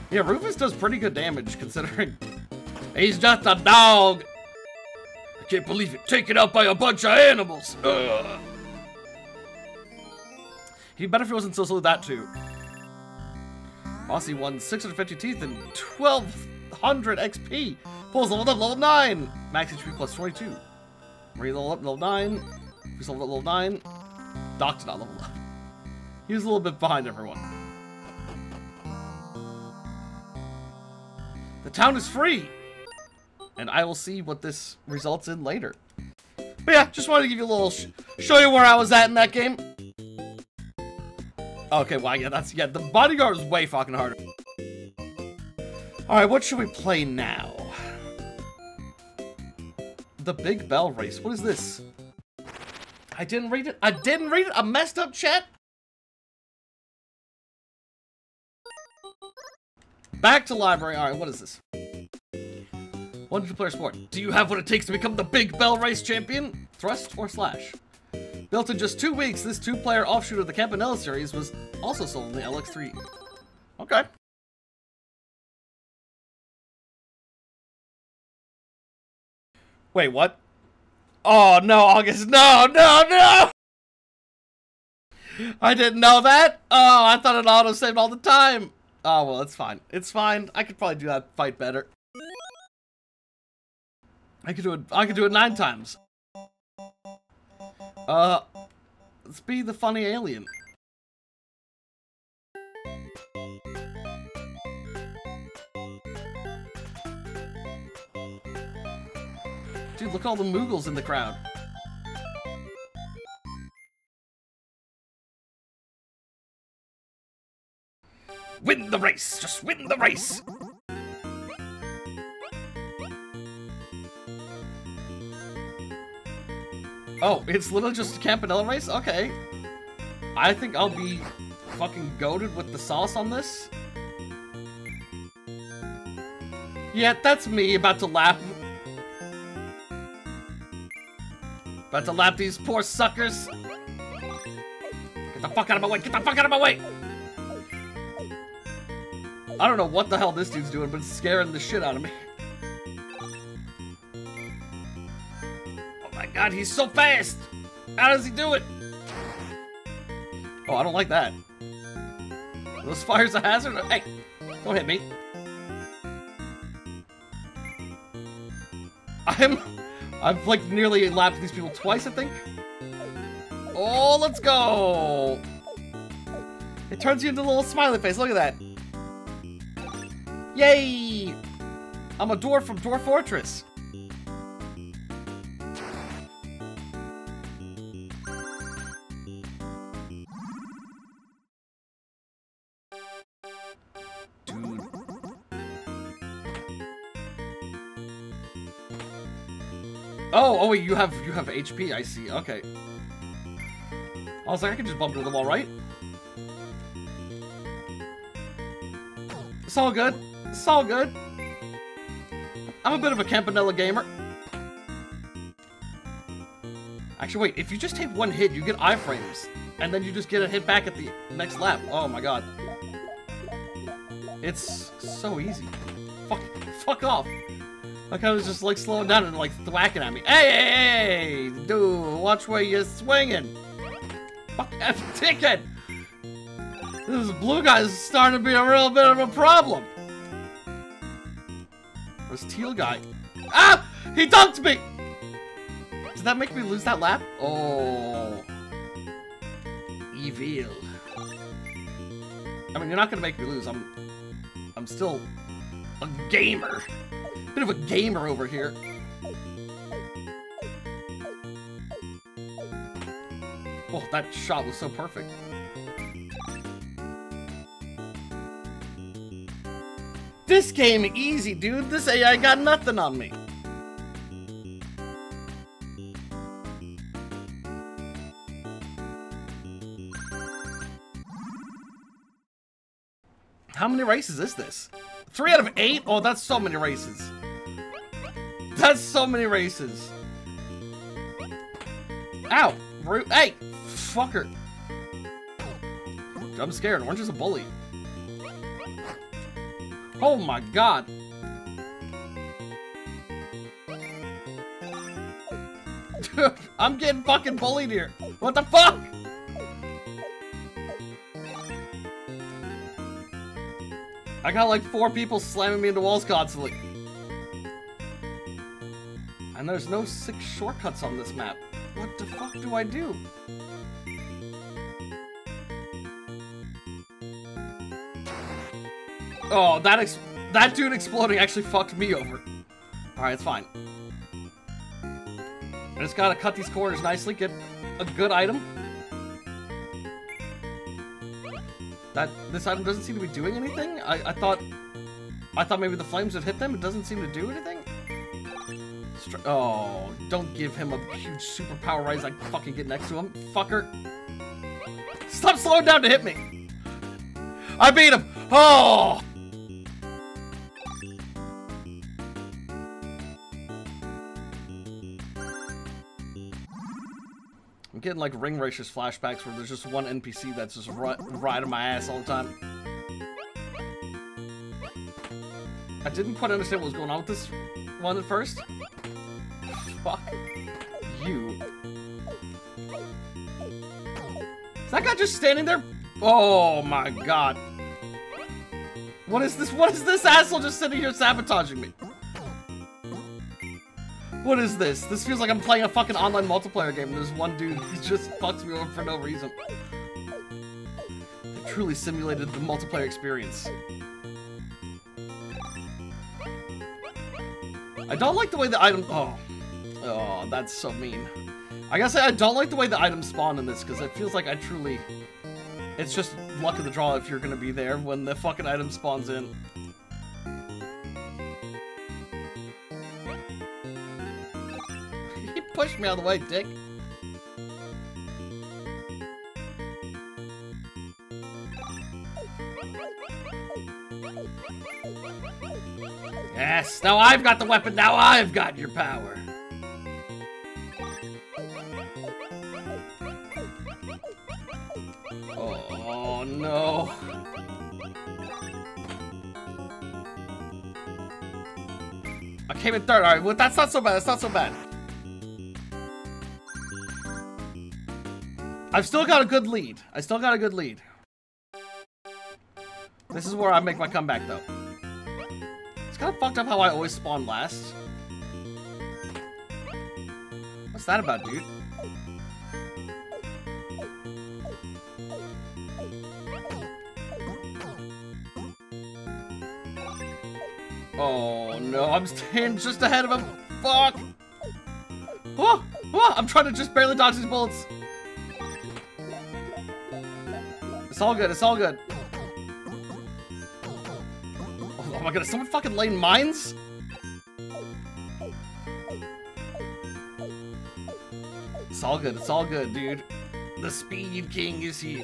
Yeah, Rufus does pretty good damage, considering he's just a dog. I can't believe it. Taken out by a bunch of animals. Ugh. He'd be better if he wasn't so slow that, too. Mossy won six hundred fifty teeth and twelve hundred X P. Pulls leveled up, level nine. Max H P plus twenty-two. Maria leveled up, level nine. He's leveled up, level nine. Doc did not level up. He was a little bit behind everyone. The town is free, and I will see what this results in later. But yeah, just wanted to give you a little sh show you where I was at in that game. Okay, well, yeah, that's yeah. The bodyguard was way fucking harder. All right, what should we play now? The Big Bell Race. What is this? I didn't read it. I didn't read it. I messed up, chat. Back to library. All right, what is this? One to two player sport. Do you have what it takes to become the Big Bell Race champion? Thrust or slash? Built in just two weeks, this two-player offshoot of the Campanella series was also sold in the L X three. Okay. Wait, what? Oh no, August! No, no, no! I didn't know that. Oh, I thought it auto-saved all the time. Oh, well, it's fine. It's fine. I could probably do that fight better. I could do it. I could do it nine times. Uh, let's be the funny alien. Dude, look at all the Moogles in the crowd. Win the race! Just win the race! Oh, it's literally just a Campanella race? Okay. I think I'll be fucking goated with the sauce on this. Yeah, that's me about to lap. About to lap these poor suckers. Get the fuck out of my way! Get the fuck out of my way! I don't know what the hell this dude's doing, but it's scaring the shit out of me. Oh my god, he's so fast! How does he do it? Oh, I don't like that. Are those fires a hazard? Hey, don't hit me. I'm... I've, like, nearly lapped these people twice, I think. Oh, let's go! It turns you into a little smiley face, look at that. Yay! I'm a dwarf from Dwarf Fortress. Oh, oh wait, you have you have H P, I see, okay. I was like, I can just bump into the wall, right? It's all good. It's all good. I'm a bit of a Campanella gamer. Actually, wait, if you just take one hit, you get iframes. And then you just get a hit back at the next lap. Oh my god. It's so easy. Fuck, fuck off. Like I was just like slowing down and like thwacking at me. Hey, hey, hey, dude, watch where you're swinging. Fuck F Tekken. This blue guy is starting to be a real bit of a problem. This teal guy. Ah! He dunked me! Does that make me lose that lap? Oh. Evil. I mean, you're not gonna make me lose. I'm I'm still a gamer. Bit of a gamer over here. Oh, that shot was so perfect. This game easy, dude. This A I got nothing on me. How many races is this? Three out of eight? Oh, that's so many races. That's so many races. Ow. Hey, fucker. I'm scared. Orange is a bully. Oh my god! Dude, I'm getting fucking bullied here! What the fuck?! I got like four people slamming me into walls constantly. And there's no six shortcuts on this map. What the fuck do I do? Oh, that ex that dude exploding actually fucked me over. Alright, it's fine. I just gotta cut these corners nicely, get a good item. That this item doesn't seem to be doing anything. I, I thought I thought maybe the flames would hit them. It doesn't seem to do anything. Str oh, don't give him a huge superpower rise. I can fucking get next to him. Fucker. Stop slowing down to hit me. I beat him. Oh! I'm getting like Ring Racers flashbacks where there's just one N P C that's just ri riding my ass all the time. I didn't quite understand what was going on with this one at first. Fuck you. Is that guy just standing there? Oh my god. What is this? What is this asshole just sitting here sabotaging me? What is this? This feels like I'm playing a fucking online multiplayer game and there's one dude who just fucks me over for no reason. They truly simulated the multiplayer experience. I don't like the way the item- oh. Oh, that's so mean. I gotta say, I don't like the way the items spawn in this because it feels like I truly- it's just luck of the draw if you're gonna be there when the fucking item spawns in. He pushed me out of the way, dick. Yes, now I've got the weapon, now I've got your power. Oh no. I came in third, alright, well that's not so bad, that's not so bad. I've still got a good lead. I still got a good lead. This is where I make my comeback though. It's kinda fucked up how I always spawn last. What's that about, dude? Oh no, I'm standing just ahead of him. Fuck! Oh, oh, I'm trying to just barely dodge these bullets. It's all good, it's all good. Oh, oh my god, is someone fucking laying mines? It's all good. It's all good, dude. The Speed King is here.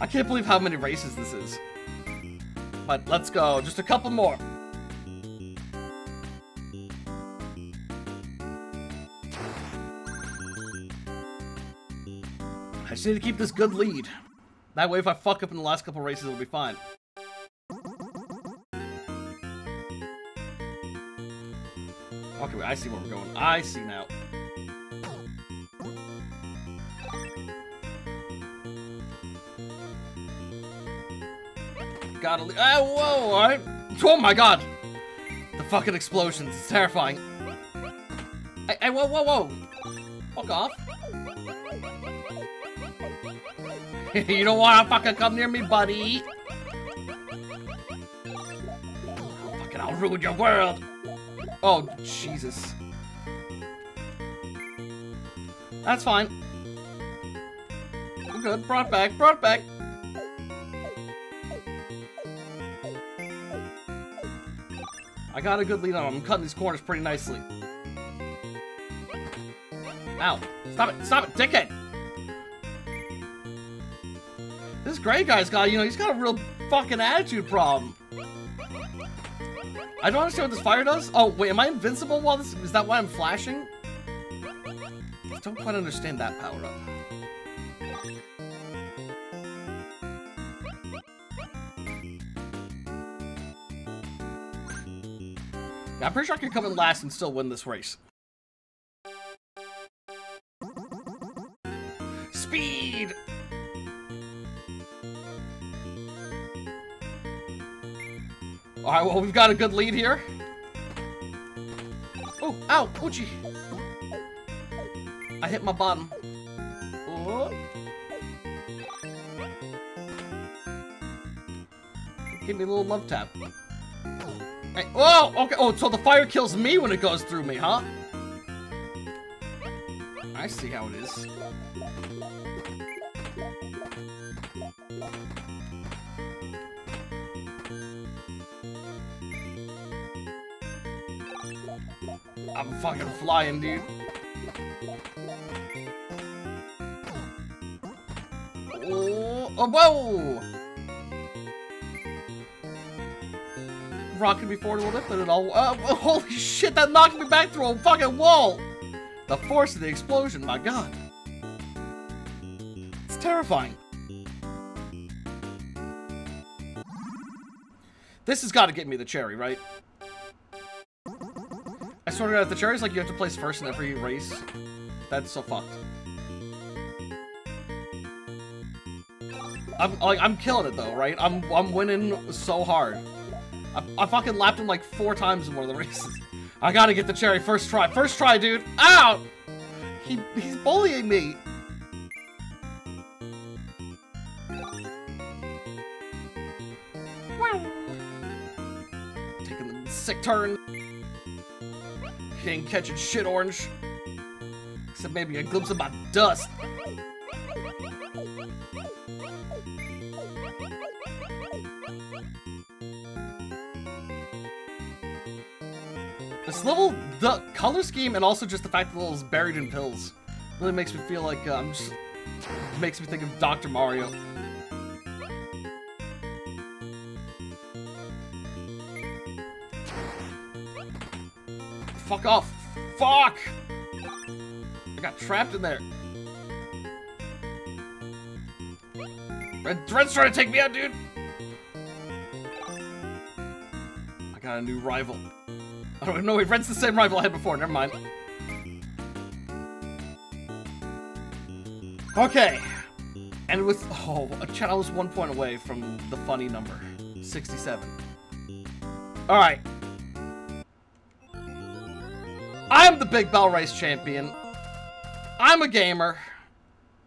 I can't believe how many races this is. But let's go. Just a couple more. I just need to keep this good lead. That way if I fuck up in the last couple races, it'll be fine. Okay, wait, I see where we're going. I see now. Gotta leave. Oh, whoa, alright. Oh my god! The fucking explosions. It's terrifying. Hey, hey, whoa, whoa, whoa! Fuck off. You don't wanna fucking come near me, buddy! Oh, fucking, I'll ruin your world! Oh, Jesus. That's fine. We're good. Brought back. Brought back. I got a good lead on him. I'm cutting these corners pretty nicely. Ow. Stop it. Stop it, dickhead. This gray guy's got, you know, he's got a real fucking attitude problem. I don't understand what this fire does. Oh, wait, am I invincible while this- is that why I'm flashing? I don't quite understand that power-up. Yeah, I'm pretty sure I can come in last and still win this race. Speed! All right, well, we've got a good lead here. Oh, ow, ouchie. I hit my bottom. Oh. Give me a little love tap. Hey, oh, okay, oh, so the fire kills me when it goes through me, huh? I see how it is. I'm fucking flying, dude. Oh, oh whoa! Rocking me forward a little bit, but it all. Uh, holy shit, that knocked me back through a fucking wall! The force of the explosion, my god. It's terrifying. This has got to get me the cherry, right? Sorted out the cherries, like you have to place first in every race. That's so fucked. I'm like, I'm killing it though, right? I'm I'm winning so hard. I, I fucking lapped him like four times in one of the races. I gotta get the cherry first try. First try, dude. Ow! He he's bullying me. Taking the sick turn. Ain't catching shit, orange. Except maybe a glimpse of my dust. This level, the color scheme, and also just the fact that the level's buried in pills, really makes me feel like uh, I'm just makes me think of Doctor Mario. Fuck off! Fuck! I got trapped in there. Red, Red's trying to take me out, dude! I got a new rival. I don't know, wait, Red's the same rival I had before, never mind. Okay. And with, oh, chat, I was one point away from the funny number. sixty-seven. Alright. I'm the Big Bell Race champion. I'm a gamer.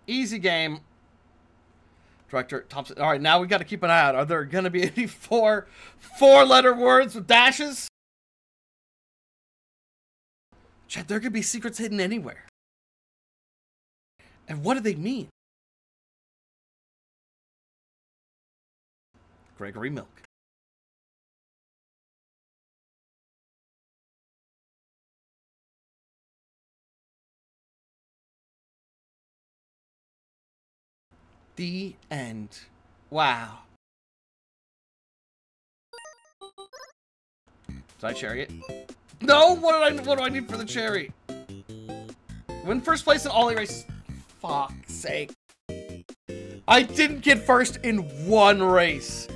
Easy game. Director Thompson. All right, now we got to keep an eye out. Are there going to be any four four-letter words with dashes? Chat, there could be secrets hidden anywhere. And what do they mean? Gregory Milk. The end. Wow. Did I cherry it? No! What did I? What do I need for the cherry? Win first place in all the races. Fuck's sake. I didn't get first in one race.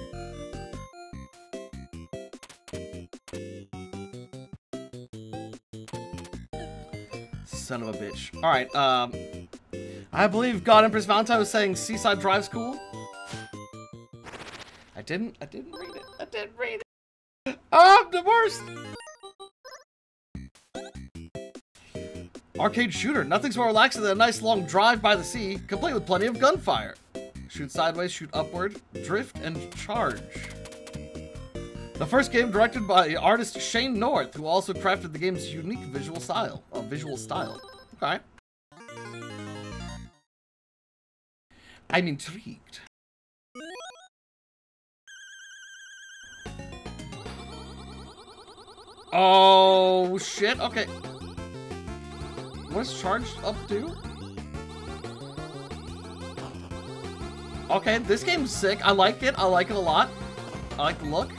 Son of a bitch. Alright, um... I believe God Empress Valentine was saying Seaside Drive's cool. I didn't, I didn't read it. I didn't read it. I'm the worst! Arcade shooter. Nothing's more relaxing than a nice long drive by the sea, complete with plenty of gunfire. Shoot sideways, shoot upward, drift, and charge. The first game directed by artist Shane North, who also crafted the game's unique visual style. Uh, visual style. Okay. I'm intrigued. Oh, shit. Okay. What's charged up to? Okay, this game's sick. I like it. I like it a lot. I like the look.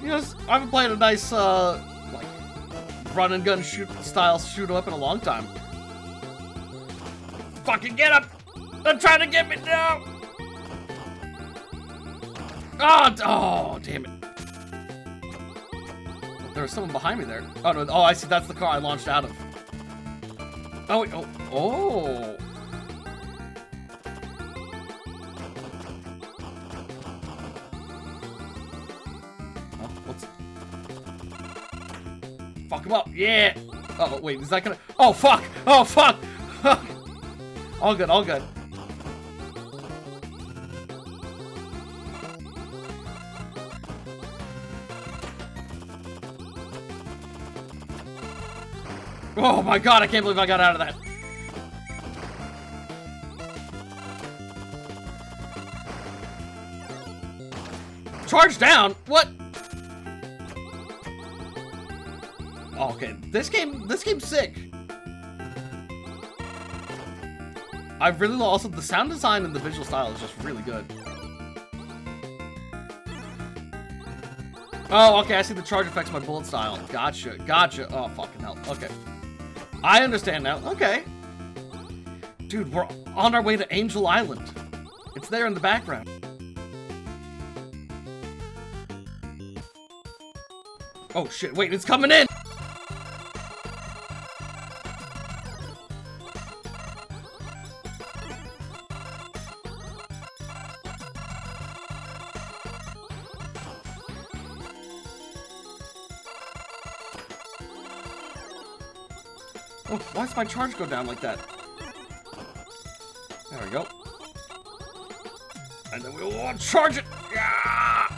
You know, I've played a nice, uh, like, run and gun shoot style shoot 'em up in a long time. Fucking get up! They're trying to get me down! Oh, oh, damn it. There was someone behind me there. Oh, no, oh, I see. That's the car I launched out of. Oh, wait, oh, oh. Oh, what's... Fuck him up. Yeah. Oh, wait, is that gonna... Oh, fuck. Oh, fuck. All good, all good. Oh my god, I can't believe I got out of that. Charge down? What? Oh, okay, this game, this game's sick. I really love, also the sound design and the visual style is just really good. Oh, okay, I see the charge affects my bullet style. Gotcha, gotcha. Oh, fucking hell, okay. I understand now. Okay. Dude, we're on our way to Angel Island. It's there in the background. Oh, shit. Wait, it's coming in! Oh, why does my charge go down like that? There we go. And then we will charge it! Yeah!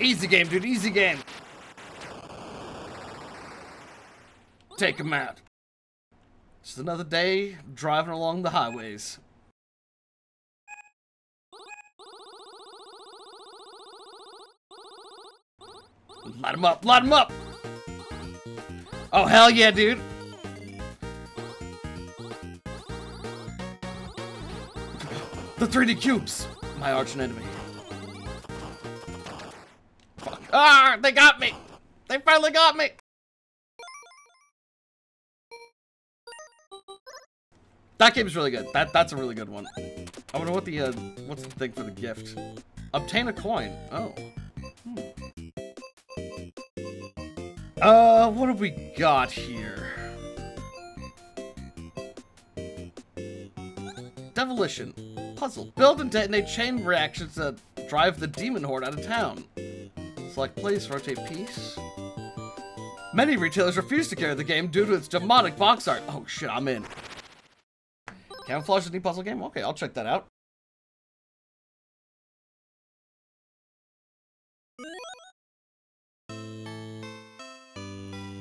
Easy game, dude, easy game! Take him out. Just another day driving along the highways. Light him up, light him up! Oh, hell yeah, dude! The three D cubes! My arch enemy. Fuck. Ah! They got me! They finally got me! That game's really good. That That's a really good one. I wonder what the, uh, what's the thing for the gift? Obtain a coin. Oh. Hmm. Uh, what have we got here? Demolition. Puzzle. Build and detonate chain reactions that drive the demon horde out of town. Select place, rotate piece. Many retailers refuse to carry the game due to its demonic box art. Oh shit, I'm in. Camouflage is a new puzzle game? Okay, I'll check that out.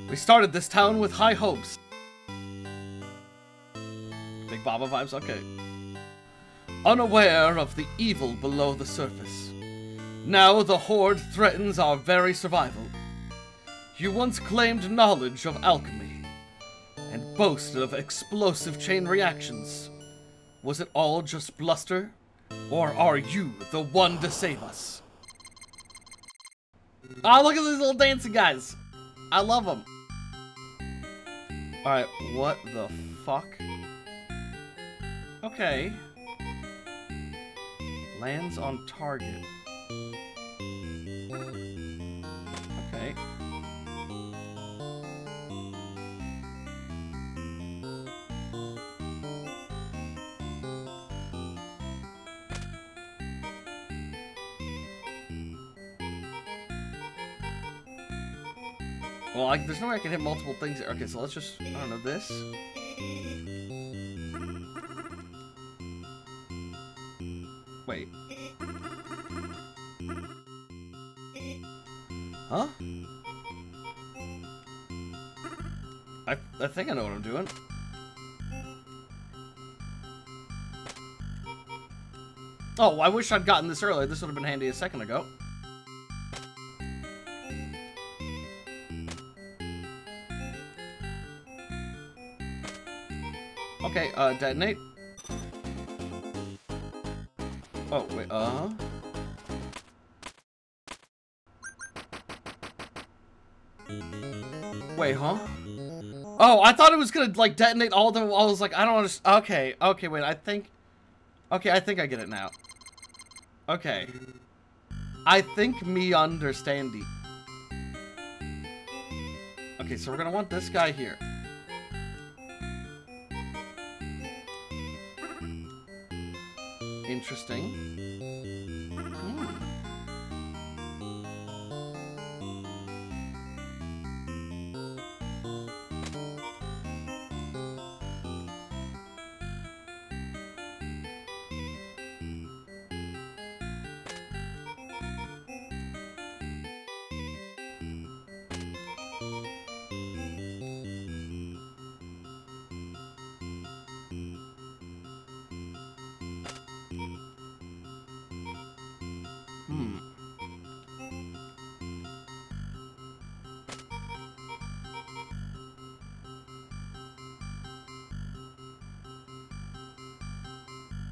We started this town with high hopes. Big Baba vibes? Okay. Unaware of the evil below the surface. Now the horde threatens our very survival. You once claimed knowledge of alchemy, and boasted of explosive chain reactions. Was it all just bluster? Or are you the one to save us? Ah, oh, look at these little dancing guys. I love them. Alright, what the fuck? Okay. Lands on target. Okay. Well, I, there's no way I can hit multiple things. Okay, so let's just, I don't know, this. Wait. Huh? I, I think I know what I'm doing. Oh, I wish I'd gotten this earlier. This would have been handy a second ago. Okay, uh, detonate. Oh, wait, uh-huh. Wait, huh? Oh, I thought it was gonna, like, detonate all the... I was like, I don't understand... Okay, okay, wait, I think... Okay, I think I get it now. Okay. I think me understandy. Okay, so we're gonna want this guy here. Interesting.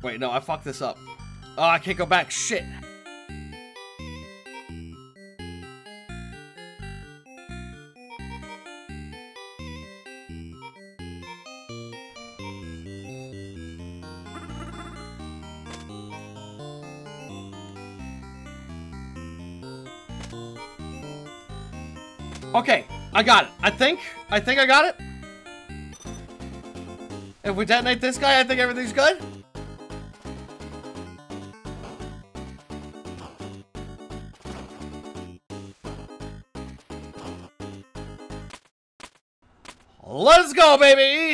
Wait, no, I fucked this up. Oh, I can't go back. Shit. Okay, I got it. I think. I think I got it. If we detonate this guy, I think everything's good. Let's go, baby!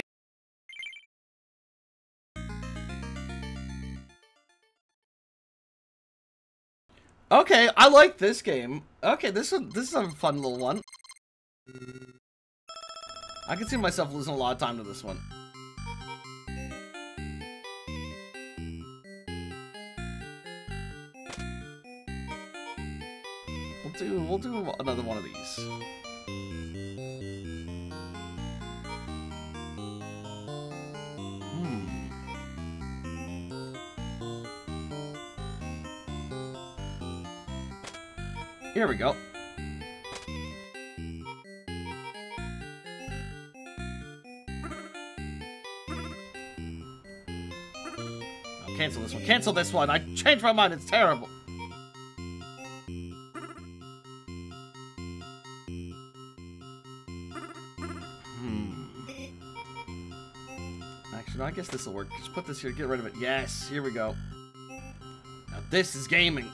Okay, I like this game. Okay, this is, this is a fun little one. I can see myself losing a lot of time to this one. We'll do, we'll do another one of these. Here we go. I'll cancel this one. Cancel this one. I changed my mind. It's terrible. Hmm. Actually, no, I guess this will work. Just put this here. Get rid of it. Yes. Here we go. Now this is gaming.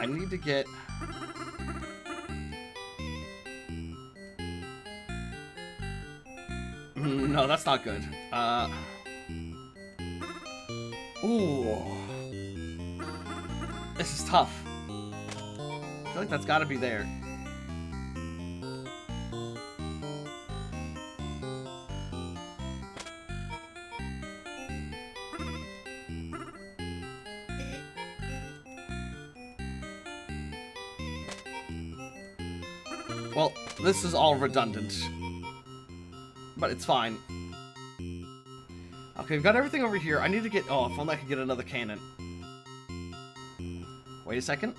I need to get... No, that's not good. Uh... Ooh. This is tough. I feel like that's gotta be there. Well, this is all redundant. But it's fine. Okay, we've got everything over here. I need to get... Oh, if only I could get another cannon. Wait a second.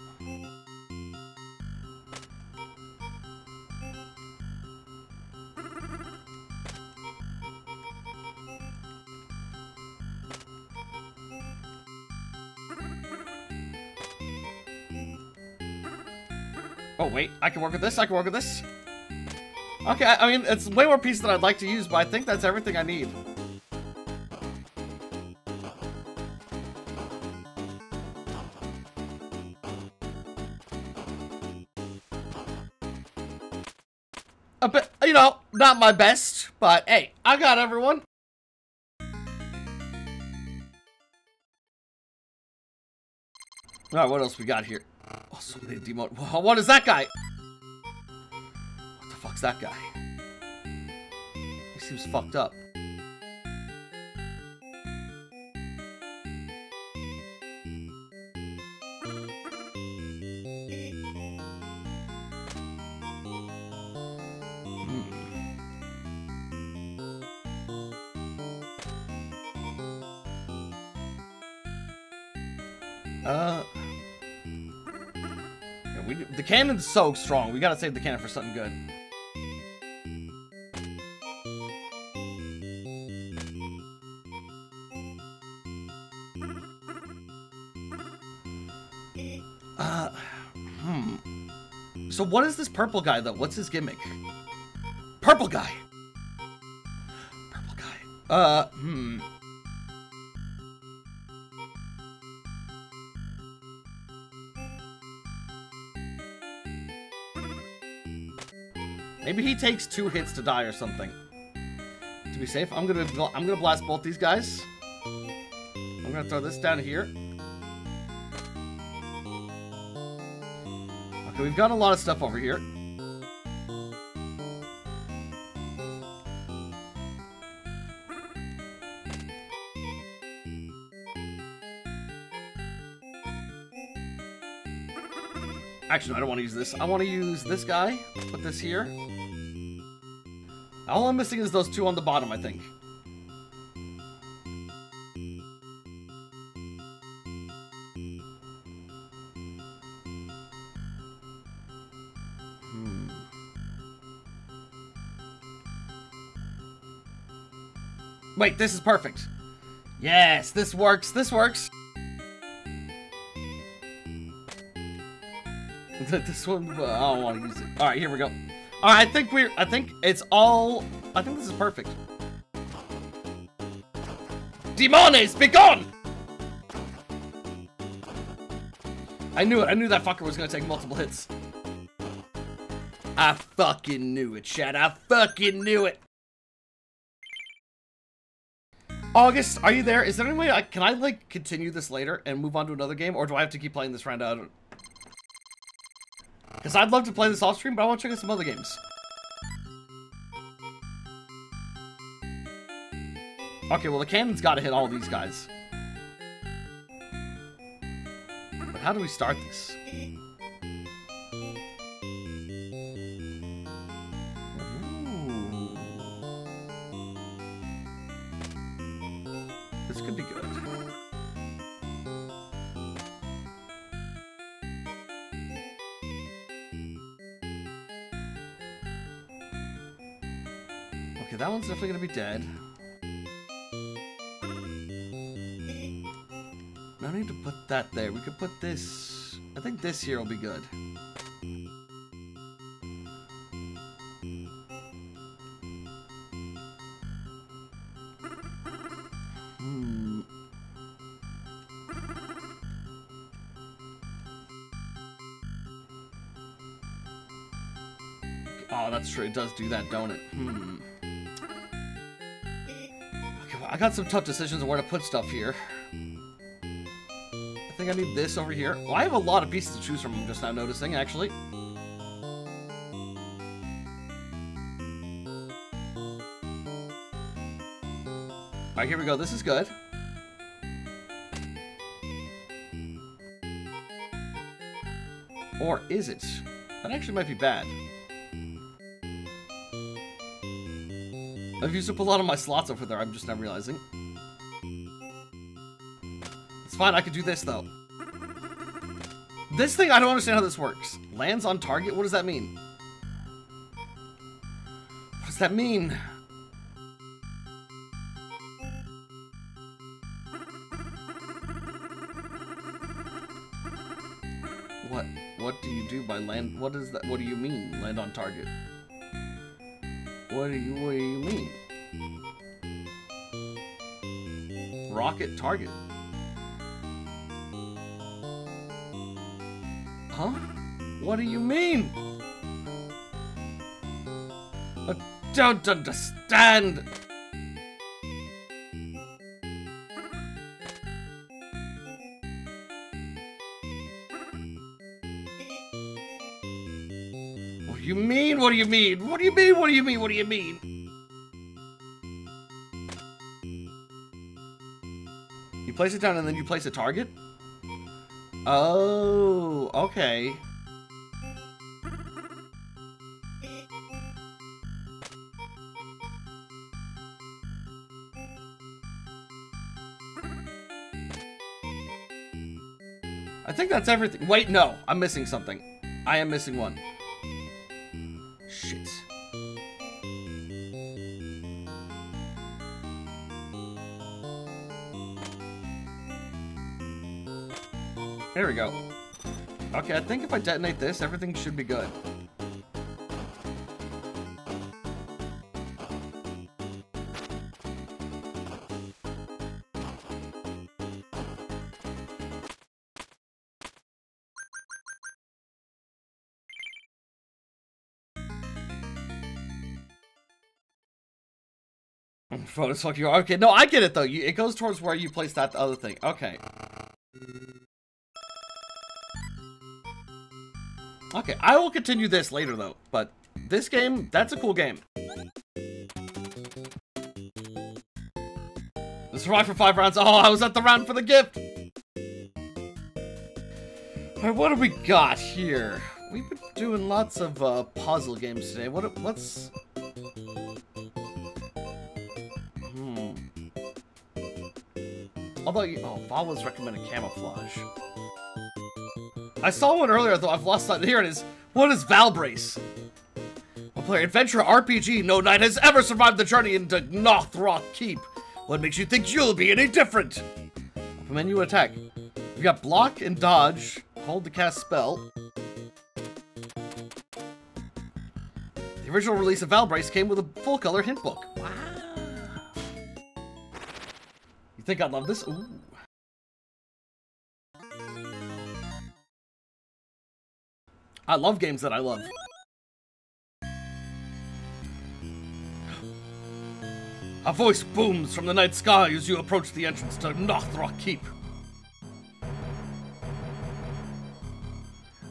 Oh, wait. I can work with this. I can work with this. Okay, I, I mean, it's way more pieces than I'd like to use, but I think that's everything I need. A bit, you know, not my best, but hey, I got everyone. All right, what else we got here? Oh, somebody demon. Whoa, what is that guy? What the fuck's that guy? He seems fucked up. Hmm. Uh. We, the cannon's so strong. We gotta save the cannon for something good. Uh, hmm. So what is this purple guy though? What's his gimmick? Purple guy. Purple guy. Uh, hmm. Maybe he takes two hits to die or something. To be safe, I'm gonna I'm gonna blast both these guys. I'm gonna throw this down here. Okay, we've got a lot of stuff over here. Actually, I don't want to use this. I want to use this guy. Put this here. All I'm missing is those two on the bottom, I think. Hmm. Wait, this is perfect. Yes, this works. This works. This one, uh, I don't want to use it. All right, here we go. All right, I think we're, I think it's all, I think this is perfect. Demones, be gone! I knew it. I knew that fucker was going to take multiple hits. I fucking knew it, Chad. I fucking knew it. August, are you there? Is there any way, I, can I, like, continue this later and move on to another game? Or do I have to keep playing this round out? Because I'd love to play this off stream, but I want to check out some other games. Okay, well, the cannon's got to hit all these guys. But how do we start this? Ooh. This could be good. That one's definitely gonna be dead. No need to put that there. We could put this. I think this here will be good. Hmm. Oh, that's true. It does do that, don't it? Hmm. I got some tough decisions on where to put stuff here. I think I need this over here. Well, I have a lot of pieces to choose from, I'm just now noticing, actually. Alright, here we go. This is good. Or is it? That actually might be bad. I've used up a lot of my slots over there, I'm just now realizing. It's fine, I could do this, though. This thing, I don't understand how this works. Lands on target? What does that mean? What does that mean? What? What do you do by land? What is that? What do you mean, land on target? What do you, what do you mean? Rocket target. Huh? What do you mean? I don't understand. You mean? What do you mean? What do you mean? What do you mean? What do you mean? You place it down and then you place a target? Oh, okay. I think that's everything. Wait, no, I'm missing something. I am missing one. Shit. There we go. Okay, I think if I detonate this, everything should be good. Photos fuck you. Okay, no, I get it though. You, it goes towards where you place that other thing. Okay. Okay, I will continue this later though. But this game, that's a cool game. Survive for five rounds. Oh, I was at the round for the gift. All right, what do we got here? We've been doing lots of uh, puzzle games today. What? Let's. Although, you, oh, Vala's recommended camouflage. I saw one earlier, though I've lost that. Here it is. What is Valbrace? A player adventure R P G. No knight has ever survived the journey into Nothrock Keep. What makes you think you'll be any different? Up a menu attack. We've got block and dodge. Hold to cast spell. The original release of Valbrace came with a full-color hint book. Wow. I think I'd love this. Ooh. I love games that I love. A voice booms from the night sky as you approach the entrance to Nothrock Keep.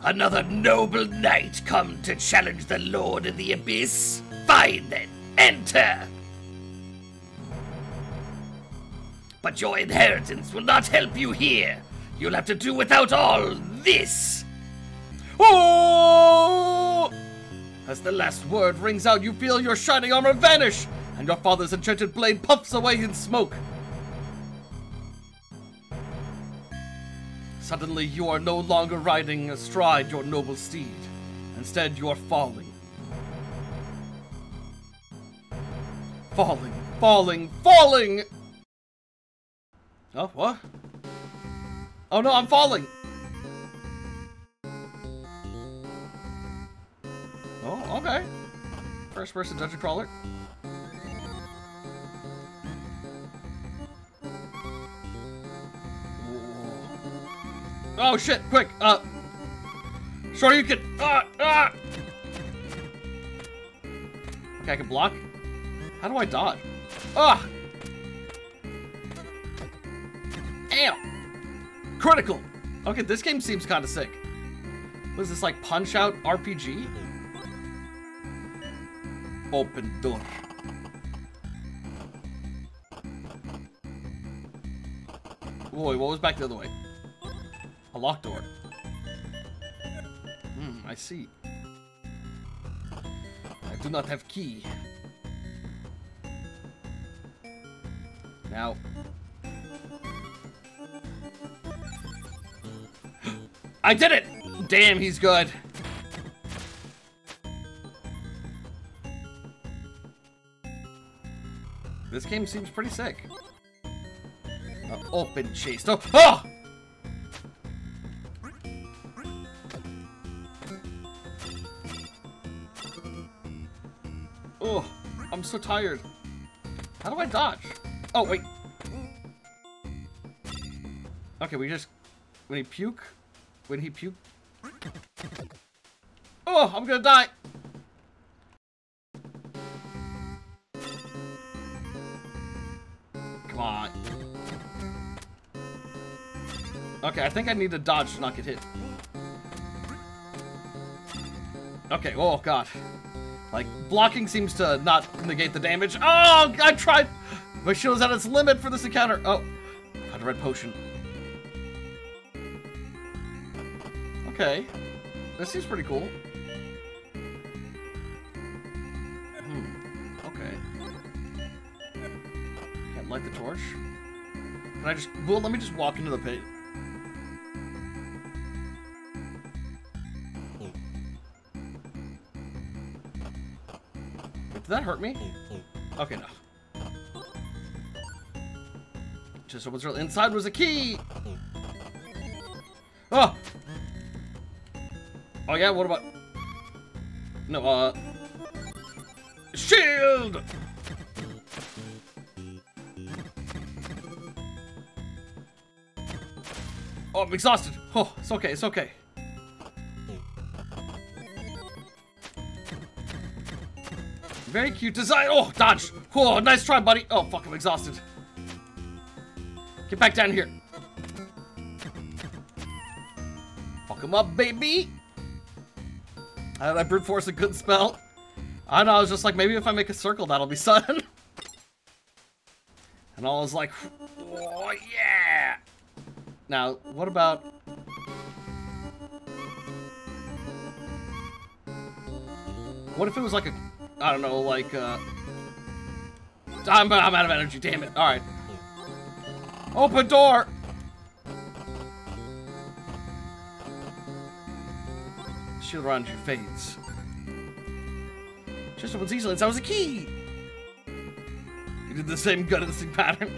Another noble knight come to challenge the Lord of the Abyss? Fine then, enter! But your inheritance will not help you here. You'll have to do without all this. Oh! As the last word rings out, you feel your shining armor vanish, and your father's enchanted blade puffs away in smoke. Suddenly, you are no longer riding astride your noble steed. Instead, you are falling. Falling, falling, falling! Oh, what? Oh no, I'm falling! Oh, okay. First person dungeon crawler. Oh shit, quick! Uh. Sure you can. Ah! Ah! Okay, I can block. How do I dodge? Ah! Damn! Critical! Okay, this game seems kind of sick. What is this, like Punch-Out R P G? Open door. Wait, what was back the other way? A locked door. Hmm, I see. I do not have key. Ow. I did it! Damn, he's good. This game seems pretty sick. Uh, open chase. Oh! Oh! Oh, I'm so tired. How do I dodge? Oh, wait. Okay, we just... When he puke? When he puke? Oh, I'm gonna die! Come on. Okay, I think I need to dodge to not get hit. Okay, oh god. Like, blocking seems to not negate the damage. Oh, I tried! My shield's at its limit for this encounter. Oh, I had a red potion. Okay. This seems pretty cool. Hmm. Okay. Can't light the torch. Can I just... Well, let me just walk into the pit. Did that hurt me? Okay, no. Just opens real. Inside was a key! Oh! Oh yeah, what about... No, uh... Shield! Oh, I'm exhausted. Oh, it's okay, it's okay. Very cute design. Oh, dodge. Oh, nice try, buddy. Oh, fuck, I'm exhausted. Get back down here. Fuck him up, baby. How did I brute force a good spell? I don't know, I was just like, maybe if I make a circle, that'll be sudden. And I was like, oh, yeah. Now, what about... What if it was like a... I don't know, like, uh... I'm, I'm out of energy, damn it. Alright. Open door! Shield around your fades. Just opens easily, that was a key! You did the same gut instinct pattern.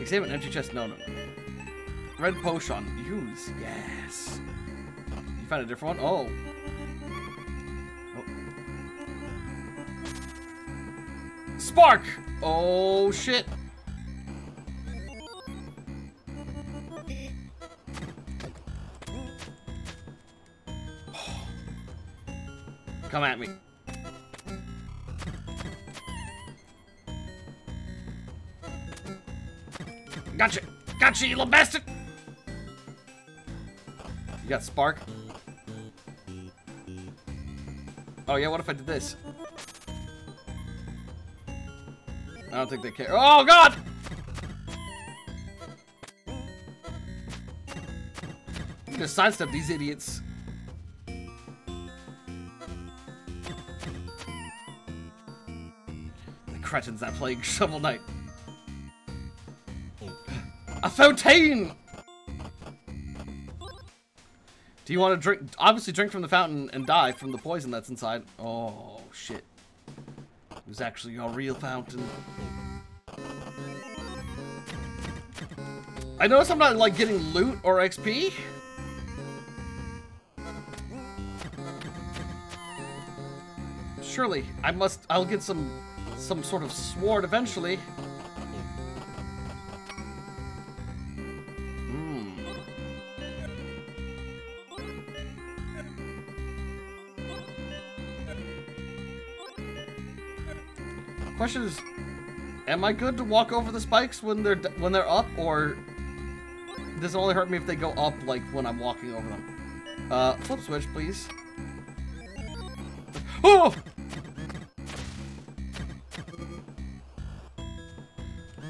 Examine energy chest, no, no. Red potion, use, yes. You found a different one? Oh. Spark! Oh shit! Come at me. Gotcha! Gotcha, you little bastard! You got Spark? Oh yeah, what if I did this? I don't think they care. Oh, God! You just sidestep these idiots. The cretins that play Shovel Knight. A fountain! Do you want to drink? Obviously, drink from the fountain and die from the poison that's inside. Oh, shit. It was actually a real fountain. I notice I'm not, like, getting loot or X P. Surely, I must... I'll get some... Some sort of sword eventually. Hmm. Question is... Am I good to walk over the spikes when they're when they're up, or does it only hurt me if they go up, like when I'm walking over them? Uh, flip switch, please. Oh!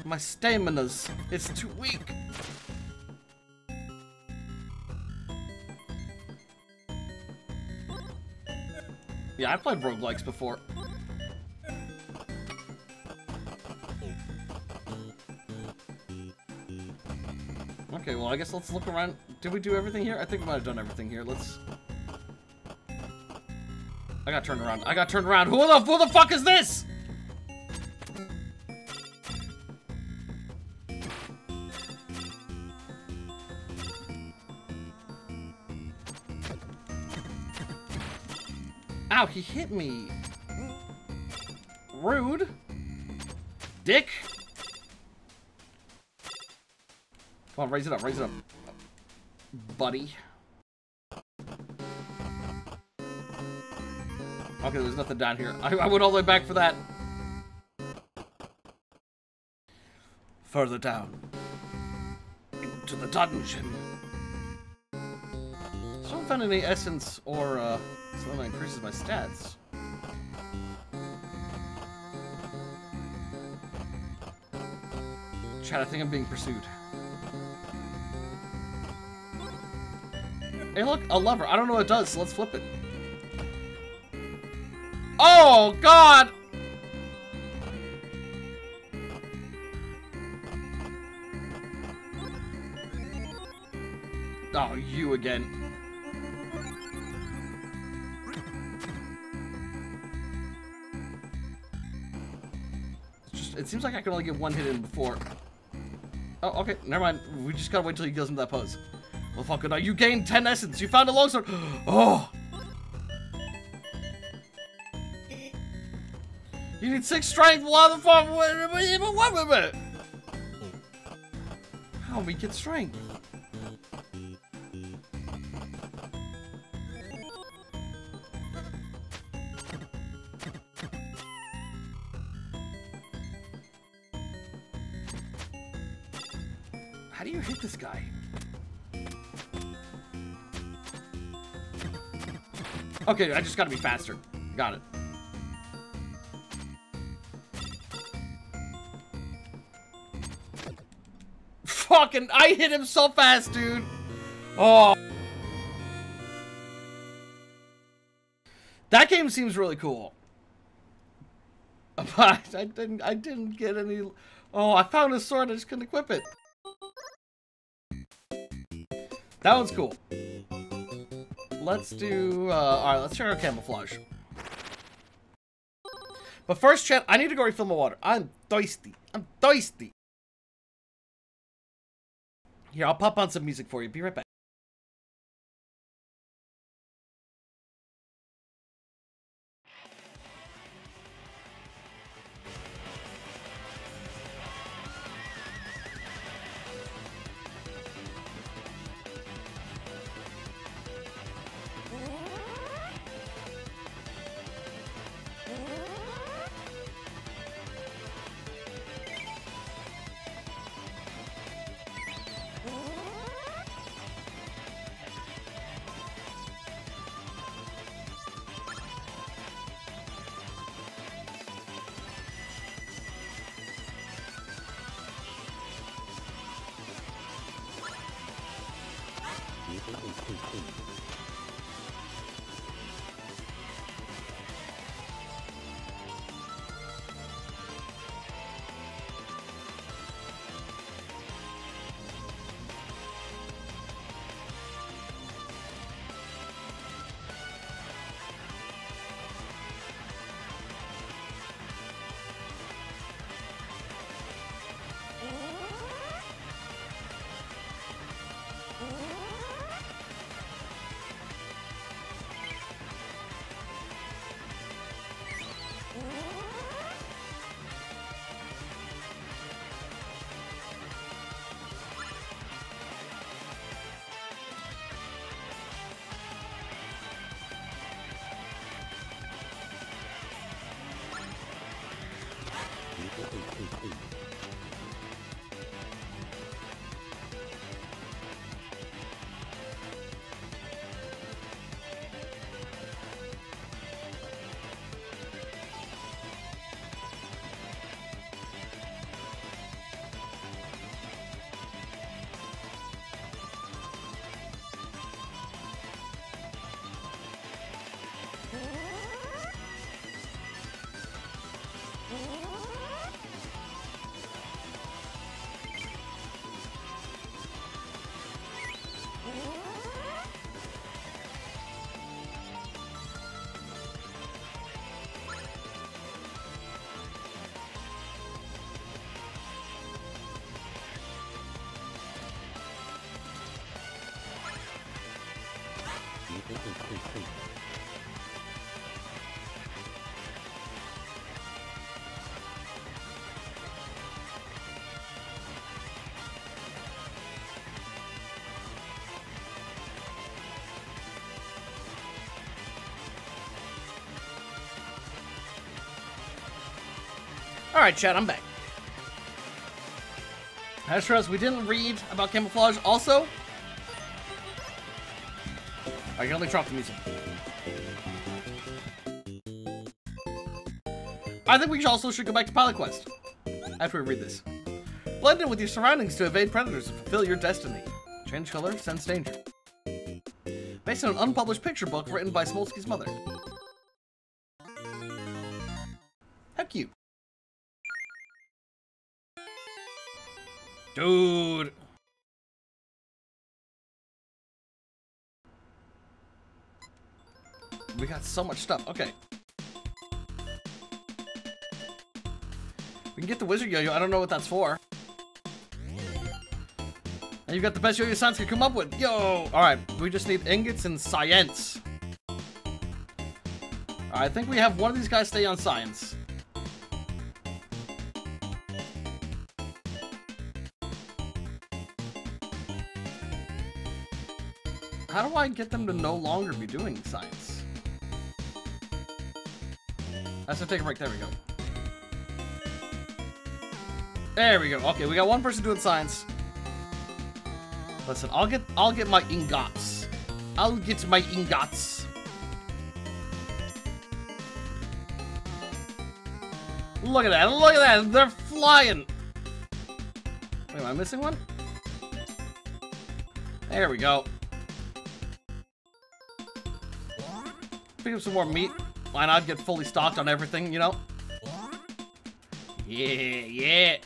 My stamina's it's too weak. Yeah, I played roguelikes before. Okay, well, I guess let's look around. Did we do everything here? I think we might have done everything here. Let's... I got turned around. I got turned around. Who the, who the fuck is this? Ow, he hit me. Rude. Dick. Come on, raise it up, raise it up. Buddy. Okay, there's nothing down here. I, I went all the way back for that. Further down. Into the dungeon. I haven't found any essence or, uh, something that increases my stats. Chat, I think I'm being pursued. Hey, look, a lever. I don't know what it does, so let's flip it. Oh, God! Oh, you again. It seems like I can only get one hit in before. Oh, okay, never mind. We just gotta wait till he gives him that pose. Well, fuck it. Now you gained ten essence. You found a longsword. Oh! You need six strength. Blah, blah, blah, blah, blah, blah. How we get strength? How do you hit this guy? Okay, I just gotta be faster. Got it. Fucking, I hit him so fast, dude. Oh. That game seems really cool. But I didn't, I didn't get any. Oh, I found a sword. I just couldn't equip it. That one's cool. Let's do, uh, alright, let's check our camouflage. But first, chat, I need to go refill my water. I'm thirsty. I'm thirsty. Here, I'll pop on some music for you. Be right back. Ooh, ooh, ooh, ooh. All right, chat, I'm back. As for us, we didn't read about camouflage. Also, I can only drop the music. I think we also should go back to Pilot Quest after we read this. Blend in with your surroundings to evade predators and fulfill your destiny. Change color, sense danger. Based on an unpublished picture book written by Smolsky's mother. How cute. Dude. We got so much stuff. Okay. We can get the wizard yo-yo. I don't know what that's for. And you've got the best yo-yo science can come up with. Yo! Alright, we just need ingots and science. Alright, I think we have one of these guys stay on science. How do I get them to no longer be doing science? I have to take a break. There we go. There we go. Okay, we got one person doing science. Listen, I'll get I'll get my ingots. I'll get my ingots. Look at that! Look at that! They're flying. Wait, am I missing one? There we go. Pick up some more meat. Why not get fully stocked on everything, you know? Yeah, yeah.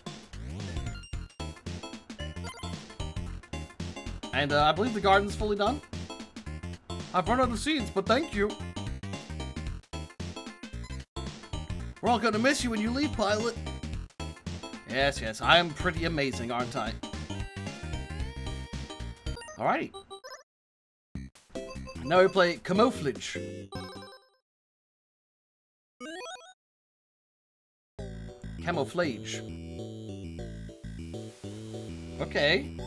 And uh, I believe the garden's fully done. I've run out of seeds, but thank you. We're all gonna miss you when you leave, Pilot. Yes, yes, I am pretty amazing, aren't I? Alrighty. Now we play Camouflage. Camouflage. Okay.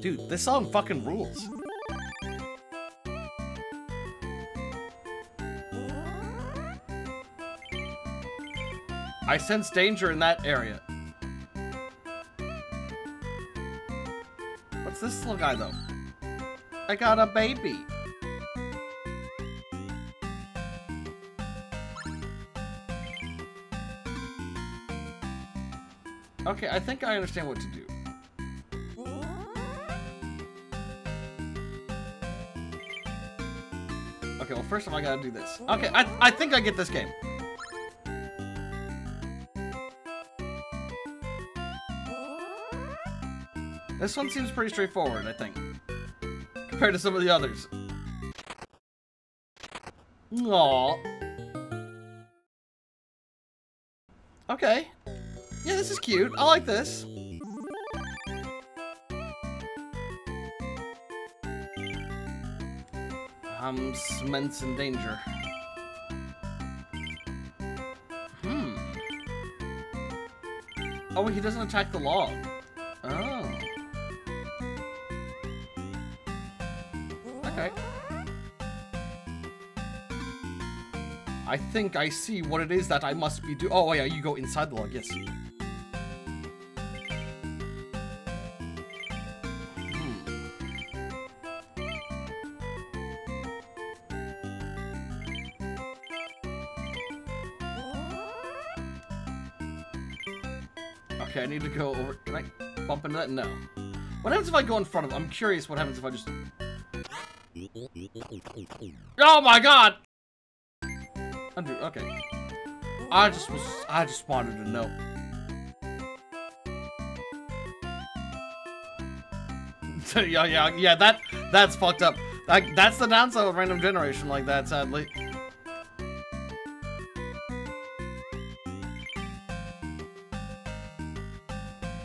Dude, this song fucking rules. I sense danger in that area. What's this little guy, though? I got a baby. Okay, I think I understand what to do. Okay, well, first of all, I gotta do this. Okay, I, I think I get this game. This one seems pretty straightforward, I think, compared to some of the others. Aww. Okay. Yeah, this is cute. I like this. I'm immense in danger. Hmm. Oh, he doesn't attack the log. Oh. Okay. I think I see what it is that I must be do- Oh, yeah, you go inside the log, yes. Hmm. Okay, I need to go over- Can I bump into that? No. What happens if I go in front of- I'm curious what happens if I just- Oh my god! Undo, okay. I just was, I just wanted to know. yeah, yeah, yeah, that, that's fucked up. Like, that's the downside of random generation like that, sadly.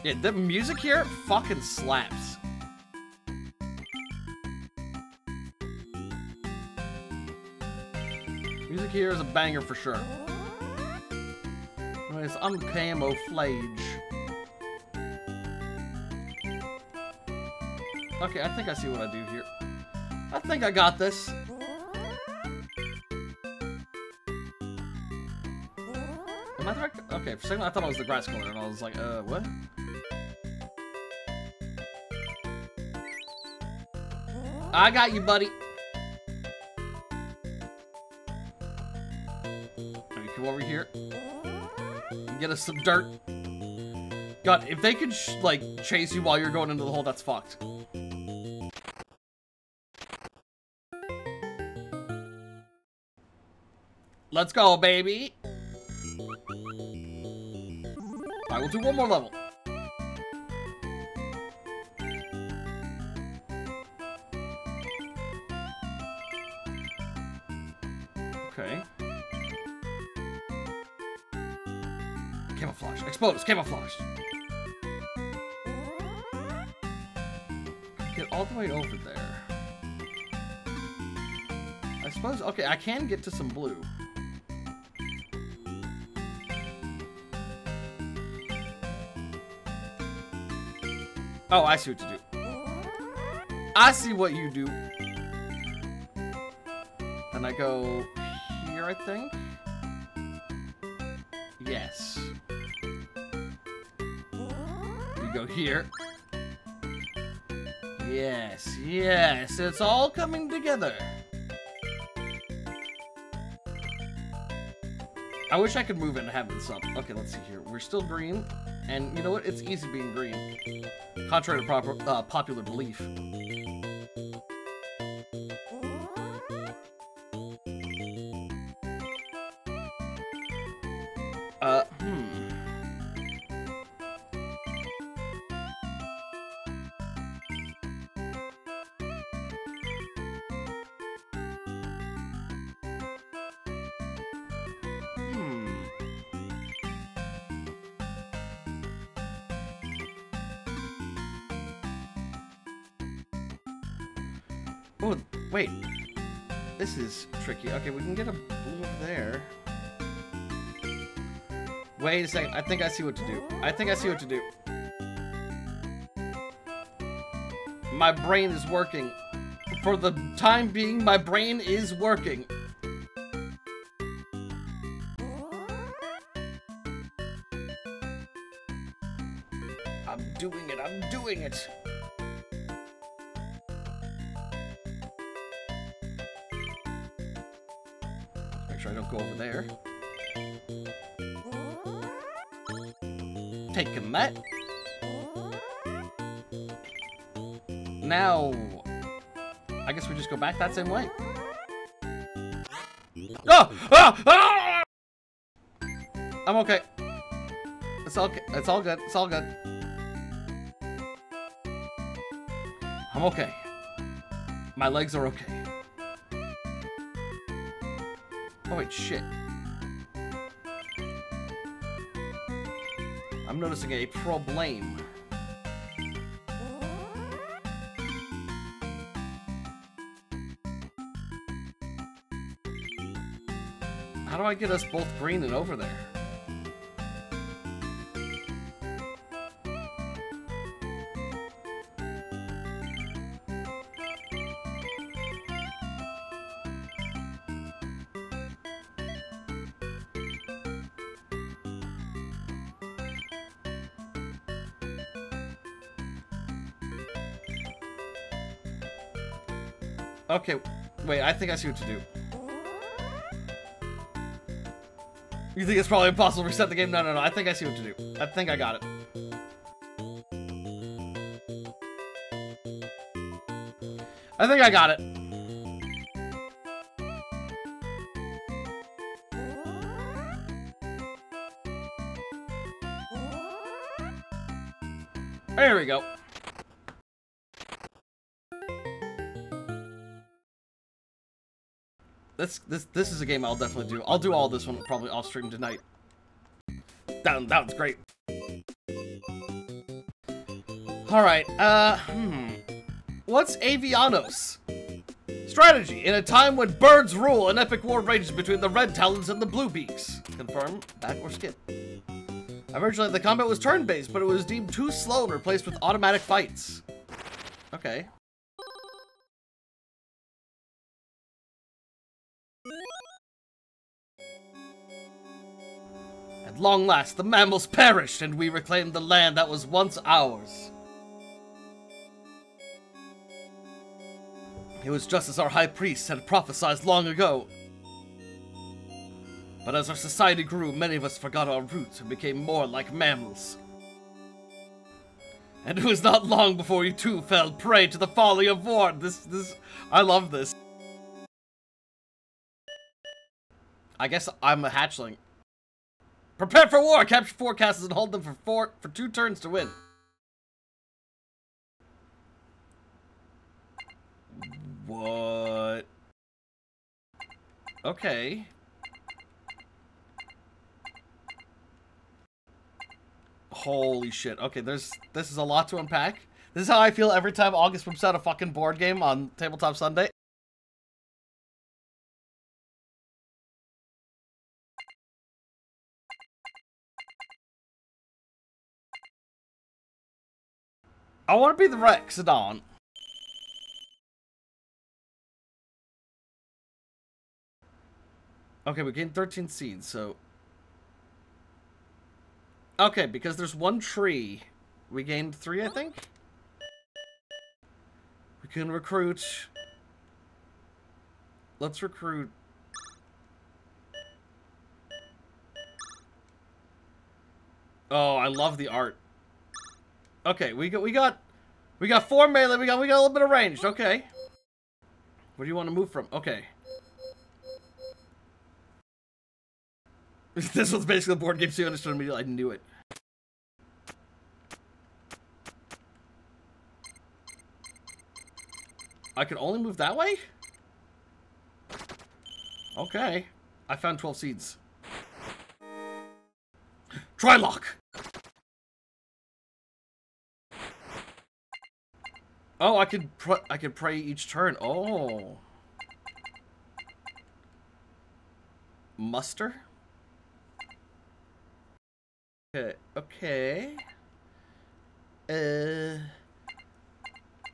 Yeah, the music here fucking slaps. Music here is a banger for sure. It's uncamouflage. Okay, I think I see what I do here. I think I got this. Am I the right? Okay, for a second I thought I was the grass color, and I was like, uh, what? I got you, buddy. Can we come over here and get us some dirt? God, if they could sh like chase you while you're going into the hole, that's fucked. Let's go, baby. I will do one more level. Camouflage. Exposed. Camouflage. Get all the way over there. I suppose... Okay, I can get to some blue. Oh, I see what you do. I see what you do. And I go here, I think? Yes. Go here. Yes, yes, it's all coming together. I wish I could move it and have this up. Okay, let's see here. We're still green, and you know what? It's easy being green, contrary to proper, uh, popular belief. Uh, hmm. Oh, wait. This is tricky. Okay, we can get a blue over there. Wait a second. I think I see what to do. I think I see what to do. My brain is working. For the time being, my brain is working. I'm doing it. I'm doing it. I don't go over there. Take a mat. Now, I guess we just go back that same way. Oh! Oh! Oh! I'm okay. It's all. It's all good. It's all good. I'm okay. My legs are okay. Oh wait, shit. I'm noticing a problem. How do I get us both green and over there? Okay, wait, I think I see what to do. You think it's probably impossible to reset the game? No, no, no, I think I see what to do. I think I got it. I think I got it. There we go. This this this is a game I'll definitely do. I'll do all this one probably off stream tonight. That that one's great. All right. Uh, hmm. What's Avianos? Strategy in a time when birds rule, an epic war rages between the red talons and the blue beaks. Confirm, back or skip. Originally, the combat was turn-based, but it was deemed too slow and replaced with automatic fights. Okay. At long last, the mammals perished, and we reclaimed the land that was once ours. It was just as our high priest had prophesied long ago. But as our society grew, many of us forgot our roots and became more like mammals. And it was not long before you too fell prey to the folly of war. This, this, I love this. I guess I'm a hatchling. Prepare for war! Capture four castles and hold them for four, for two turns to win. What? Okay. Holy shit. Okay, there's this is a lot to unpack. This is how I feel every time August whips out a fucking board game on Tabletop Sunday. I want to be the Rexodon. Okay, we gained thirteen seeds, so... Okay, because there's one tree, we gained three, I think? We can recruit... Let's recruit... Oh, I love the art. Okay, we got, we got... We got four melee, we got, we got a little bit of ranged, okay. Where do you want to move from? Okay. This was basically a board game, so you understood immediately. I knew it. I could only move that way? Okay. I found twelve seeds. Trilock! Oh, I could pr I could pray each turn. Oh. Muster? Okay, okay. Uh,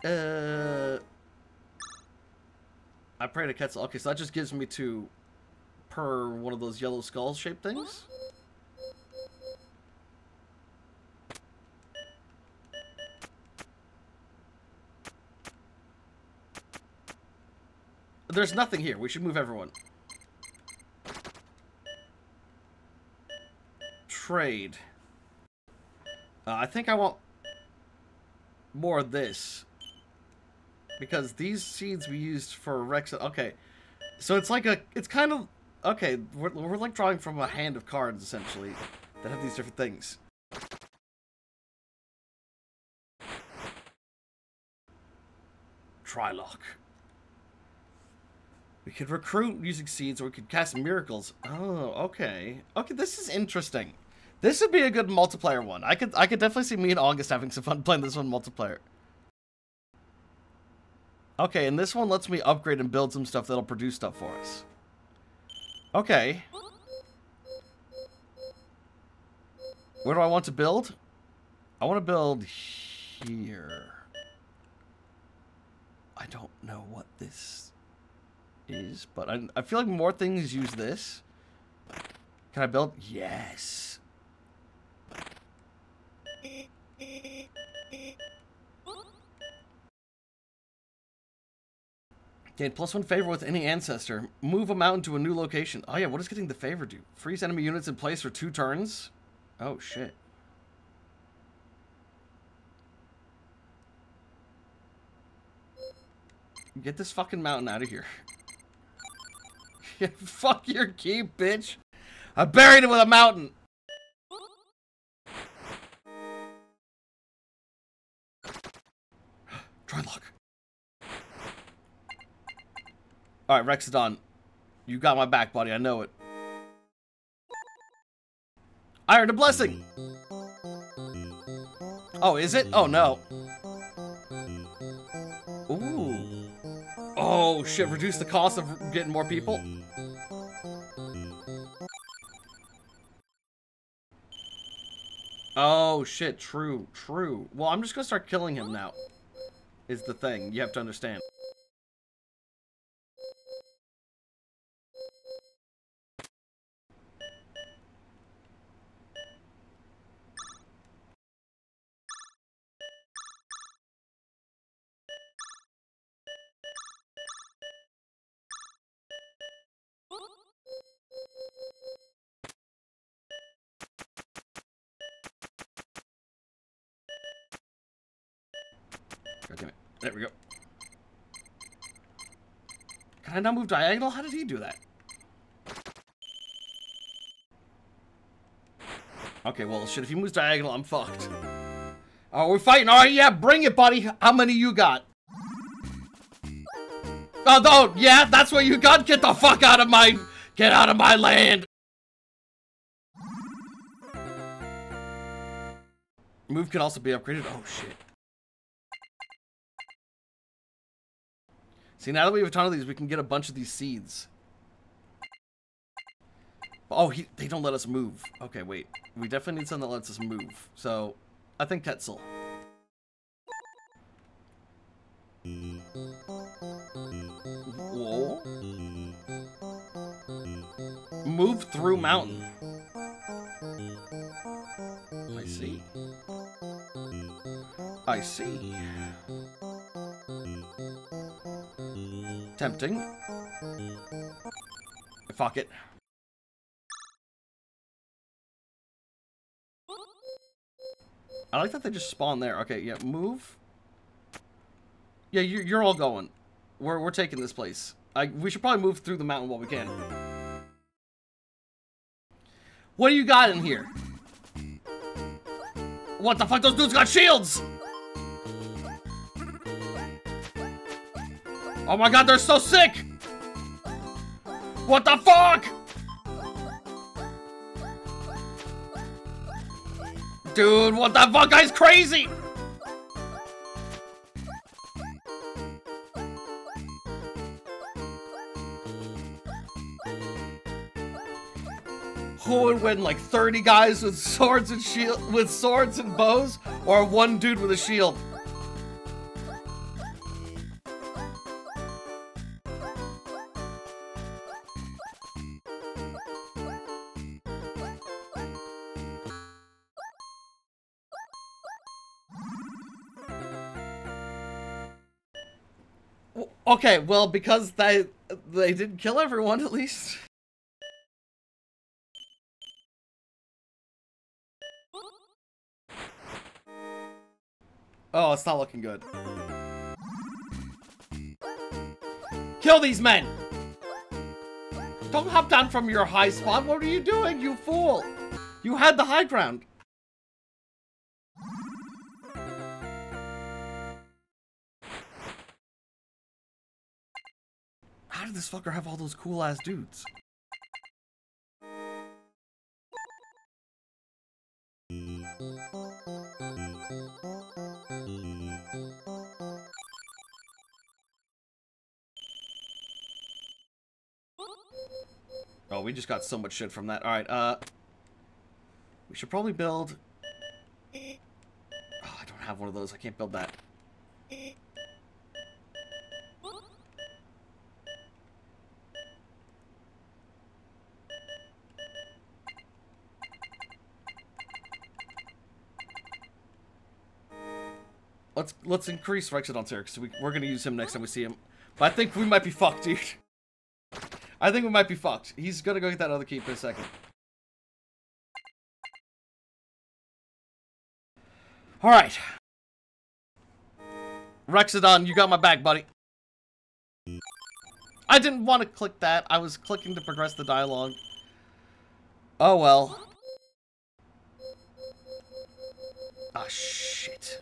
uh, I pray to Ketzel. Okay, so that just gives me two per one of those yellow skull shaped things. There's nothing here. We should move everyone. Trade. Uh, I think I want more of this because these seeds we used for Rex. Okay, so it's like a, it's kind of okay. We're, we're like drawing from a hand of cards essentially that have these different things. Trilock. We could recruit using seeds, or we could cast miracles. Oh, okay, okay. This is interesting. This would be a good multiplayer one. I could I could definitely see me and August having some fun playing this one multiplayer. Okay, and this one lets me upgrade and build some stuff that'll produce stuff for us. Okay. Where do I want to build? I want to build here. I don't know what this is, but I, I feel like more things use this. Can I build? Yes. Gain plus one favor with any ancestor. Move a mountain to a new location. Oh yeah, what does getting the favor do? Freeze enemy units in place for two turns? Oh shit. Get this fucking mountain out of here. Yeah, fuck your keep, bitch. I buried it with a mountain. Trilock. All right, Rexodon. You got my back, buddy. I know it. I earned a blessing! Oh, is it? Oh, no. Ooh. Oh, shit. Reduce the cost of getting more people? Oh, shit. True. True. Well, I'm just gonna start killing him now. Is the thing. You have to understand. There we go. Can I now move diagonal? How did he do that? Okay, well, shit, if he moves diagonal, I'm fucked. Oh, we're fighting. All right, yeah, bring it, buddy. How many you got? Oh, oh, yeah, that's what you got? Get the fuck out of my... Get out of my land. Move can also be upgraded. Oh, shit. See, now that we have a ton of these, we can get a bunch of these seeds. Oh, he, they don't let us move. Okay, wait. We definitely need something that lets us move. So, I think Ketzel. Whoa. Move through mountain. I see. I see. Tempting. Fuck it. I like that they just spawn there. Okay, yeah, move. Yeah, you're, you're all going. We're, we're taking this place. I, we should probably move through the mountain while we can. What do you got in here? What the fuck? Those dudes got shields! Oh my god, they're so sick! What the fuck?! Dude, what the fuck? Guy's crazy! Who would win, like thirty guys with swords and shield- with swords and bows? Or one dude with a shield? Okay, well, because they, they didn't kill everyone, at least. Oh, it's not looking good. Kill these men! Don't hop down from your high spot. What are you doing, you fool? You had the high ground. How did this fucker have all those cool ass dudes? Oh, we just got so much shit from that. All right, uh, we should probably build. Oh, I don't have one of those. I can't build that. Let's let's increase Rexodon's here because we, we're gonna use him next time we see him. But I think we might be fucked, dude. I think we might be fucked. He's gonna go get that other keep in a second. All right, Rexodon, you got my back, buddy. I didn't want to click that. I was clicking to progress the dialogue. Oh well. Ah shit.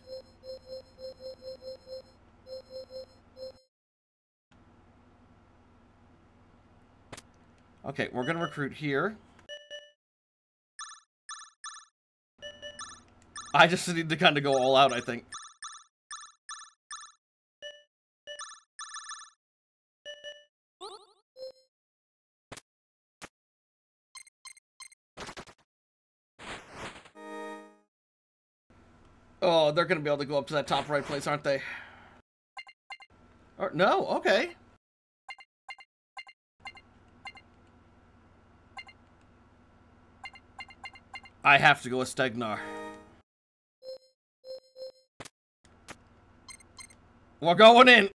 Okay, we're gonna recruit here. I just need to kind of go all out, I think. Oh, they're gonna be able to go up to that top right place, aren't they? Or, no, okay. I have to go with Stegnar. We're going in.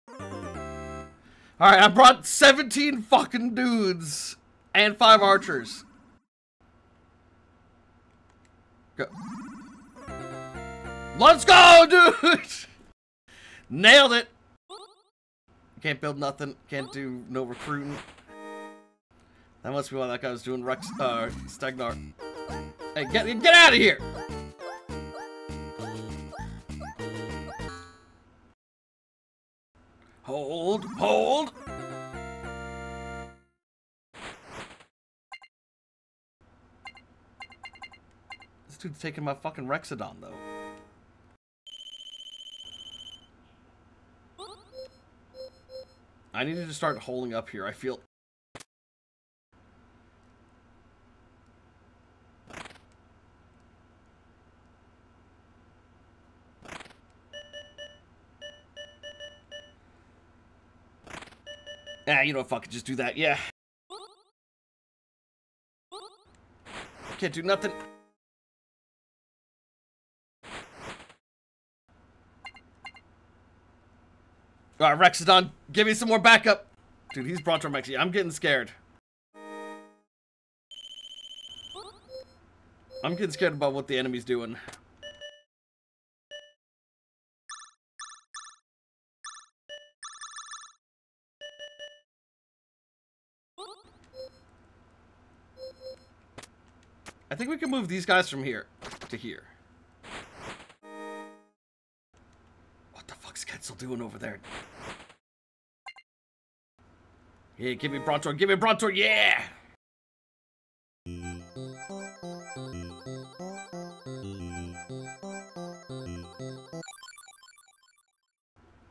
Alright, I brought seventeen fucking dudes and five archers. Go. Let's go, dude! Nailed it! Can't build nothing. Can't do no recruiting. That must be why that guy was doing Rex, uh, Stegnar. Hey, get, get out of here! Hold, hold! This dude's taking my fucking Rexodon, though. I need to start holding up here. I feel... Ah, you know, if I could just do that, yeah. Can't do nothing. All right, Rexodon, give me some more backup. Dude, he's Brontor Mexi. I'm getting scared. I'm getting scared about what the enemy's doing. I think we can move these guys from here to here. What the fuck's Ketzel doing over there? Yeah, give me Brontor, give me Brontor, yeah!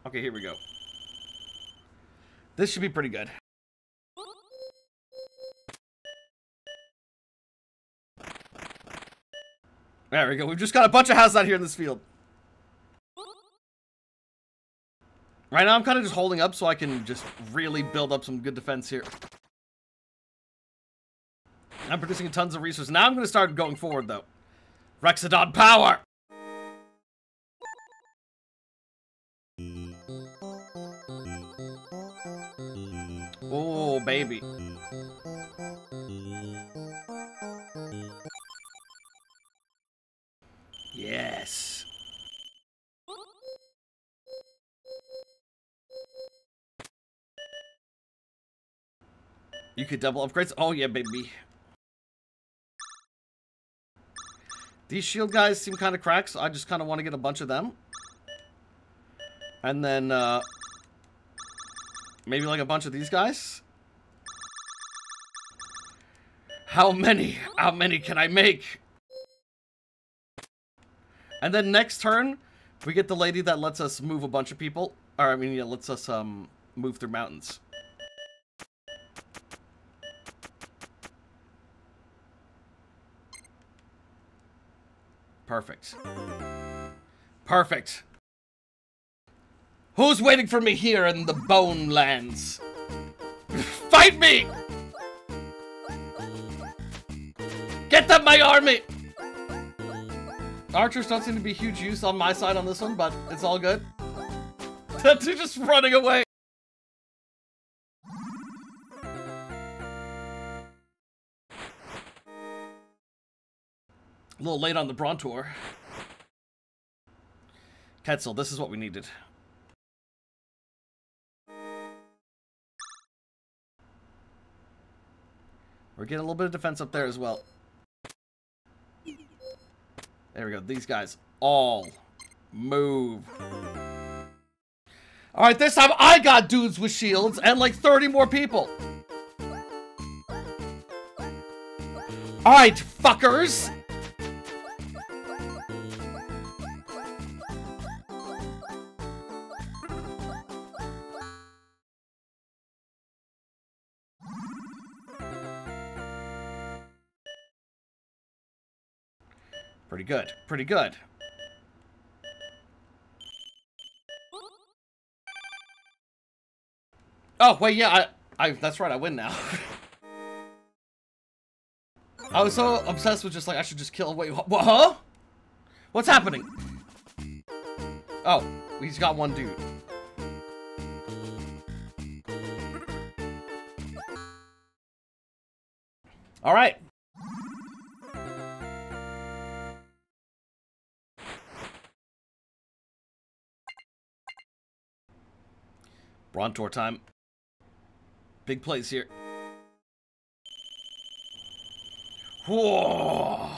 Okay, here we go. This should be pretty good. There we go, we've just got a bunch of houses out here in this field. Right now I'm kind of just holding up so I can just really build up some good defense here. I'm producing tons of resources. Now I'm going to start going forward though. Rexodon power! Oh, baby. Yes. You could double upgrades. Oh yeah, baby. These shield guys seem kind of cracked, so I just kind of want to get a bunch of them. And then uh, maybe like a bunch of these guys. How many? How many can I make? And then next turn, we get the lady that lets us move a bunch of people. Or, I mean, yeah, lets us um, move through mountains. Perfect. Perfect. Who's waiting for me here in the Bone Lands? Fight me! Get up my army! Archers don't seem to be huge use on my side on this one, but it's all good. They're just running away. A little late on the Brontor. Ketzel, this is what we needed. We're getting a little bit of defense up there as well. There we go. These guys all move. All right, this time I got dudes with shields and like thirty more people. Alright, fuckers! Pretty good, pretty good. Oh, wait, yeah, I, I, that's right, I win now. I was so obsessed with just, like, I should just kill, wait, what, huh? What's happening? Oh, he's got one dude. All right. Brontor time. Big plays here. Whoa.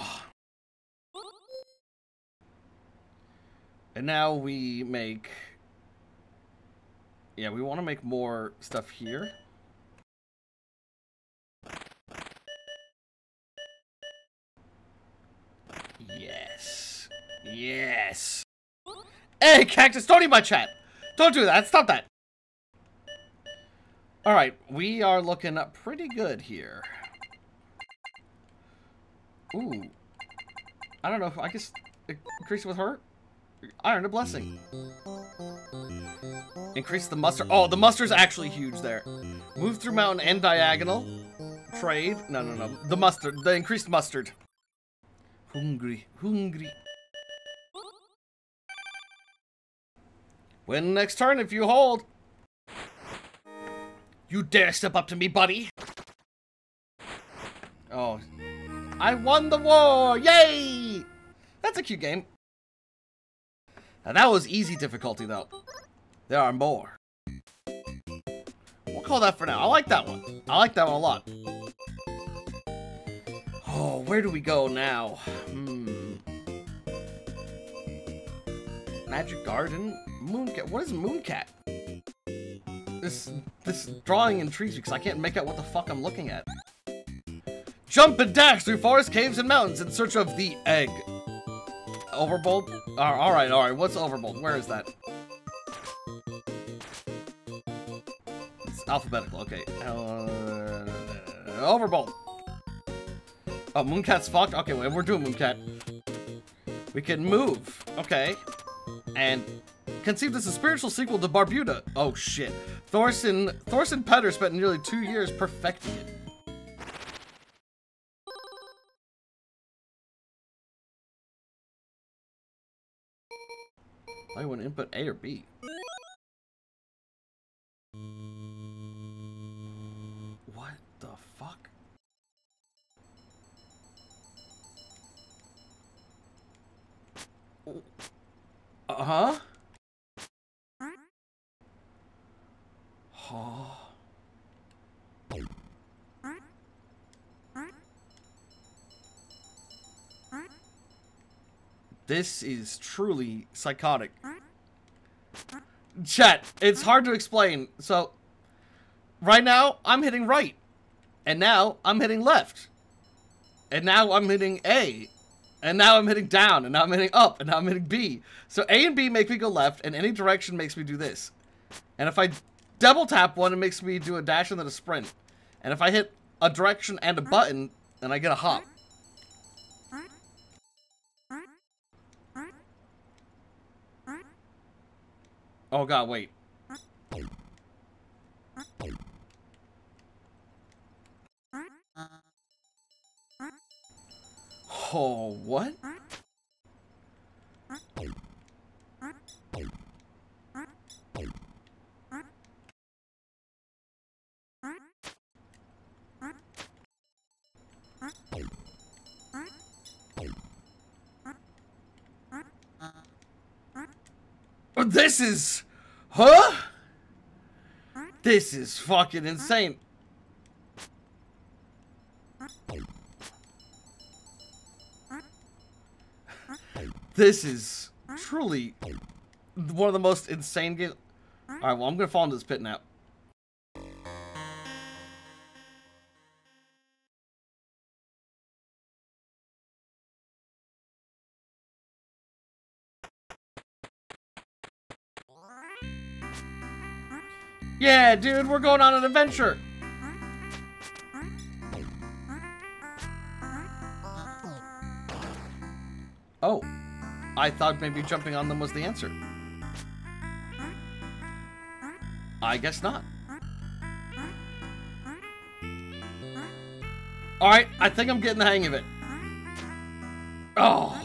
And now we make... Yeah, we want to make more stuff here. Yes. Yes. Hey, Cactus, don't eat my chat. Don't do that. Stop that. All right, we are looking up pretty good here. Ooh. I don't know if I guess increase with her. I earned a blessing. Increase the muster. Oh, the muster's actually huge there. Move through mountain and diagonal. Trade. No, no, no. The mustard. The increased mustard. Hungry. Hungry. Win next turn if you hold. You dare step up to me, buddy. Oh. I won the war! Yay! That's a cute game. Now that was easy difficulty though. There are more. We'll call that for now. I like that one. I like that one a lot. Oh, where do we go now? Hmm. Magic Garden? Mooncat. What is Mooncat? This this drawing intrigues me because I can't make out what the fuck I'm looking at. Jump and dash through forests, caves, and mountains in search of the egg. Overbold? Oh, all right, all right. What's Overbold? Where is that? It's alphabetical. Okay. Uh, Overbold. Oh, Mooncat's fucked. Okay, wait. We're doing Mooncat. We can move. Okay. And conceived as a spiritual sequel to Barbuta. Oh shit. Thorson Thorson Petter spent nearly two years perfecting it. I want to input A or B. What the fuck? Uh-huh? Oh. This is truly psychotic. Chat, it's hard to explain. So, right now, I'm hitting right. And now, I'm hitting left. And now, I'm hitting A. And now, I'm hitting down. And now, I'm hitting up. And now, I'm hitting B. So, A and B make me go left. And any direction makes me do this. And if I double tap one, it makes me do a dash and then a sprint. And if I hit a direction and a button, then I get a hop. Oh god, wait. Oh, what? This is, huh? This is fucking insane. This is truly one of the most insane games. All right, well, I'm gonna fall into this pit now. Yeah, dude, we're going on an adventure. Oh, I thought maybe jumping on them was the answer. I guess not. Alright, I think I'm getting the hang of it. Oh!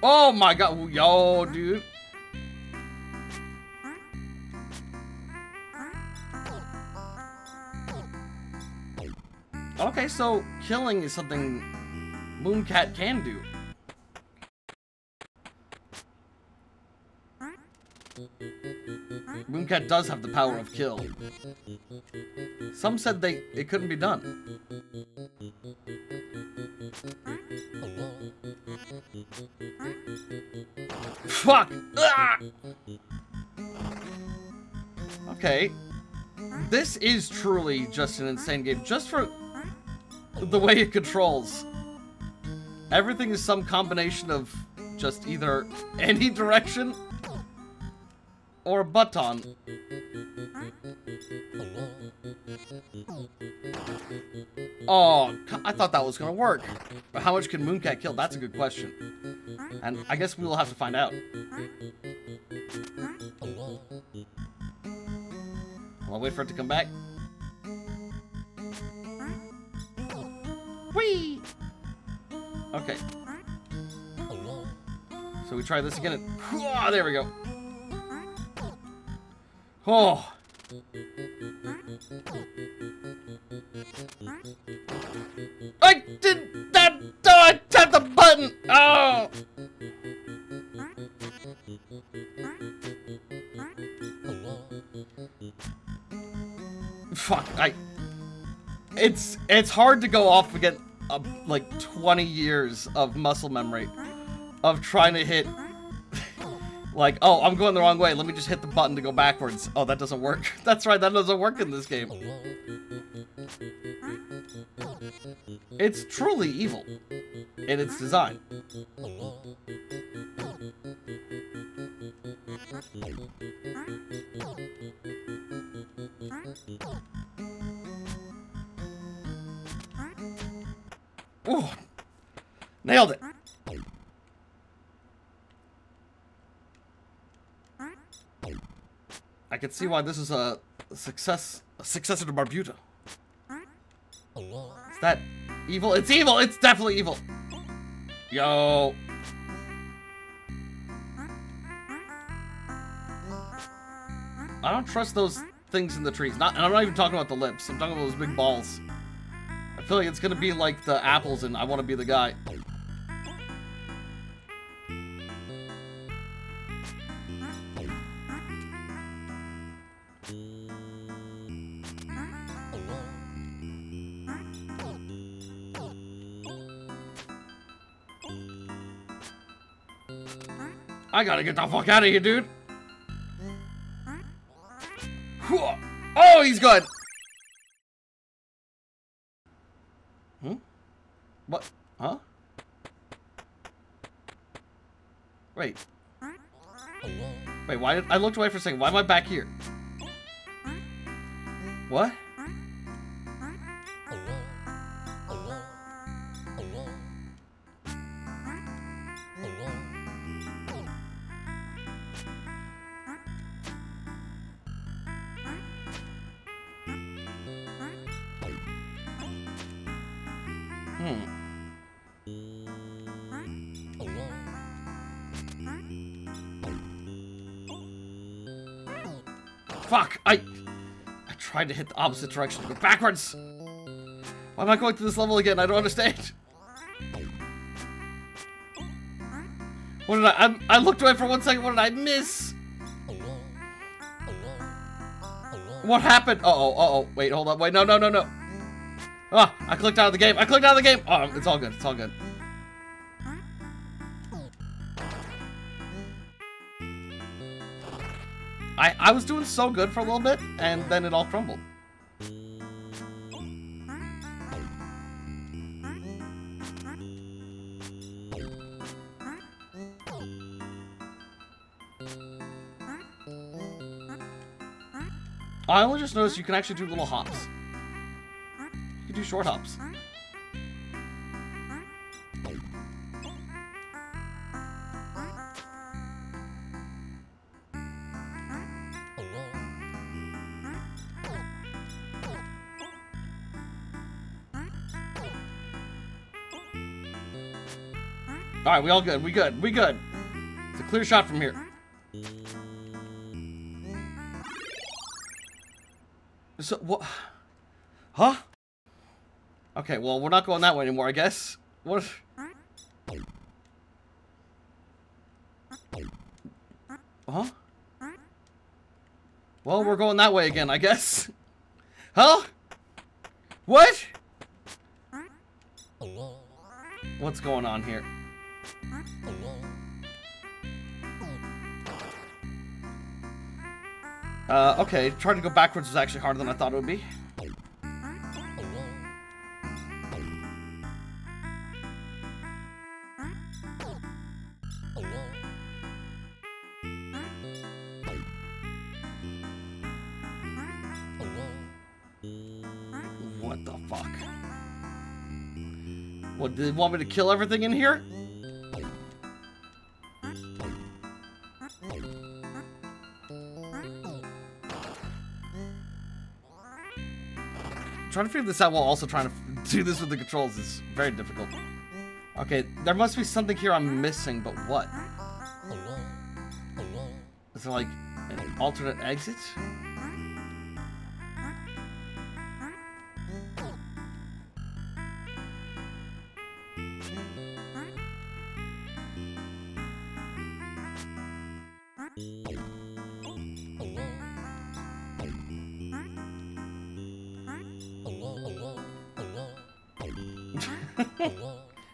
Oh my god, yo, dude. Okay, so killing is something Mooncat can do. Mooncat does have the power of kill. Some said they it couldn't be done. Fuck! Ah! Okay. This is truly just an insane game, just for the way it controls. Everything is some combination of just either any direction or a button. Oh, I thought that was gonna work. But how much can Mooncat kill? That's a good question. And I guess we will have to find out. I'll wait for it to come back. Whee! Okay. So we try this again and... Oh, there we go. Oh! I did that! Oh, I tapped the button! Oh! Fuck, I... It's it's hard to go off again uh, like twenty years of muscle memory of trying to hit like, oh, I'm going the wrong way. Let me just hit the button to go backwards. Oh, that doesn't work. That's right. That doesn't work in this game. It's truly evil in its design. Ooh, nailed it. I can see why this is a success, a successor to Barbuta. Is that evil? It's evil! It's definitely evil! Yo! I don't trust those things in the trees. Not, and I'm not even talking about the lips. I'm talking about those big balls. I feel like it's gonna be like the apples in I Wanna Be the Guy. I gotta get the fuck out of here, dude. Oh, he's good. Hmm? What? Huh? Wait. Wait, why did I looked away for a second? Why am I back here? What? Fuck! I I tried to hit the opposite direction to go backwards! Why am I going to this level again? I don't understand. What did I, I I looked away for one second, what did I miss? What happened? Uh oh, uh oh, wait, hold up, wait, no, no, no, no. Ah, I clicked out of the game, I clicked out of the game! Oh, it's all good, it's all good. I, I was doing so good for a little bit, and then it all crumbled. I only just noticed you can actually do little hops. You can do short hops. Alright, we all good, we good, we good. It's a clear shot from here. So, what? Huh? Okay, well, we're not going that way anymore, I guess. What? Huh? Well, we're going that way again, I guess. Huh? What? What's going on here? Uh, okay, trying to go backwards was actually harder than I thought it would be. What the fuck? What, did they want me to kill everything in here? Trying to figure this out while also trying to do this with the controls is very difficult. Okay, there must be something here I'm missing, but what? Is it like an alternate exit?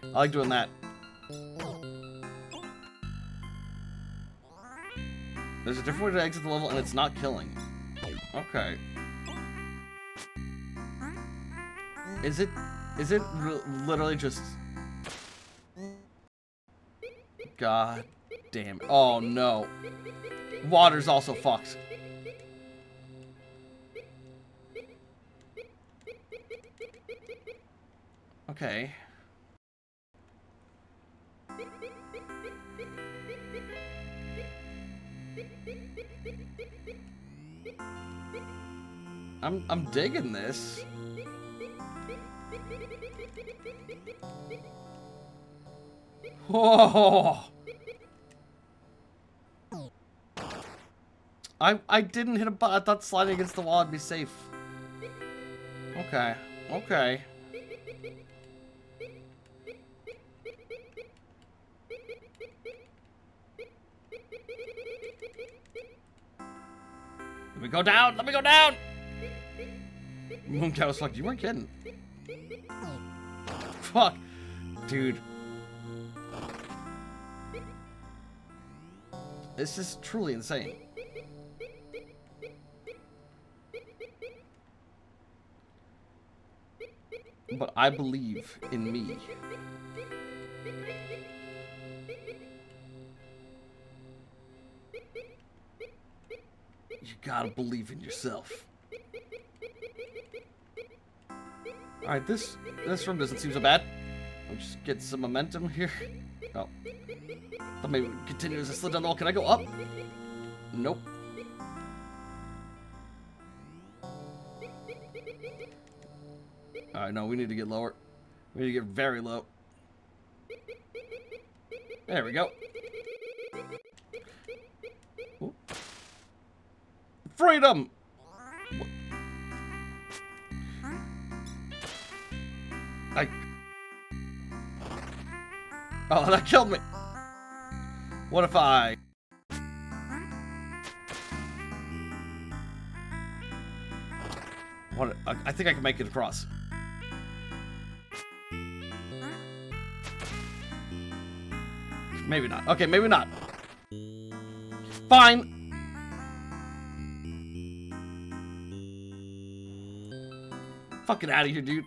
I like doing that. There's a different way to exit the level, and it's not killing. Okay. Is it... Is it literally just... God damn it. Oh, no. Water's also fucked. Okay. I'm, I'm digging this. Whoa! I, I didn't hit a button. I thought sliding against the wall would be safe. Okay. Okay. Let me go down! Let me go down! Mooncat was like, you weren't kidding. Fuck. Dude. This is truly insane. But I believe in me. You gotta believe in yourself. Alright, this this room doesn't seem so bad. I'll just get some momentum here. Oh. Let me continue as I slid down the wall. Can I go up? Nope. Alright, no, we need to get lower. We need to get very low. There we go. Ooh. Freedom! What? I... Oh, that killed me. What if I... What? I think I can make it across. Maybe not. Okay, maybe not. Fine. fucking out of here, dude.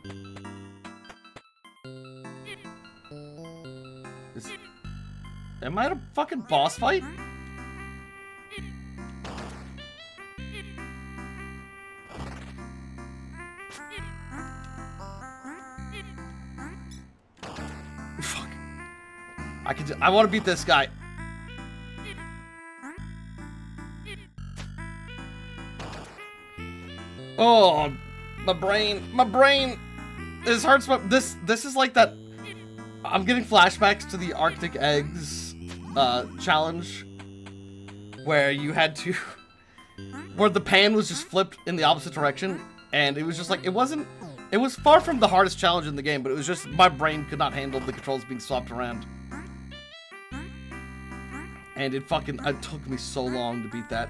Is, am I at a fucking boss fight? Fuck. I can. I want to beat this guy. Oh, my brain, my brain, this hurts my, this, this is like that, I'm getting flashbacks to the Arctic Eggs, uh, challenge, where you had to, where the pan was just flipped in the opposite direction, and it was just like, it wasn't, it was far from the hardest challenge in the game, but it was just, my brain could not handle the controls being swapped around. And it fucking, it took me so long to beat that.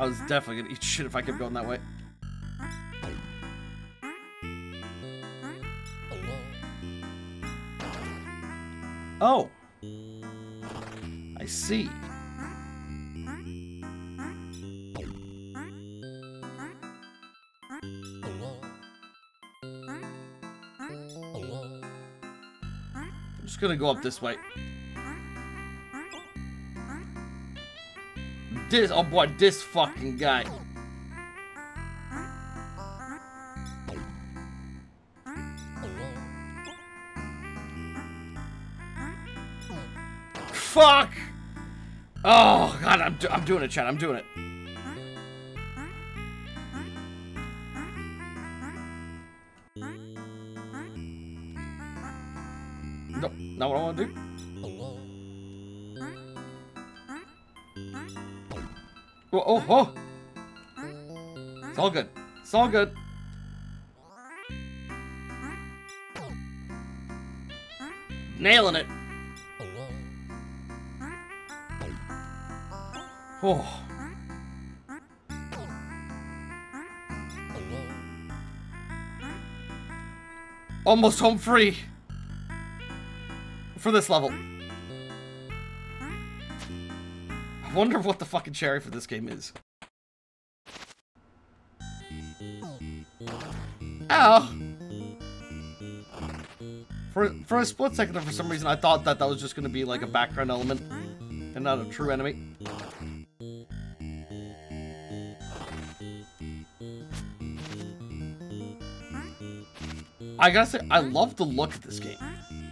I was definitely gonna eat shit if I kept going that way. Oh! I see. I'm just gonna go up this way. This, oh boy, this fucking guy. Fuck! Oh god, I'm, do I'm doing it, chat, I'm doing it. Nope, not what I want to do. Oh, oh, oh! It's all good. It's all good. Nailing it. Oh. Almost home free for this level. I wonder what the fucking cherry for this game is. Ow! For, for a split second, or for some reason, I thought that that was just gonna be like a background element and not a true enemy. I gotta say, I love the look of this game.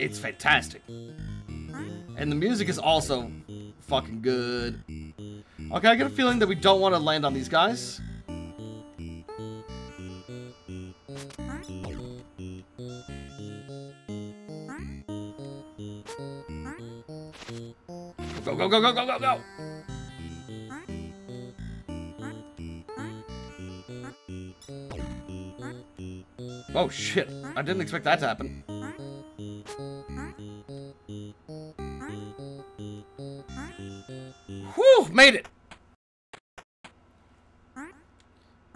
It's fantastic. And the music is also fucking good. Okay, I get a feeling that we don't want to land on these guys. Go, go, go, go, go, go, go! Oh shit, I didn't expect that to happen. Whew, made it!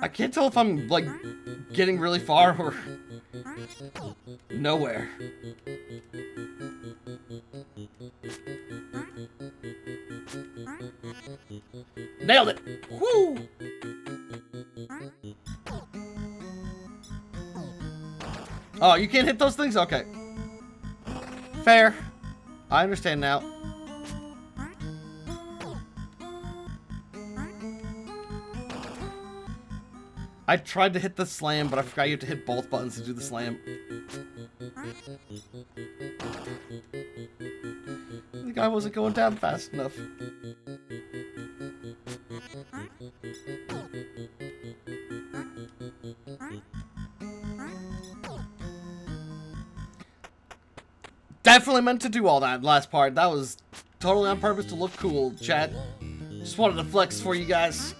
I can't tell if I'm, like, getting really far or nowhere. Nailed it! Whoo! Oh, you can't hit those things? Okay. Fair. I understand now. I tried to hit the slam, but I forgot you have to hit both buttons to do the slam. The guy wasn't going down fast enough. Definitely meant to do all that last part. That was totally on purpose to look cool, chat. Just wanted to flex for you guys.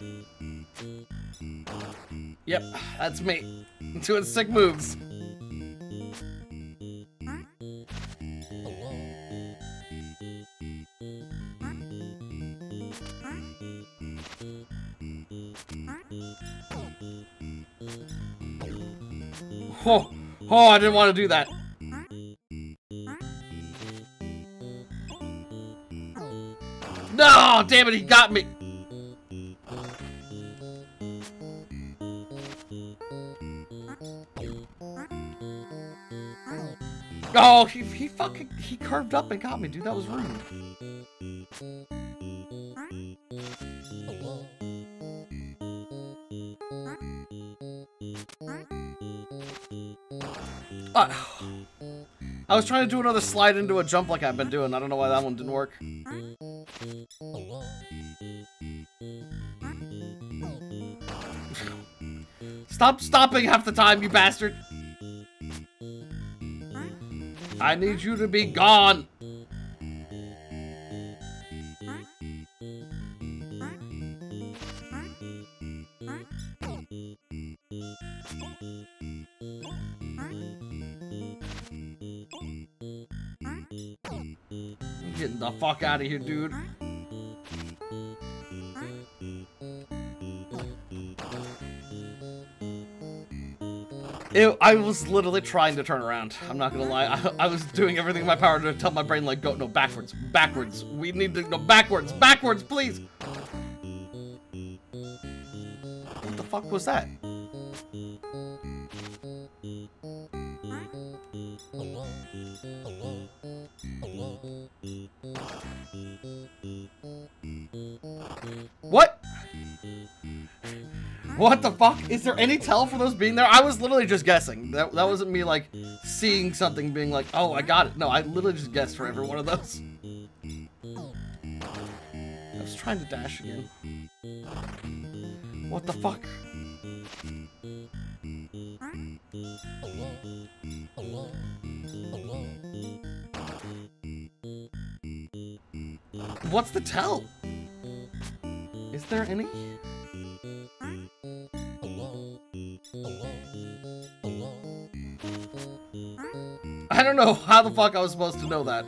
Yep, that's me. I'm doing sick moves. Oh, oh, I didn't want to do that. No, damn it, he got me. Oh, he, he fucking, he curved up and got me, dude. That was rude. Uh, I was trying to do another slide into a jump like I've been doing. I don't know why that one didn't work. Stop stopping half the time, you bastard. I need you to be gone. I'm getting the fuck out of here, dude. It, I was literally trying to turn around. I'm not gonna lie. I, I was doing everything in my power to tell my brain, like, go, no, backwards, backwards. We need to go backwards, backwards, please. What the fuck was that? What? What the fuck? Is there any tell for those being there? I was literally just guessing. That, that wasn't me, like, seeing something being like, oh, I got it. No, I literally just guessed for every one of those. I was trying to dash again. What the fuck? What's the tell? Is there any? I don't know how the fuck I was supposed to know that.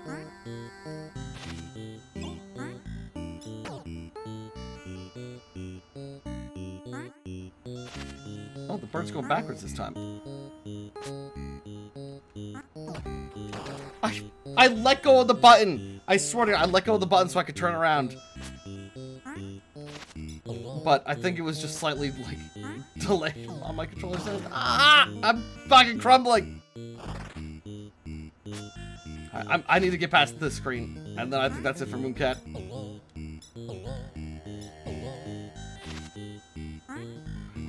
Oh, the birds go backwards this time. I, I let go of the button. I swear to God, I let go of the button so I could turn around. But I think it was just slightly, like, delayed on my controller. Says, ah, I'm fucking crumbling. I, I need to get past this screen, and then I think that's it for Mooncat.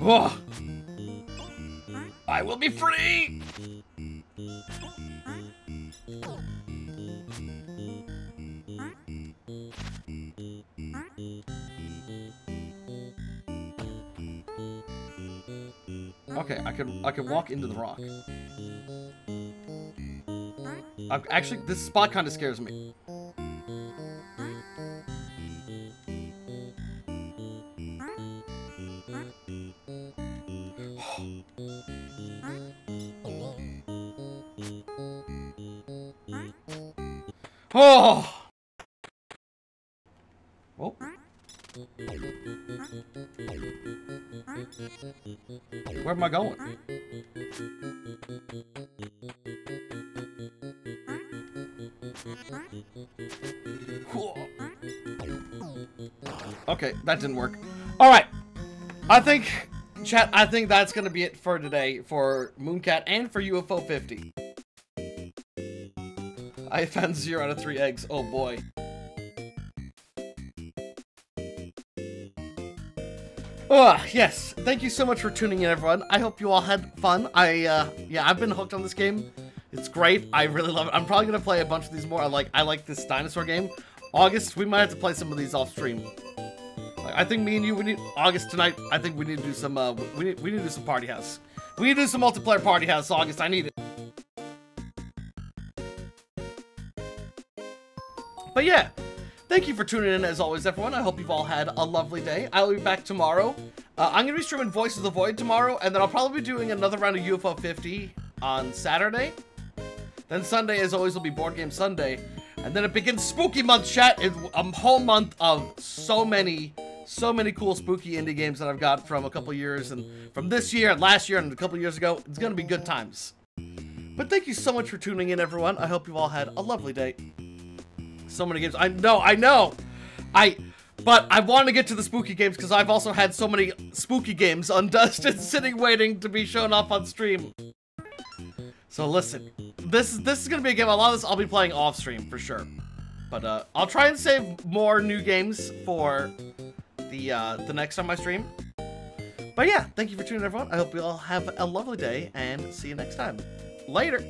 Oh, I will be free! Okay, I can I can walk into the rock. Actually, this spot kind of scares me. Oh! Oh. Where am I going? Okay, that didn't work. All right, I think, chat, I think that's gonna be it for today for Mooncat and for U F O fifty. I found zero out of three eggs. Oh boy. Oh, yes. Thank you so much for tuning in, everyone. I hope you all had fun. I, uh, yeah, I've been hooked on this game. It's great. I really love it. I'm probably gonna play a bunch of these more. I like, I like this dinosaur game. August, we might have to play some of these off stream. I think me and you, we need August tonight. I think we need to do some. Uh, we need we need to do some Party House. We need to do some multiplayer Party House. August, I need it. But yeah, thank you for tuning in as always, everyone. I hope you've all had a lovely day. I'll be back tomorrow. Uh, I'm gonna be streaming Voice of the Void tomorrow, and then I'll probably be doing another round of U F O fifty on Saturday. Then Sunday, as always, will be Board Game Sunday, and then it begins Spooky Month, chat. It's a whole month of so many. So many cool spooky indie games that I've got from a couple years and from this year and last year and a couple years ago. It's gonna be good times. But thank you so much for tuning in, everyone. I hope you've all had a lovely day. So many games. I know, I know. I... But I want to get to the spooky games because I've also had so many spooky games undusted sitting waiting to be shown off on stream. So listen, this is this is gonna be a game. A lot of this I'll be playing off stream for sure, but uh, I'll try and save more new games for the uh, the next time I stream. But yeah, thank you for tuning in, everyone. I hope you all have a lovely day and see you next time. Later.